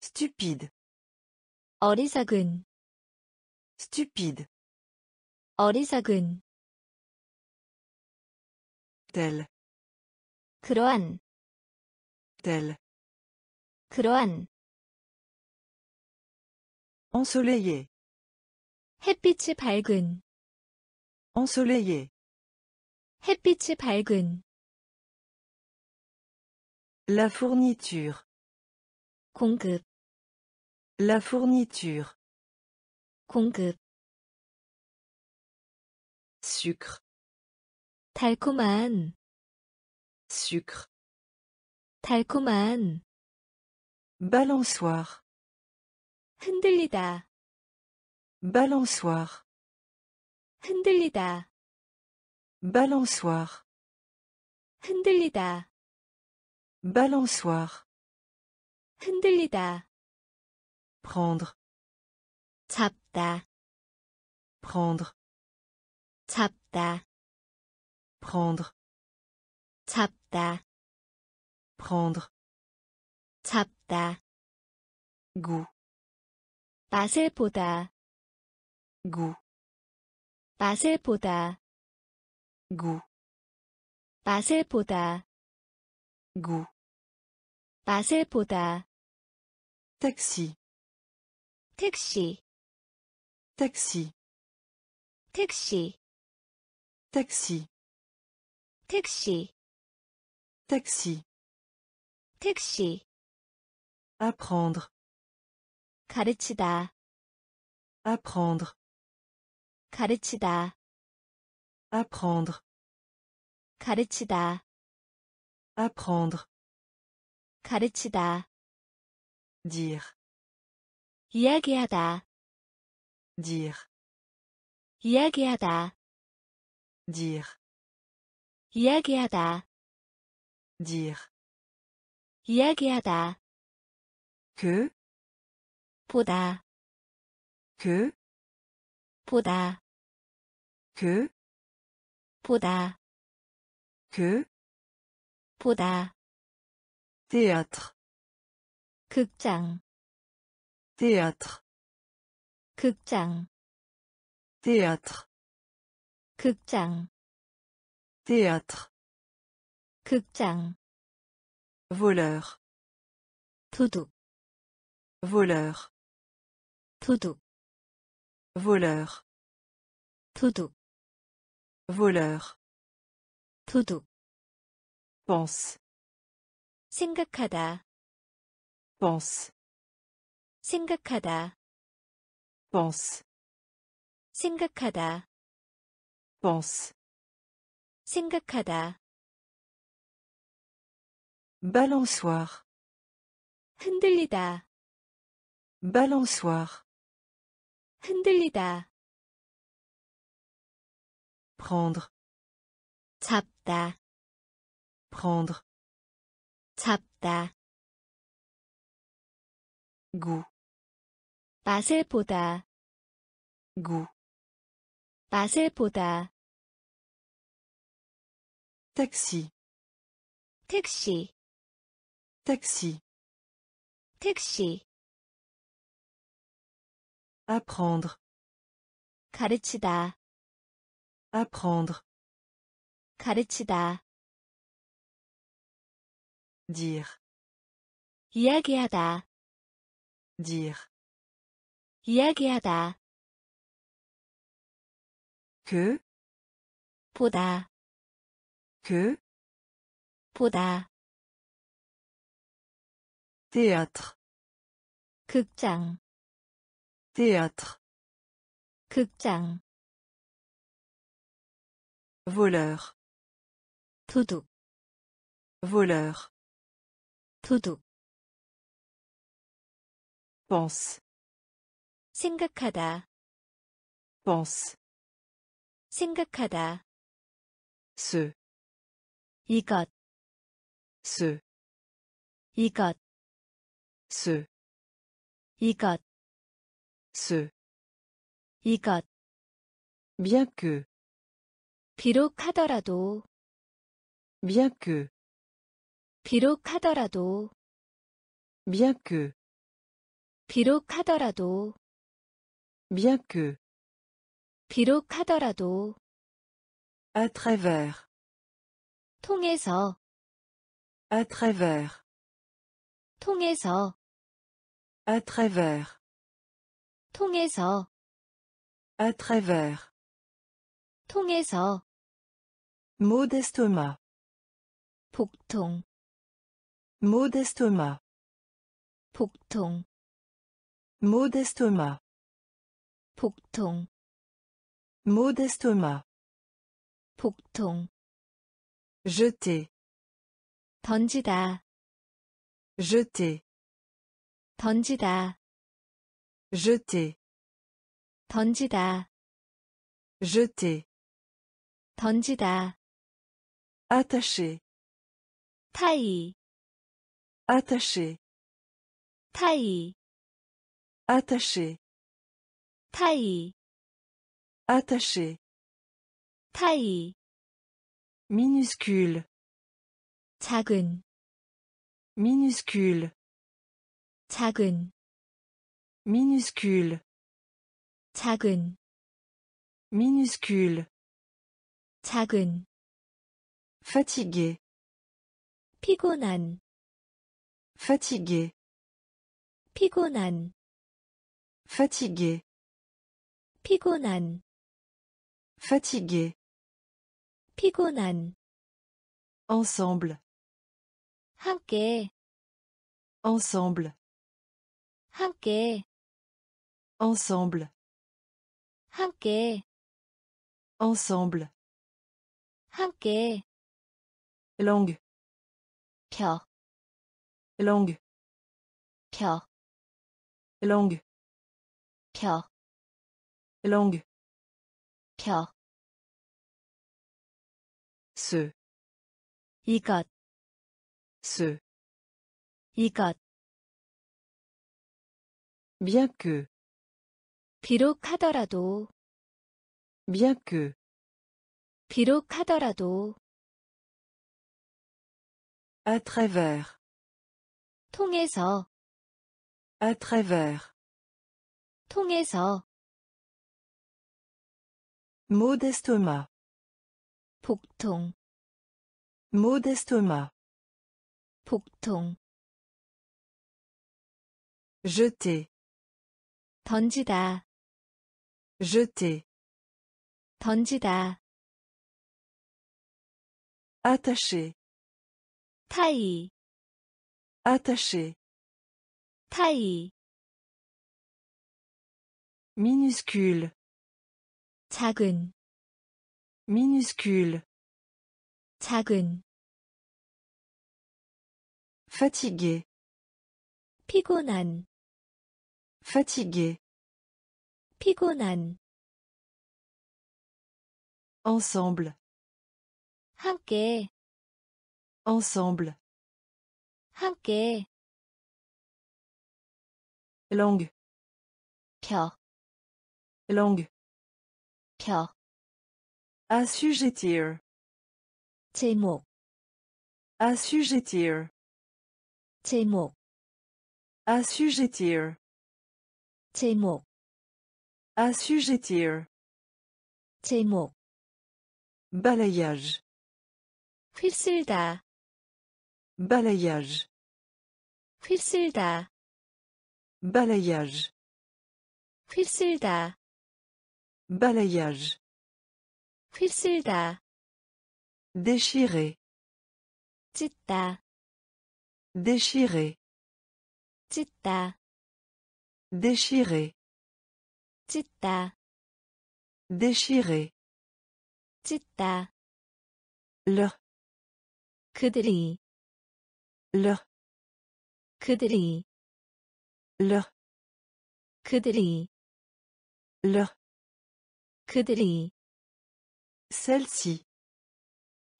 stupide 어리석은 tel 그러한 ensoleillé 햇빛이 밝은 ensoleillé 햇빛이 밝은 la fourniture 공급 la fourniture 공급 sucre 달콤한 balançoire 흔들리다 balançoire 흔들리다 balançoire 흔들리다 balançoire 흔들리다 prendre 잡다 prendre 잡다 prendre 잡다 goût 맛을 보다 구 맛을 보다 구 맛을 보다 구 맛을 보다 택시 택시 택시 택시 택시 택시 택시 택시 apprendre 가르치다 apprendre 가르치다 apprendre 가르치다 apprendre 가르치다 dire 이야기하다 dire 이야기하다 dire 이야기하다 dire 이야기하다 que 보다 que 보다 que 보다 que 보다 théâtre 극장 théâtre 극장 théâtre 극장 théâtre 극장 voleur 도둑 voleur 도둑 voleur 도둑 voleur 도둑 pense 생각하다 pense 생각하다 pense 생각하다 pense 생각하다 balançoire 흔들리다 balançoire 흔들리다 prendre 잡다 prendre 잡다 goût 맛을 보다 goût 맛을 보다 택시 택시 택시 택시 apprendre 가르치다 apprendre 가르치다 dire 이야기하다 dire 이야기하다 que 보다 que 보다 théâtre 극장 théâtre 극장 voleur 도둑 voleur 도둑 pense 생각하다 pense 생각하다 ce 이것 ce 이것 ce 이것 ce 이것 bien que 비록 하더라도 bien que 비록 하더라도 bien que 비록 하더라도 bien que 비록 하더라도 à travers 통해서 à travers 통해서 à travers 통해서 à travers 통해서 modestement 복통 modestement 복통 modestement 복통 modestement 복통 jeter 던지다 jeter 던지다 jeter 던지다 jeter 던지다 attacher 타이 attacher 타이 attacher 타이 attacher 타이 minuscule 작은 minuscule 작은 minuscule 작은 minuscule 작은 fatigué 피곤한 fatigué 피곤한 fatigué 피곤한 fatigué 피곤한 ensemble 함께 ensemble 함께 ensemble 함께 ensemble 함께 langue 펴 langue 펴 langue 펴 langue 펴 ce 이것 ce 이것 bien que 비록 하더라도 bien que 비록 하더라도 à travers 통해서 à travers 통해서 modestement 복통 modestement 복통 jeter 던지다 jeter 던지다 attacher 타이 attacher 타이 minuscule 작은 minuscule 작은 fatigué 피곤한 fatigué 피곤한 ensemble 함께 langue 펴 assujettir 제목 assujettir 제목 assujettir 제목 balayage 휩쓸다 balayage 휩쓸다 balayage 휩쓸다 balayage 휩쓸다 déchirer 찢다 déchirer 찢다 déchirer 찢다 déchirer 찢다 leur 그들이 leur 그들이 leur 그들이 celle-ci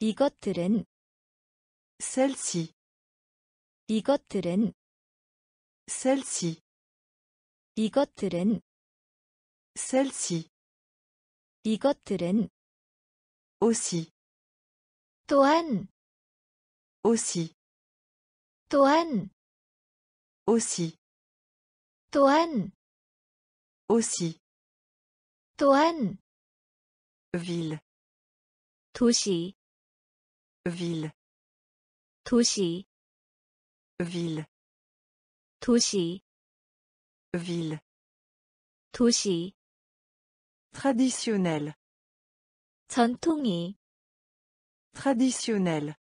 이것들은 celle-ci 이것들은 celle-ci 이것들은 celle-ci 이것들은 aussi 또한 aussi 또한 aussi 또한 aussi 또한 ville 도시 ville 도시 ville 도시 traditionnel 전통이 traditionnel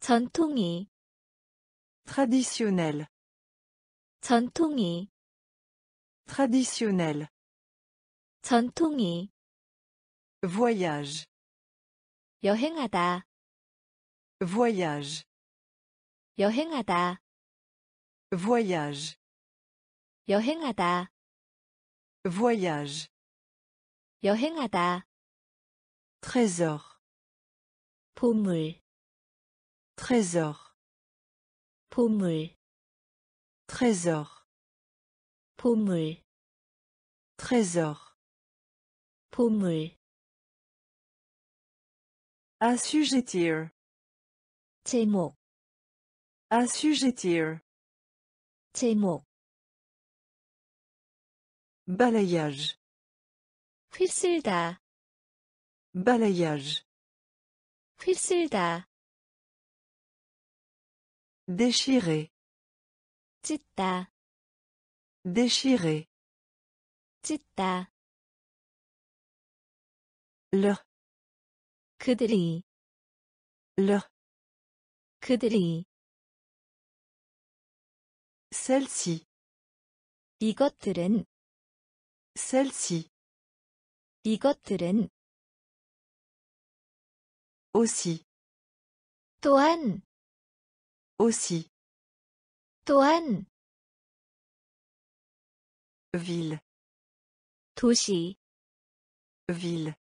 전통이 traditionnel 전통이 voyage 여행하다 voyage 여행하다 voyage 여행하다 voyage 여행하다 trésor 보물 trésor 보물 trésor 보물 trésor 보물 assujettir 제목 balayage. 휩쓸다. balayage. 휩쓸다. déchirer. 찢다. déchirer. 찢다. leur. 그들이. leur. 그들이. celle-ci. 이것들은. celle-ci. 이것들은. aussi. 또한. aussi. 또한. ville. 도시. ville.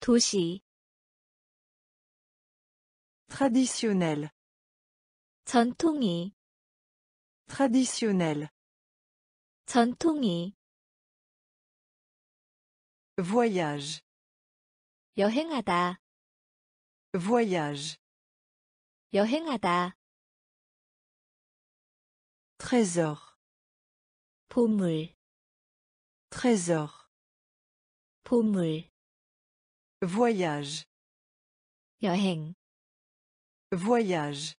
도시. traditionnel. 전통이. traditionnel. 전통이. voyage. 여행하다. voyage. 여행하다. trésor. 보물. trésor. 보물. voyage. 여행. voyage.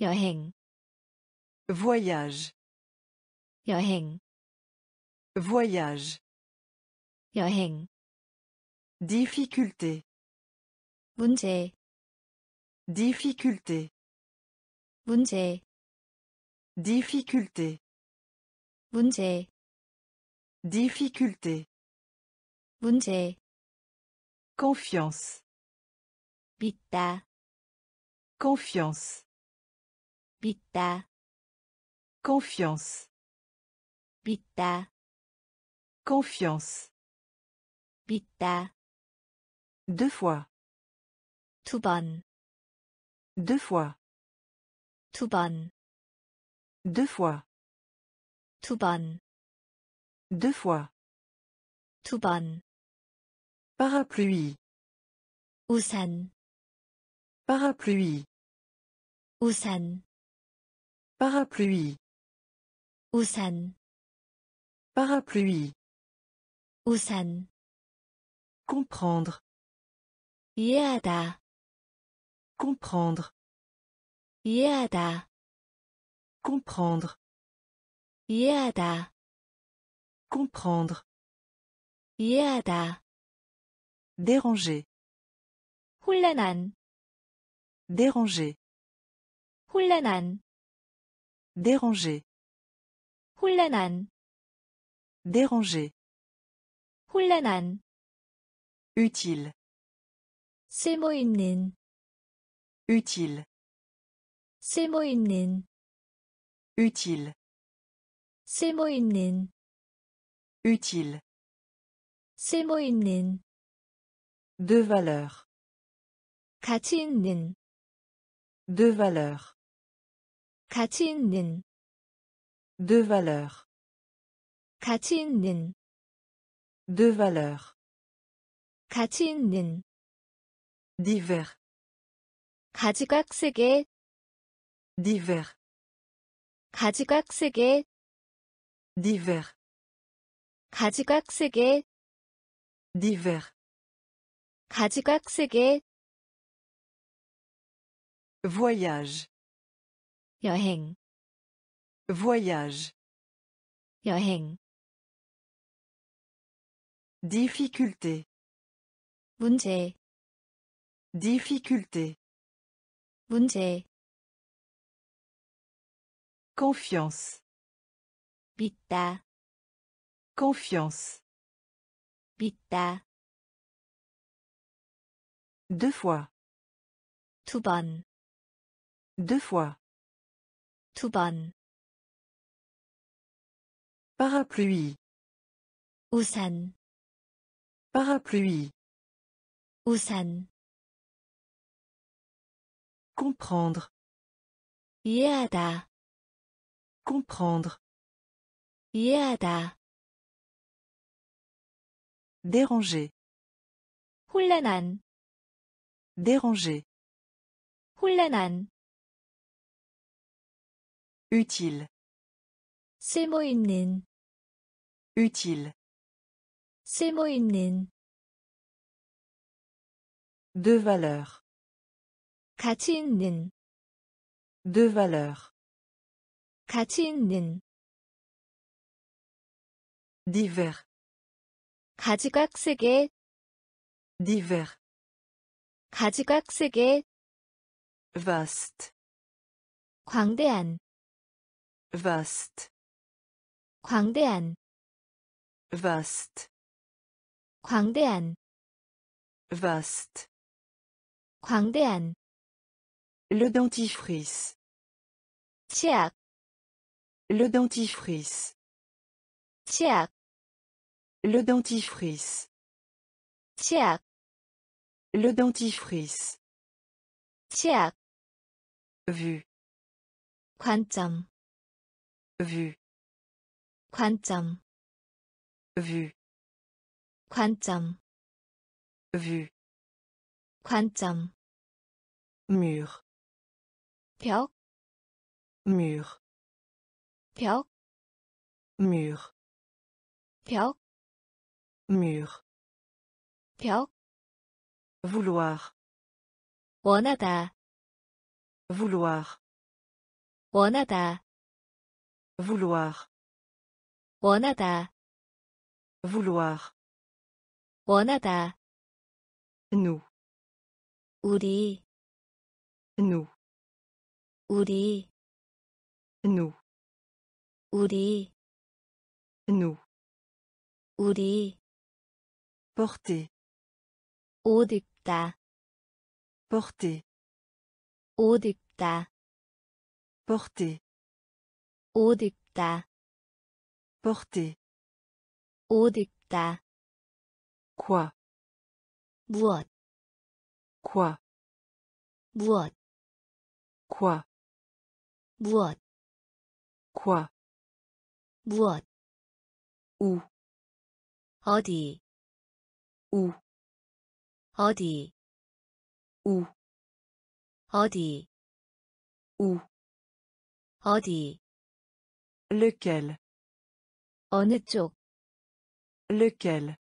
여행. voyage. 여행. voyage. 여행. difficulté. 문제. difficulté. 문제. difficulté. 문제. difficulté. 문제. confiance. 믿다. confiance. 믿다. confiance. 믿다. confiance. 믿다. deux fois. 두 번. deux fois. 두 번. deux fois. 두 번. deux fois. 두 번. parapluie. 우산. parapluie. 우산. parapluie. 우산. parapluie. 우산. comprendre. 이해하다. comprendre. 이해하다. comprendre. 이해하다. comprendre. 이해하다. déranger. 혼란한. déranger. 혼란한. déranger. 혼란한. déranger. 혼란한. utile. 쓸모있는. utile. 쓸모있는. utile. 쓸모있는. utile. 쓸모있는. de valeur. 가치 있는. de valeur. 가치 있는. de valeur. 가치 있는. de valeur. 가치 있는. divers. 가지각색의. divers. 가지각색의. divers. 가지각색의. divers. 가지각색의. voyage. 여행. voyage. 여행. difficulté. 문제. difficulté. 문제. confiance. 믿다. confiance. 믿다. deux fois. 두 번. deux fois. 두 번. parapluie. 우산. parapluie. 우산. comprendre. 이해하다. comprendre. 이해하다. déranger. 혼란한. déranger. 혼란한. utile. 쓸모있는. utile 쓸모 있는 de valeur 가치 있는 de valeur 가치 있는 divers 가지각색의 divers 가지각색의 vaste 광대한 vaste 광대한 vaste 광대한 vaste 광대한 le dentifrice 치약 le dentifrice 치약 le dentifrice 치약 le dentifrice 치약 vue 관점 vue 관점 vue 관점 vue 관점 mur 벽 mur 벽 mur 벽 mur 벽 vouloir 원하다 vouloir 원하다 vouloir 원하다 vouloir 원하다 nous 우리 nous 우리 nous 우리 nous 우리 porter 옷 입다 porter 옷 입다 porter 옷 입다 porter 옷 입다 quoi 무엇 quoi 무엇 quoi 무엇 quoi 무엇 où 어디 où 어디 où 어디 où 어디 lequel 어느 쪽 lequel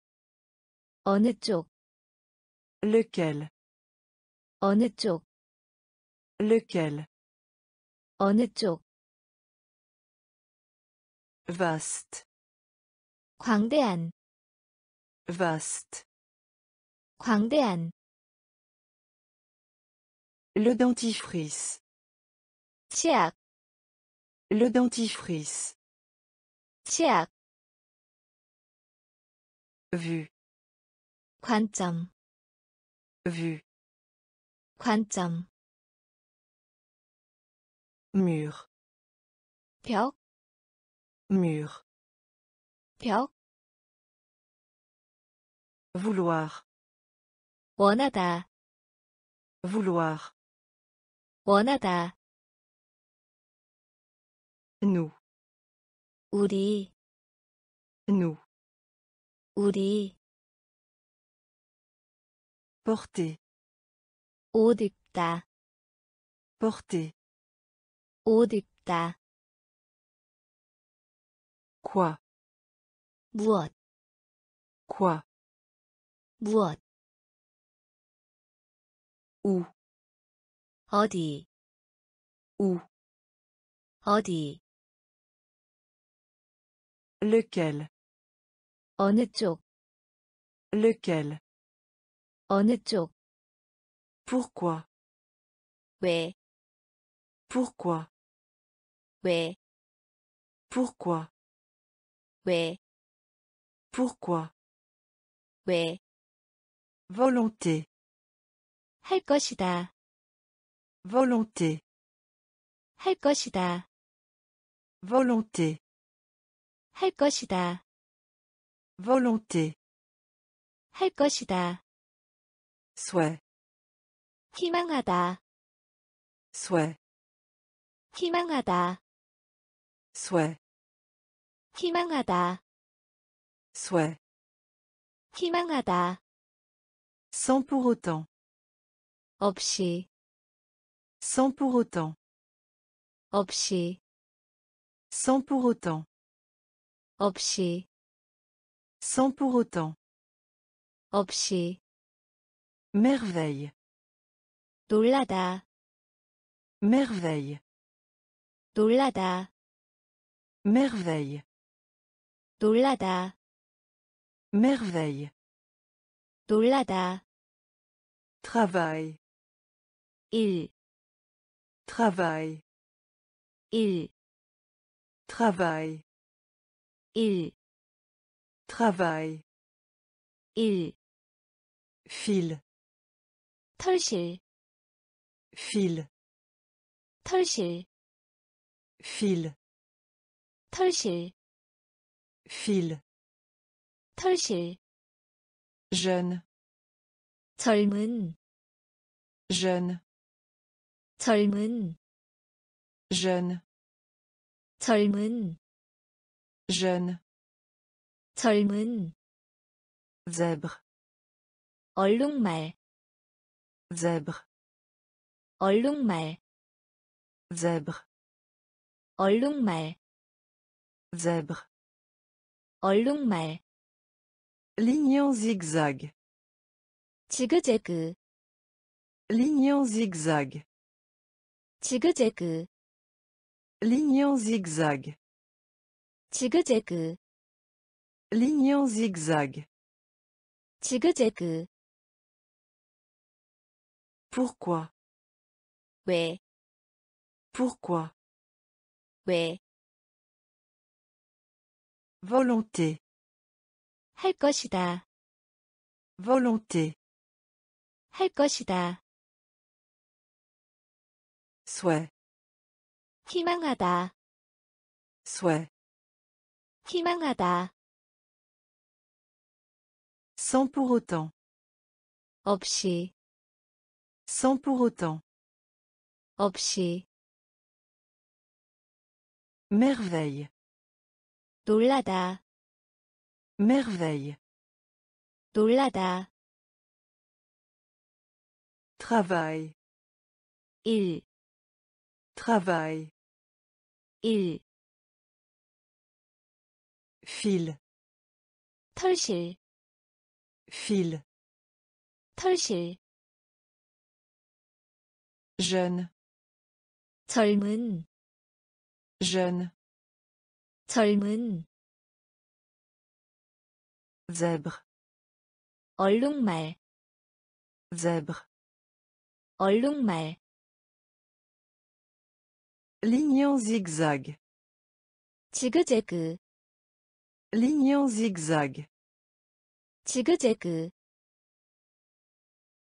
어느 쪽 lequel 어느 쪽 lequel 어느 쪽 vaste 광대한 vaste 광대한 le dentifrice 치약 le dentifrice 치약 vue 관점 vue 관점 mur 벽 vouloir 원하다 nous 우리 porter 옷 입다 porter 옷 입다 quoi 무엇 quoi 무엇 où 어디 où 어디 lequel 어느 쪽 lequel 어느 쪽 pourquoi 왜 pourquoi 왜 pourquoi 왜 pourquoi 왜 volonté 할 것이다 volonté 할 것이다 volonté 할 것이다 volonté 할 것이다 souhait 희망하다 souhait 희망하다 souhait 희망하다 souhait 희망하다 sans pour autant 없이 sans pour autant 없이 sans pour autant 없이 Sans pour autant. 없이. Merveille. 놀라다. Merveille. 놀라다. Merveille. 놀라다. Merveille. 놀라다. Travail. Il. Travail. Il. Travail. Il. Travail. Il. Fil. 털실. Fil. 털실. Fil. 털실. Fil. 털실. Jeune. 젊은. Jeune. 젊은. Jeune. 젊은. Jeune. 젊은. Zèbre. 얼룩말. Zèbre. 얼룩말. Zèbre. 얼룩말. Zèbre. 얼룩말. Ligne en zigzag. 지그재그. Ligne en zigzag. 지그재그. Ligne en zigzag. 지그재그. Ligne en zigzag. 지그재그. Pourquoi? 왜? Pourquoi? 왜? Volonté. 할 것이다. Volonté. 할 것이다. Souhait. 희망하다. Souhait. 희망하다. Sans pour autant. 없이. Sans pour autant. 없이. Merveille. 놀라다. Merveille. 놀라다. Travail. 일. Travail. 일. Fil. 털실. Fil. 털실. Jeune. 젊은. Jeune. 젊은. Zèbre. 얼룩말. Zèbre. 얼룩말. Ligne en zigzag. 지그재그. Ligne en zigzag. 지그재그.